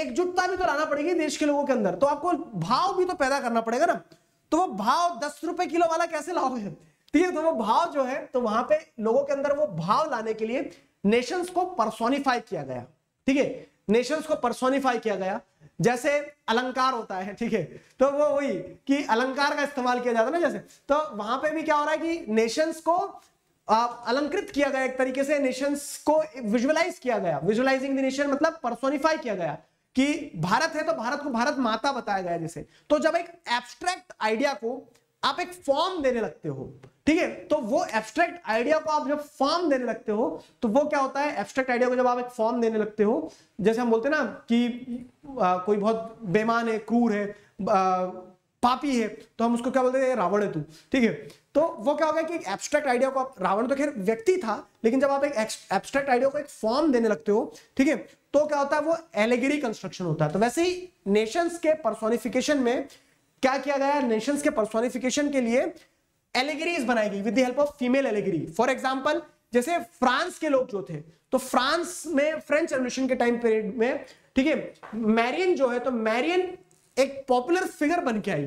एकजुटता भी तो लाना पड़ेगी देश के लोगों के अंदर, तो आपको भाव भी तो पैदा करना पड़ेगा ना। तो वो भाव 10 रुपए किलो वाला कैसे लाओगे, ठीक है, तो वो भाव जो है, तो वहां पे लोगों के अंदर वो भाव लाने के लिए नेशंस को पर्सोनिफाई किया गया, ठीक है, नेशंस को पर्सोनिफाई किया गया, जैसे अलंकार होता है, ठीक है, तो वो वही कि अलंकार का इस्तेमाल किया जाता है ना, जैसे, तो वहां पे भी क्या हो रहा है कि नेशंस को अलंकृत किया गया एक तरीके से, नेशंस को विजुअलाइज किया गया, विजुअलाइजिंग द नेशन मतलब पर्सोनिफाई किया गया कि भारत है, तो भारत को भारत माता बताया गया जैसे। तो जब एक एब्स्ट्रैक्ट आइडिया को आप एक फॉर्म देने लगते हो, ठीक है, तो वो एब्स्ट्रैक्ट आइडिया को आप जब फॉर्म देने लगते हो, तो वो क्या होता है, एब्स्ट्रैक्ट आइडिया को जब आप एक फॉर्म देने लगते हो, जैसे हम बोलते हैं ना कि कोई बहुत बेईमान है, क्रूर है, पापी है, तो हम उसको क्या बोलते हैं, रावण है तू, ठीक है। तो वो क्या होगा कि एक एब्स्ट्रैक्ट आइडिया को आप, रावण तो खैर व्यक्ति था, लेकिन जब आप एक एब्स्ट्रैक्ट आइडिया को एक फॉर्म देने लगते हो, ठीक है, तो क्या होता है, वो एलेगरी कंस्ट्रक्शन होता है। तो वैसे ही नेशंस के पर्सोनिफिकेशन में क्या किया गया, नेशंस के पर्सोनिफिकेशन के लिए एलेगरीज बनाई गई with the help of female allegory. For example, जैसे फ्रांस के लोग जो थे, तो फ्रांस में फ्रेंच रेवोल्यूशन के टाइम पीरियड में, ठीक है, मैरियन जो है, तो मैरियन एक पॉपुलर फिगर बन के आई।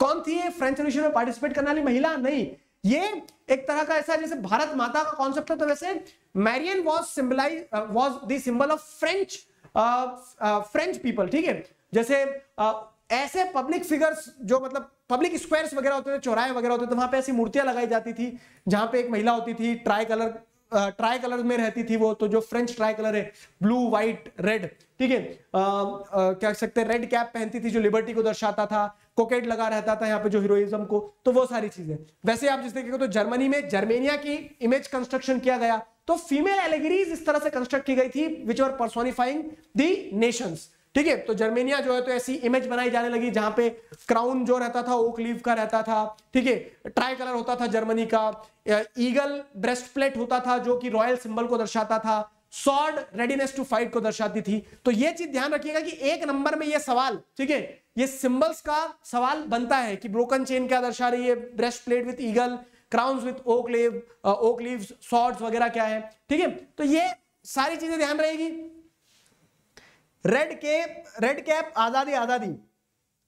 कौन थी ये? फ्रेंच रेवोल्यूशन में पार्टिसिपेट करने वाली महिला नहीं, ये एक तरह का ऐसा जैसे भारत माता का कॉन्सेप्ट है, तो वैसे Marianne was the symbol of French people, ठीक है। जैसे ऐसे पब्लिक फिगर्स जो मतलब पब्लिक स्क्वायर्स वगैरह होते थे, चौराहे वगैरह होते थे, तो वहां पे ऐसी मूर्तियां लगाई जाती थी जहां पे एक महिला होती थी, ट्राई कलर ट्राई कलर में रहती थी वो, तो जो फ्रेंच ट्राई कलर है ब्लू व्हाइट रेड, ठीक है, क्या सकते हैं, रेड कैप पहनती थी जो लिबर्टी को दर्शाता था, कोकेट लगा रहता था यहाँ पे जो हीरोइज्म को, तो वो सारी चीजें। वैसे आप जिस तरीके तो जर्मनी में जर्मेनिया की इमेज कंस्ट्रक्शन किया गया, तो फीमेल एलेगरीज इस तरह से कंस्ट्रक्ट की गई थी which are personifying the nations, ठीक है। तो जर्मेनिया जो है तो ऐसी इमेज बनाई जाने लगी जहां पे क्राउन जो रहता था ओक लीफ का रहता था, ठीक है, ट्राई कलर होता था जर्मनी का, ईगल ब्रेस्ट प्लेट होता था जो कि रॉयल सिंबल को दर्शाता था, सॉर्ड रेडीनेस टू फाइट को दर्शाती थी। तो ये चीज ध्यान रखिएगा कि एक नंबर में ये सवाल, ठीक है, ये सिंबल्स का सवाल बनता है कि ब्रोकन चेन क्या दर्शा रही है, breast plate with eagle, crowns with oak leaves, swords वगैरह क्या है, ठीक है। तो ये सारी चीजें ध्यान रहेगी। रेड कैप आजादी आजादी,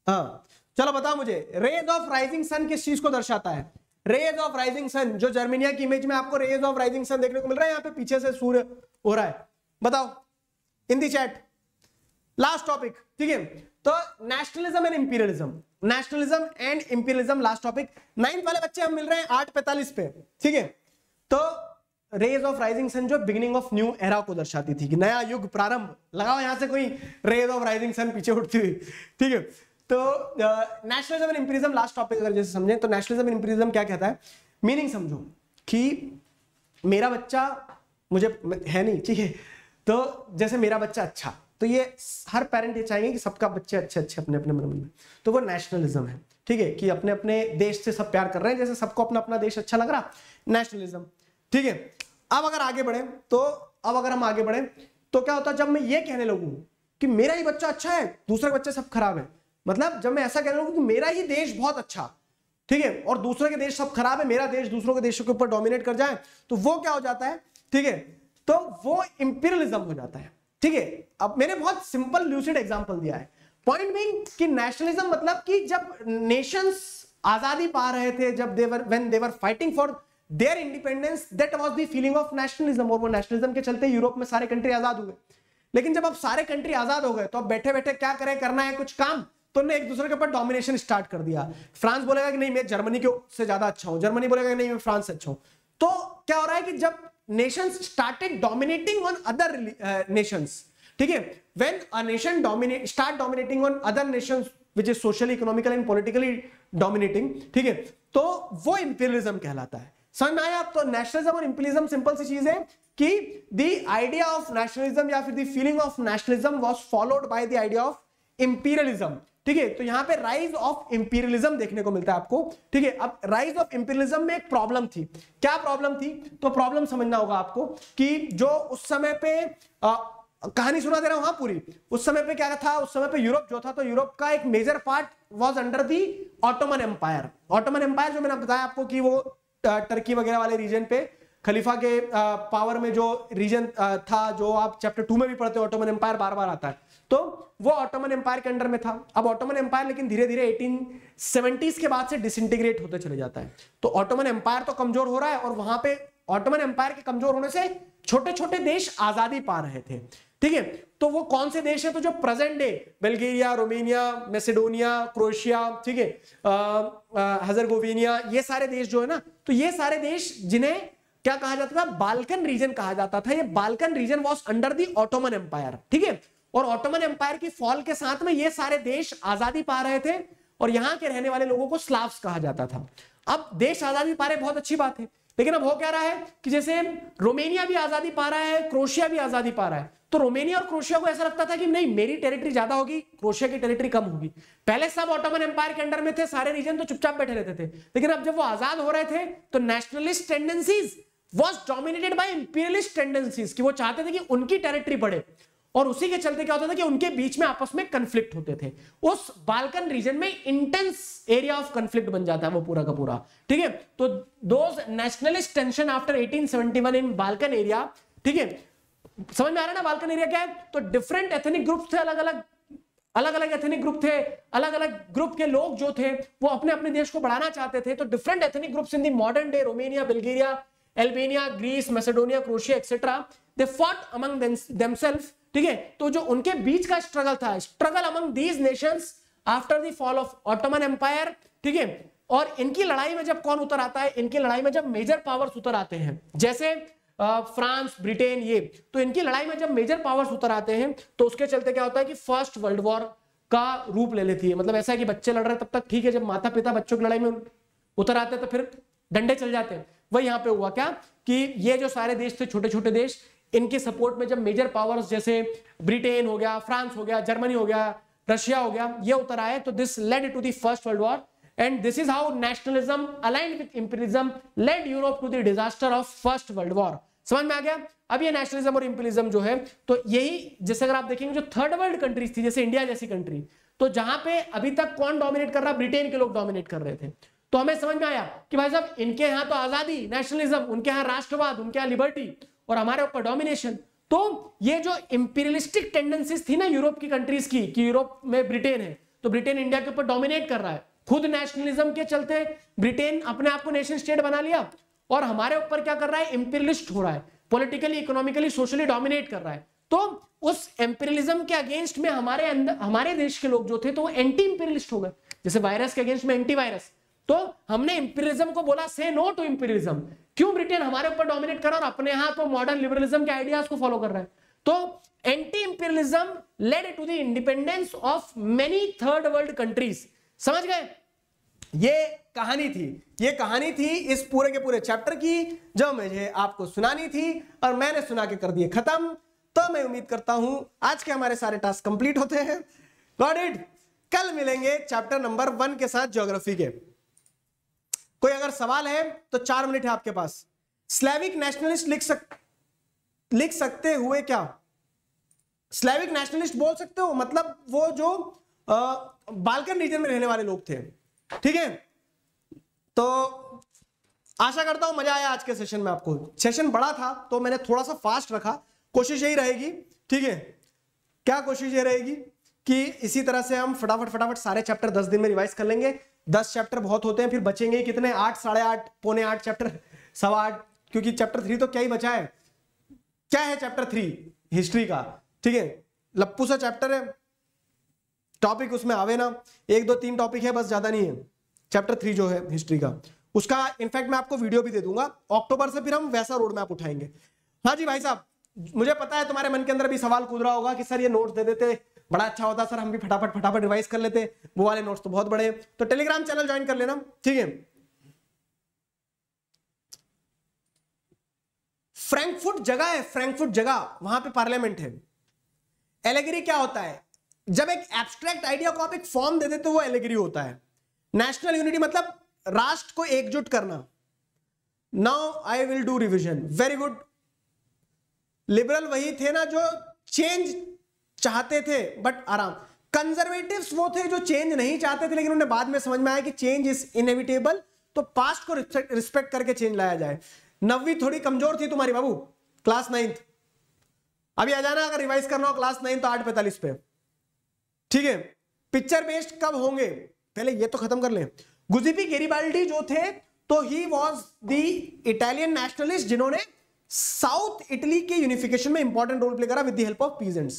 हाँ चलो बताओ मुझे, रेज ऑफ राइजिंग सन किस चीज को दर्शाता है? रेज ऑफ राइजिंग सन, जो जर्मेनिया की इमेज में आपको रेज ऑफ राइजिंग सन देखने को मिल रहा है, यहाँ पे पीछे से सूर्य हो रहा है, बताओ in the chat. Last topic, ठीक है, तो nationalism and imperialism, nationalism and imperialism last topic. 9th वाले बच्चे हम मिल रहे हैं 8:45 पे, ठीक है। तो रेज ऑफ राइजिंग सन जो बिगिनिंग ऑफ न्यू एरा को दर्शाती थी कि नया युग प्रारंभ, लगाओ यहां से कोई रेज ऑफ राइजिंग सन पीछे उठती हुई, ठीक है। तो nationalism and imperialism last topic अगर जैसे समझें, तो नेशनलिज्म एंड इंपीरियलिज्म क्या कहता है, मीनिंग समझो कि मेरा बच्चा मुझे है नहीं, ठीक है, तो जैसे मेरा बच्चा अच्छा, तो ये हर पेरेंट ये चाहेंगे कि सबका बच्चे अच्छे अच्छे अपने अपने मन में, तो वो नेशनलिज्म है, ठीक है, कि अपने अपने देश से सब प्यार कर रहे हैं, जैसे सबको अपना अपना देश अच्छा लग रहा, नेशनलिज्म, ठीक है। अब अगर आगे बढ़े, तो अब अगर हम आगे बढ़े तो क्या होता है, जब मैं ये कहने लगूं कि मेरा ही बच्चा अच्छा है, दूसरे बच्चे सब खराब है, मतलब जब मैं ऐसा कहने लगूं कि मेरा ही देश बहुत अच्छा, ठीक है, और दूसरे के देश सब खराब है, मेरा देश दूसरों के देशों के ऊपर डोमिनेट कर जाए, तो वो क्या हो जाता है, ठीक है, तो वो इंपीरियलिज्म हो जाता है, ठीक है। अब मैंने बहुत सिंपल लूसिड एग्जाम्पल दिया है, पॉइंट बीइंग कि नेशनलिज्म मतलब कि जब नेशंस आजादी पा रहे थे, जब when they were fighting for their independence, that was the feeling of nationalism, और वो नेशनलिज्म के चलते यूरोप में सारे कंट्री आजाद हुए। लेकिन जब अब सारे कंट्री आजाद हो गए, तो अब बैठे बैठे क्या करें, करना है कुछ काम, तो उन्होंने एक दूसरे के ऊपर डोमिनेशन स्टार्ट कर दिया। फ्रांस बोलेगा कि नहीं मैं जर्मनी के से ज्यादा अच्छा हूं, जर्मनी बोलेगा कि नहीं मैं फ्रांस से अच्छा हूं। तो क्या हो रहा है कि जब nations started dominating on other nations, ठीक है, when a nation start dominating on other nations which is socially, economical and politically dominating, ठीक है, तो वो imperialism कहलाता है। समझ में आया? तो nationalism और imperialism simple सी चीज है कि the idea of nationalism या फिर the feeling of nationalism was followed by the idea of imperialism, ठीक है। तो यहाँ पे राइज ऑफ इंपीरियलिज्म देखने को मिलता है आपको, ठीक है। अब राइज ऑफ इंपीरियलिज्म में एक प्रॉब्लम थी, क्या प्रॉब्लम थी, तो प्रॉब्लम समझना होगा आपको कि जो उस समय पे कहानी सुना दे रहा हूं, हाँ पूरी। उस समय पे क्या था, उस समय पे यूरोप जो था, तो यूरोप का एक major part was under the Ottoman empire. Ottoman empire जो मैंने बताया आपको कि वो टर्की वगैरह वाले रीजन पे खलीफा के पावर में जो रीजन था, जो आप चैप्टर 2 में भी पढ़ते हो, ऑटोमन एम्पायर बार बार आता है, तो वो ऑटोमन एम्पायर के अंडर में था। अब ऑटोमन एम्पायर लेकिन धीरे धीरे 1870s के बाद से डिसइंटीग्रेट होते चले जाता है, तो ऑटोमन एम्पायर तो कमजोर हो रहा है, और वहां पे ऑटोमन एम्पायर के कमजोर होने से छोटे छोटे देश आजादी पा रहे थे, ठीक है। तो वो कौन से देश है, तो जो present day Bulgaria, Romania, Macedonia, Croatia, ठीक है, हर्जेगोविना, ये सारे देश जो है ना, तो ये सारे देश जिन्हें क्या कहा जाता था, बाल्कन रीजन कहा जाता था, ये Balkan region was under the Ottoman empire, ठीक है। और ऑटोमन एम्पायर की फॉल के साथ में ये सारे देश आजादी पा रहे थे, और यहाँ के रहने वाले लोगों को स्लाव्स कहा जाता था। अब देश आजादी पा रहे, बहुत अच्छी बात है, लेकिन अब हो क्या रहा है कि जैसे रोमेनिया भी आजादी पा रहा है, क्रोएशिया भी आजादी पा रहा है, तो रोमेनिया और क्रोएशिया को ऐसा लगता था कि नहीं मेरी टेरिटरी ज्यादा होगी, क्रोएशिया की टेरिटरी कम होगी। पहले सब ऑटोमन एम्पायर के अंडर में थे सारे रीजन, तो चुपचाप बैठे रहते थे, लेकिन अब जब वो आजाद हो रहे थे, तो nationalist tendencies was dominated by imperialist tendencies, कि वो चाहते थे कि उनकी टेरिटरी बढ़े, और उसी के चलते क्या होता था कि उनके बीच में आपस में कंफ्लिक्ट होते थे। उस बाल्कन रीजन में इंटेंस एरिया ऑफ कंफ्लिक्ट बन जाता है वो पूरा का पूरा, ठीक है। तो those nationalist tension after 1871 in Balkan area, ठीक है, समझ में आ रहा है ना बाल्कन एरिया क्या है। तो डिफरेंट एथनिक ग्रुप थे, अलग अलग एथनिक ग्रुप थे, अलग अलग ग्रुप के लोग जो थे वो अपने अपने देश को बढ़ाना चाहते थे। तो different ethnic groups in the modern day, Romania, Bulgaria, Albania, Greece, Macedonia, Croatia etcetera, they fought among themselves, ठीक है। तो जो उनके बीच का स्ट्रगल था, struggle among these nations after the fall of Ottoman empire, ठीक है। और इनकी लड़ाई में जब कौन उतर आता है, इनकी लड़ाई में जब मेजर पावर्स उतर आते हैं, जैसे फ्रांस, ब्रिटेन, ये तो इनकी लड़ाई में जब मेजर पावर्स उतर आते हैं तो उसके चलते क्या होता है कि फर्स्ट वर्ल्ड वॉर का रूप ले लेती है। मतलब ऐसा है कि बच्चे लड़ रहे हैं तब तक ठीक है, जब माता पिता बच्चों की लड़ाई में उतर आते हैं तो फिर डंडे चल जाते हैं। वही यहाँ पे हुआ क्या कि ये जो सारे देश थे छोटे छोटे देश, इनके सपोर्ट में जब मेजर पावर्स जैसे ब्रिटेन हो गया, फ्रांस हो गया, जर्मनी हो गया, रशिया हो गया, ये उतर आए तो this led to the first world war and this is how nationalism aligned with imperialism led Europe to the disaster of first world war। समझ में आ गया। अब ये nationalism और imperialism जो है तो यही, जैसे अगर आप देखेंगे जो थर्ड वर्ल्ड कंट्रीज थी जैसे इंडिया जैसी कंट्री, तो जहां पे अभी तक कौन डोमिनेट कर रहा, ब्रिटेन के लोग डोमिनेट कर रहे थे। तो हमें समझ में आया कि भाई साहब इनके यहाँ तो आजादी नेशनलिज्म, उनके यहाँ राष्ट्रवाद, उनके यहाँ लिबर्टी और हमारे ऊपर डोमिनेशन। तो ये जो इंपीरियलिस्टिक टेंडेंसीज थी ना यूरोप की कंट्रीज की कि यूरोप में ब्रिटेन है तो ब्रिटेन इंडिया के ऊपर डोमिनेट कर रहा है, खुद नेशनलिज्म के चलते ब्रिटेन अपने आप को नेशन स्टेट बना लिया और हमारे ऊपर क्या कर रहा है, इंपीरियलिस्ट हो रहा है, पॉलिटिकली, इकोनॉमिकली, सोशली डोमिनेट कर रहा है। तो उस एम्पीरियलिज्म के अगेंस्ट में हमारे अंदर, हमारे देश के लोग जो थे तो वो एंटी इंपीरियलिस्ट हो गए, जैसे वायरस के अगेंस्ट में एंटी वायरस। तो हमने इंपीरियलिज्म को बोला से नो टू इंपीरियलिज्म। क्यों? ब्रिटेन हमारे ऊपर डोमिनेट कर रहा है और अपने यहाँ तो मॉडर्न लिबरलिज्म के आइडियाज को फॉलो कर रहा है। तो anti imperialism led to the independence of many third world countries. समझ गए? ये कहानी थी इस पूरे के पूरे चैप्टर की, जो मुझे आपको सुनानी थी और मैंने सुना के कर दिए खत्म। तो मैं उम्मीद करता हूं आज के हमारे सारे टास्क कंप्लीट होते हैं। Got it. कल मिलेंगे चैप्टर नंबर 1 के साथ ज्योग्राफी के। कोई अगर सवाल है तो 4 मिनट है आपके पास। स्लेविक नेशनलिस्ट लिख सकते हुए क्या? स्लेविक नेशनलिस्ट बोल सकते हो, मतलब वो जो बाल्कन रीजन में रहने वाले लोग थे। ठीक है, तो आशा करता हूं मजा आया आज के सेशन में आपको। सेशन बड़ा था तो मैंने थोड़ा सा फास्ट रखा, कोशिश यही रहेगी। ठीक है, क्या कोशिश ये रहेगी कि इसी तरह से हम फटाफट सारे चैप्टर 10 दिन में रिवाइज कर लेंगे। 10 चैप्टर बहुत होते हैं, फिर बचेंगे कितने, 8, 8.5, पौने 8 चैप्टर, 8.25, क्योंकि चैप्टर 3 तो क्या ही बचा है। क्या है चैप्टर 3 हिस्ट्री का? ठीक है, लप्पू सा चैप्टर है, टॉपिक उसमें आवे ना, 1, 2, 3 टॉपिक है बस, ज्यादा नहीं है। चैप्टर 3 जो है हिस्ट्री का, उसका इनफैक्ट मैं आपको वीडियो भी दे दूंगा। अक्टूबर से फिर हम वैसा रोड मैप उठाएंगे। हाँ जी भाई साहब, मुझे पता है तुम्हारे मन के अंदर भी सवाल कूद रहा होगा कि सर ये नोट्स दे देते बड़ा अच्छा होता, सर हम भी फटाफट रिवाइज कर लेते, वो वाले नोट्स तो बहुत बड़े हैं। तो टेलीग्राम चैनल ज्वाइन कर लेना। ठीक है, फ्रैंकफुर्ट जगह है, फ्रैंकफुर्ट जगह, वहां पे पार्लियामेंट है। एलेगरी क्या होता है? जब एक एब्स्ट्रैक्ट आइडिया को आप एक फॉर्म दे देते तो वो एलेगरी होता है। नेशनल यूनिटी मतलब राष्ट्र को एकजुट करना। Now I will do revision. Very good. Liberal वही थे ना जो चेंज चाहते थे बट आराम। कंजर्वेटिव्स वो थे जो चेंज नहीं चाहते थे, लेकिन उन्हें बाद में समझ में आया कि चेंज इज इनएविटेबल, तो पास्ट को रिस्पेक्ट करके चेंज लाया जाए। 9वीं थोड़ी कमजोर थी तुम्हारी बाबू, क्लास 9। अभी आ जाना अगर रिवाइज करना हो, क्लास 9 तो 8:45 पे। ठीक है, पिक्चर बेस्ड कब होंगे पहले ये तो खत्म कर लें। गुज़ेपी गैरीबाल्डी जो थे तो he was the Italian nationalist जिन्होंने साउथ इटली के यूनिफिकेशन में इंपॉर्टेंट रोल प्ले करा with the help of peasants.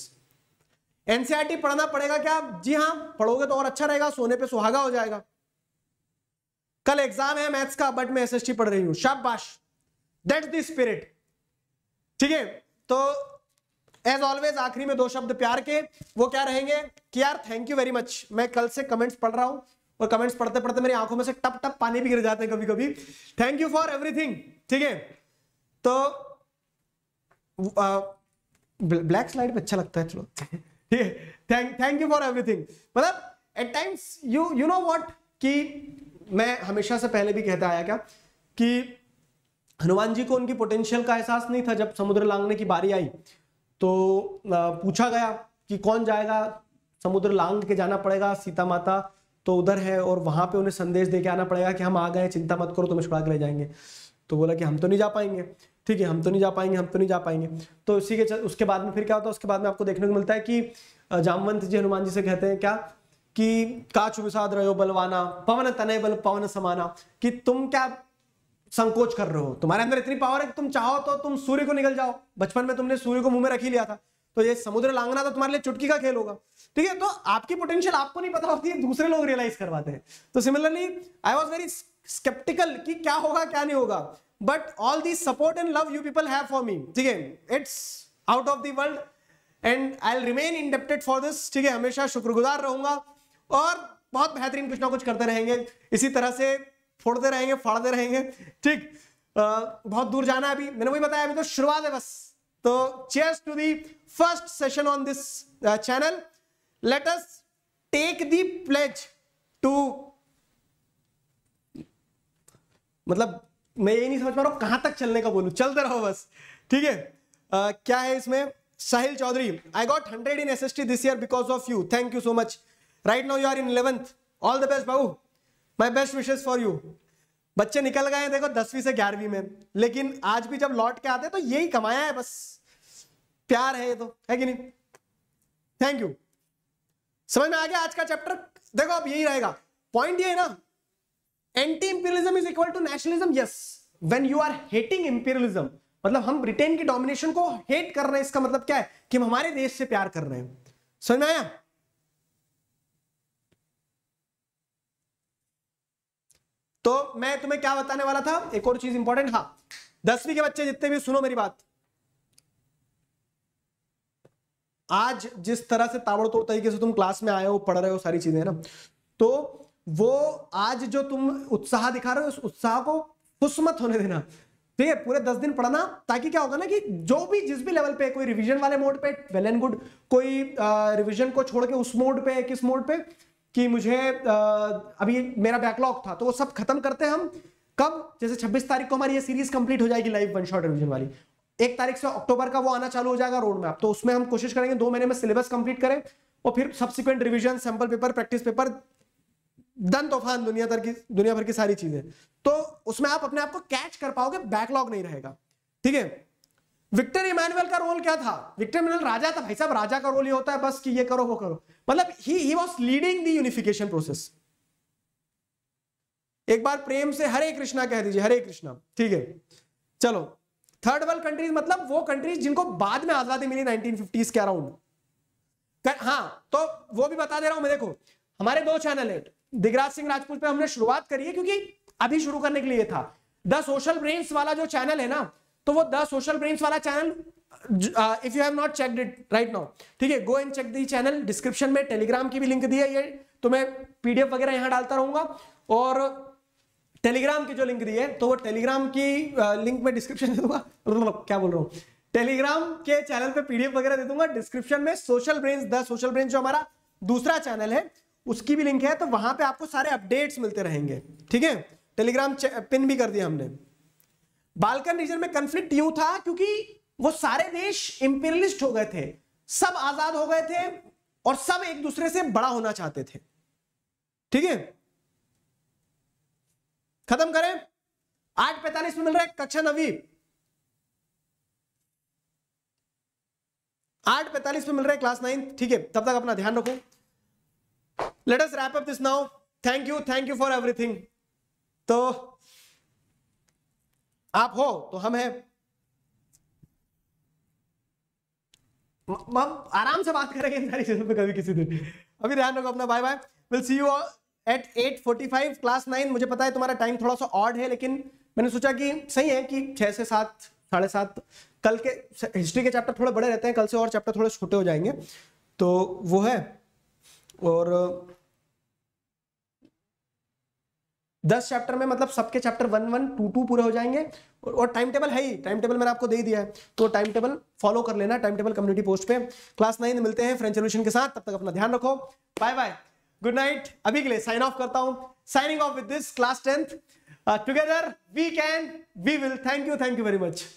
NCERT पढ़ना पड़ेगा क्या? जी हाँ, पढ़ोगे तो और अच्छा रहेगा, सोने पे सुहागा हो जाएगा। कल एग्जाम है मैथ्स का बट मैं एसएसटी पढ़ रही हूं। शाबाश, दैट्स द स्पिरिट। ठीक है, तो एज ऑलवेज आखिरी में 2 शब्द प्यार के, वो क्या रहेंगे कि यार थैंक यू वेरी मच। मैं कल से कमेंट्स पढ़ रहा हूं और कमेंट्स पढ़ते पढ़ते मेरी आंखों में से टप टप पानी भी गिर जाते हैं कभी कभी। Thank you for everything. ठीक है, तो ब्लैक स्लाइड पे अच्छा लगता है, चलो ठीक है। Thank you for everything. मतलब at times you know what, कि मैं हमेशा से पहले भी कहता आया क्या कि हनुमान जी को उनकी पोटेंशियल का एहसास नहीं था। जब समुद्र लांघने की बारी आई तो पूछा गया कि कौन जाएगा, समुद्र लांघ के जाना पड़ेगा, सीता माता तो उधर है और वहां पे उन्हें संदेश दे के आना पड़ेगा कि हम आ गए, चिंता मत करो, तुम्हें छुड़ा के ले जाएंगे। तो बोला कि हम तो नहीं जा पाएंगे। ठीक है, हम तो नहीं जा पाएंगे। तो उसी के उसके बाद में फिर क्या होता है, उसके बाद में आपको देखने को मिलता है कि जामवंत जी हनुमान जी से कहते हैं क्या कि काचु विषाद रहो बलवाना, पवन तनय बल पवन समाना, कि तुम क्या संकोच कर रहे हो, तुम्हारे अंदर इतनी पावर है कि तुम चाहो तो तुम सूर्य को निगल जाओ। बचपन में तुमने सूर्य को मुंह में रख ही लिया था, तो ये समुद्र लांघना तो तुम्हारे लिए चुटकी का खेल होगा। ठीक है, तो आपकी पोटेंशियल आपको नहीं पता होती है, दूसरे लोग रियलाइज करवाते हैं। तो similarly I was very sceptical कि क्या होगा क्या नहीं होगा, but all the support and love you people have for me, ठीक है, it's out of the world and I will remain indebted for this, ठीक है, हमेशा शुक्रगुजार रहूंगा और बहुत बेहतरीन कुछ ना कुछ करते रहेंगे, इसी तरह से फोड़ते रहेंगे फाड़ते रहेंगे, ठीक। बहुत दूर जाना है अभी, मैंने वही बताया अभी तो शुरुआत है बस। तो cheers to the first session on this channel, let us take the pledge to, मतलब मैं ये नहीं समझ पा रहा हूं कहां तक चलने का बोलूं, चलते रहो बस, ठीक है। क्या है इसमें, Sahil Chaudhary, I got 100 in SST this year because of you, thank you so much, right now you are in 11th, all the best Babu, my best wishes for you. बच्चे निकल गए देखो 10वीं से 11वीं में, लेकिन आज भी जब लौट के आते तो यही कमाया है बस, प्यार है ये तो, है कि नहीं। थैंक यू, समझ में आ गया आज का चैप्टर। देखो अब यही रहेगा, पॉइंट ये है ना, anti imperialism is equal to nationalism, yes, when you are hating imperialism, मतलब हम ब्रिटेन की डोमिनेशन को हेट कर रहे हैं, इसका मतलब क्या है कि हम हमारे देश से प्यार कर रहे हैं, समझ में आया। तो मैं तुम्हें क्या बताने वाला था, एक और चीज इंपॉर्टेंट, हाँ 10वीं के बच्चे जितने भी, सुनो मेरी बात, आज जिस तरह से ताबड़तोड़ तरीके से तुम क्लास में आए हो, पढ़ रहे हो सारी चीजें, है ना, तो वो आज जो तुम उत्साह दिखा रहे हो उस उत्साह को खुश मत होने देना, ठीक है, पूरे 10 दिन पढ़ना, ताकि क्या होगा ना कि जो भी जिस भी लेवल पे, कोई रिवीजन वाले मोड पे वेल एंड गुड, कोई रिवीजन को छोड़ के उस मोड पे, किस मोड पे कि मुझे अभी मेरा बैकलॉग था तो वो सब खत्म करते हैं हम, कब, जैसे 26 तारीख को हमारी ये सीरीज कंप्लीट हो जाएगी लाइव वन शॉट रिवीजन वाली, 1 तारीख से अक्टूबर का वो आना चालू हो जाएगा रोड मैप, तो उसमें हम कोशिश करेंगे 2 महीने में सिलेबस कंप्लीट करें और फिर subsequent revision, sample paper, practice paper, then तूफान दुनिया भर की सारी चीजें, तो उसमें आप अपने आप को कैच कर पाओगे, बैकलॉग नहीं रहेगा, ठीक है। विक्टर इमानुअल का रोल क्या था, विक्टर इमानुअल राजा था भाई साहब, राजा का रोल ये होता है बस कि ये करो वो करो, मतलब he was leading the unification process. एक बार प्रेम से हरे कृष्णा कह दीजिए, हरे कृष्णा, ठीक है। चलो, थर्ड वर्ल्ड कंट्रीज मतलब वो कंट्रीज जिनको बाद में आजादी मिली 1950s के अराउंड, हाँ तो वो भी बता दे रहा हूं मैं, देखो हमारे 2 चैनल है, दिगराज सिंह राजपूत पे हमने शुरुआत करी है क्योंकि अभी शुरू करने के लिए था, द सोशल ब्रेन्स वाला जो चैनल है ना, तो वो द सोशल ब्रेन्स वाला channel, if you have not checked it right now, ठीक है, go and check the channel, description में टेलीग्राम की भी लिंक दी है, ये तो मैं PDF वगैरह यहाँ डालता रहूंगा, और टेलीग्राम की जो लिंक दी है तो वो टेलीग्राम की लिंक में डिस्क्रिप्शन दे दूंगा, क्या बोल रहा हूँ, टेलीग्राम के चैनल पे PDF वगैरह दे दूंगा, डिस्क्रिप्शन में social brains, the social brains जो हमारा दूसरा चैनल है उसकी भी लिंक है, तो वहां पे आपको सारे अपडेट्स मिलते रहेंगे, ठीक है। टेलीग्राम पिन भी कर दिया हमने। बाल्कन रीजन में कंफ्लिक्ट यूं था क्योंकि वो सारे देश इंपीरियलिस्ट हो गए थे, सब आजाद हो गए थे और सब एक दूसरे से बड़ा होना चाहते थे, ठीक है। खत्म करें, 8:45 में मिल रहा है कक्षा 9वीं, 8:45 में मिल रहा है क्लास 9th, ठीक है, तब तक अपना ध्यान रखो। Let us wrap up this now. Thank you for everything. तो आप हो तो हम हैं, हम आराम से बात करेंगे इन सारी चीजों पे कभी किसी दिन। अभी ध्यान रखो अपना, bye bye, will see you at 8:45 class 9। मुझे पता है तुम्हारा टाइम थोड़ा सा ऑड है, लेकिन मैंने सोचा कि सही है कि 6 से 7, 7:30, कल के हिस्ट्री के चैप्टर थोड़े बड़े रहते हैं, कल से और चैप्टर थोड़े छोटे हो जाएंगे, तो वो है। और 10 चैप्टर में मतलब सबके चैप्टर 1, 1, 2, 2 पूरे हो जाएंगे, और टाइम टेबल है ही, टाइम टेबल मैंने आपको दे ही दिया है, तो टाइम टेबल फॉलो कर लेना, टाइम टेबल कम्युनिटी पोस्ट पे। क्लास 9 मिलते हैं फ्रेंच रिवॉल्यूशन के साथ, तब तक अपना ध्यान रखो, बाय बाय, गुड नाइट। अभी के लिए साइन ऑफ करता हूं, signing off with this class 10th, together we can, we will. Thank you very much.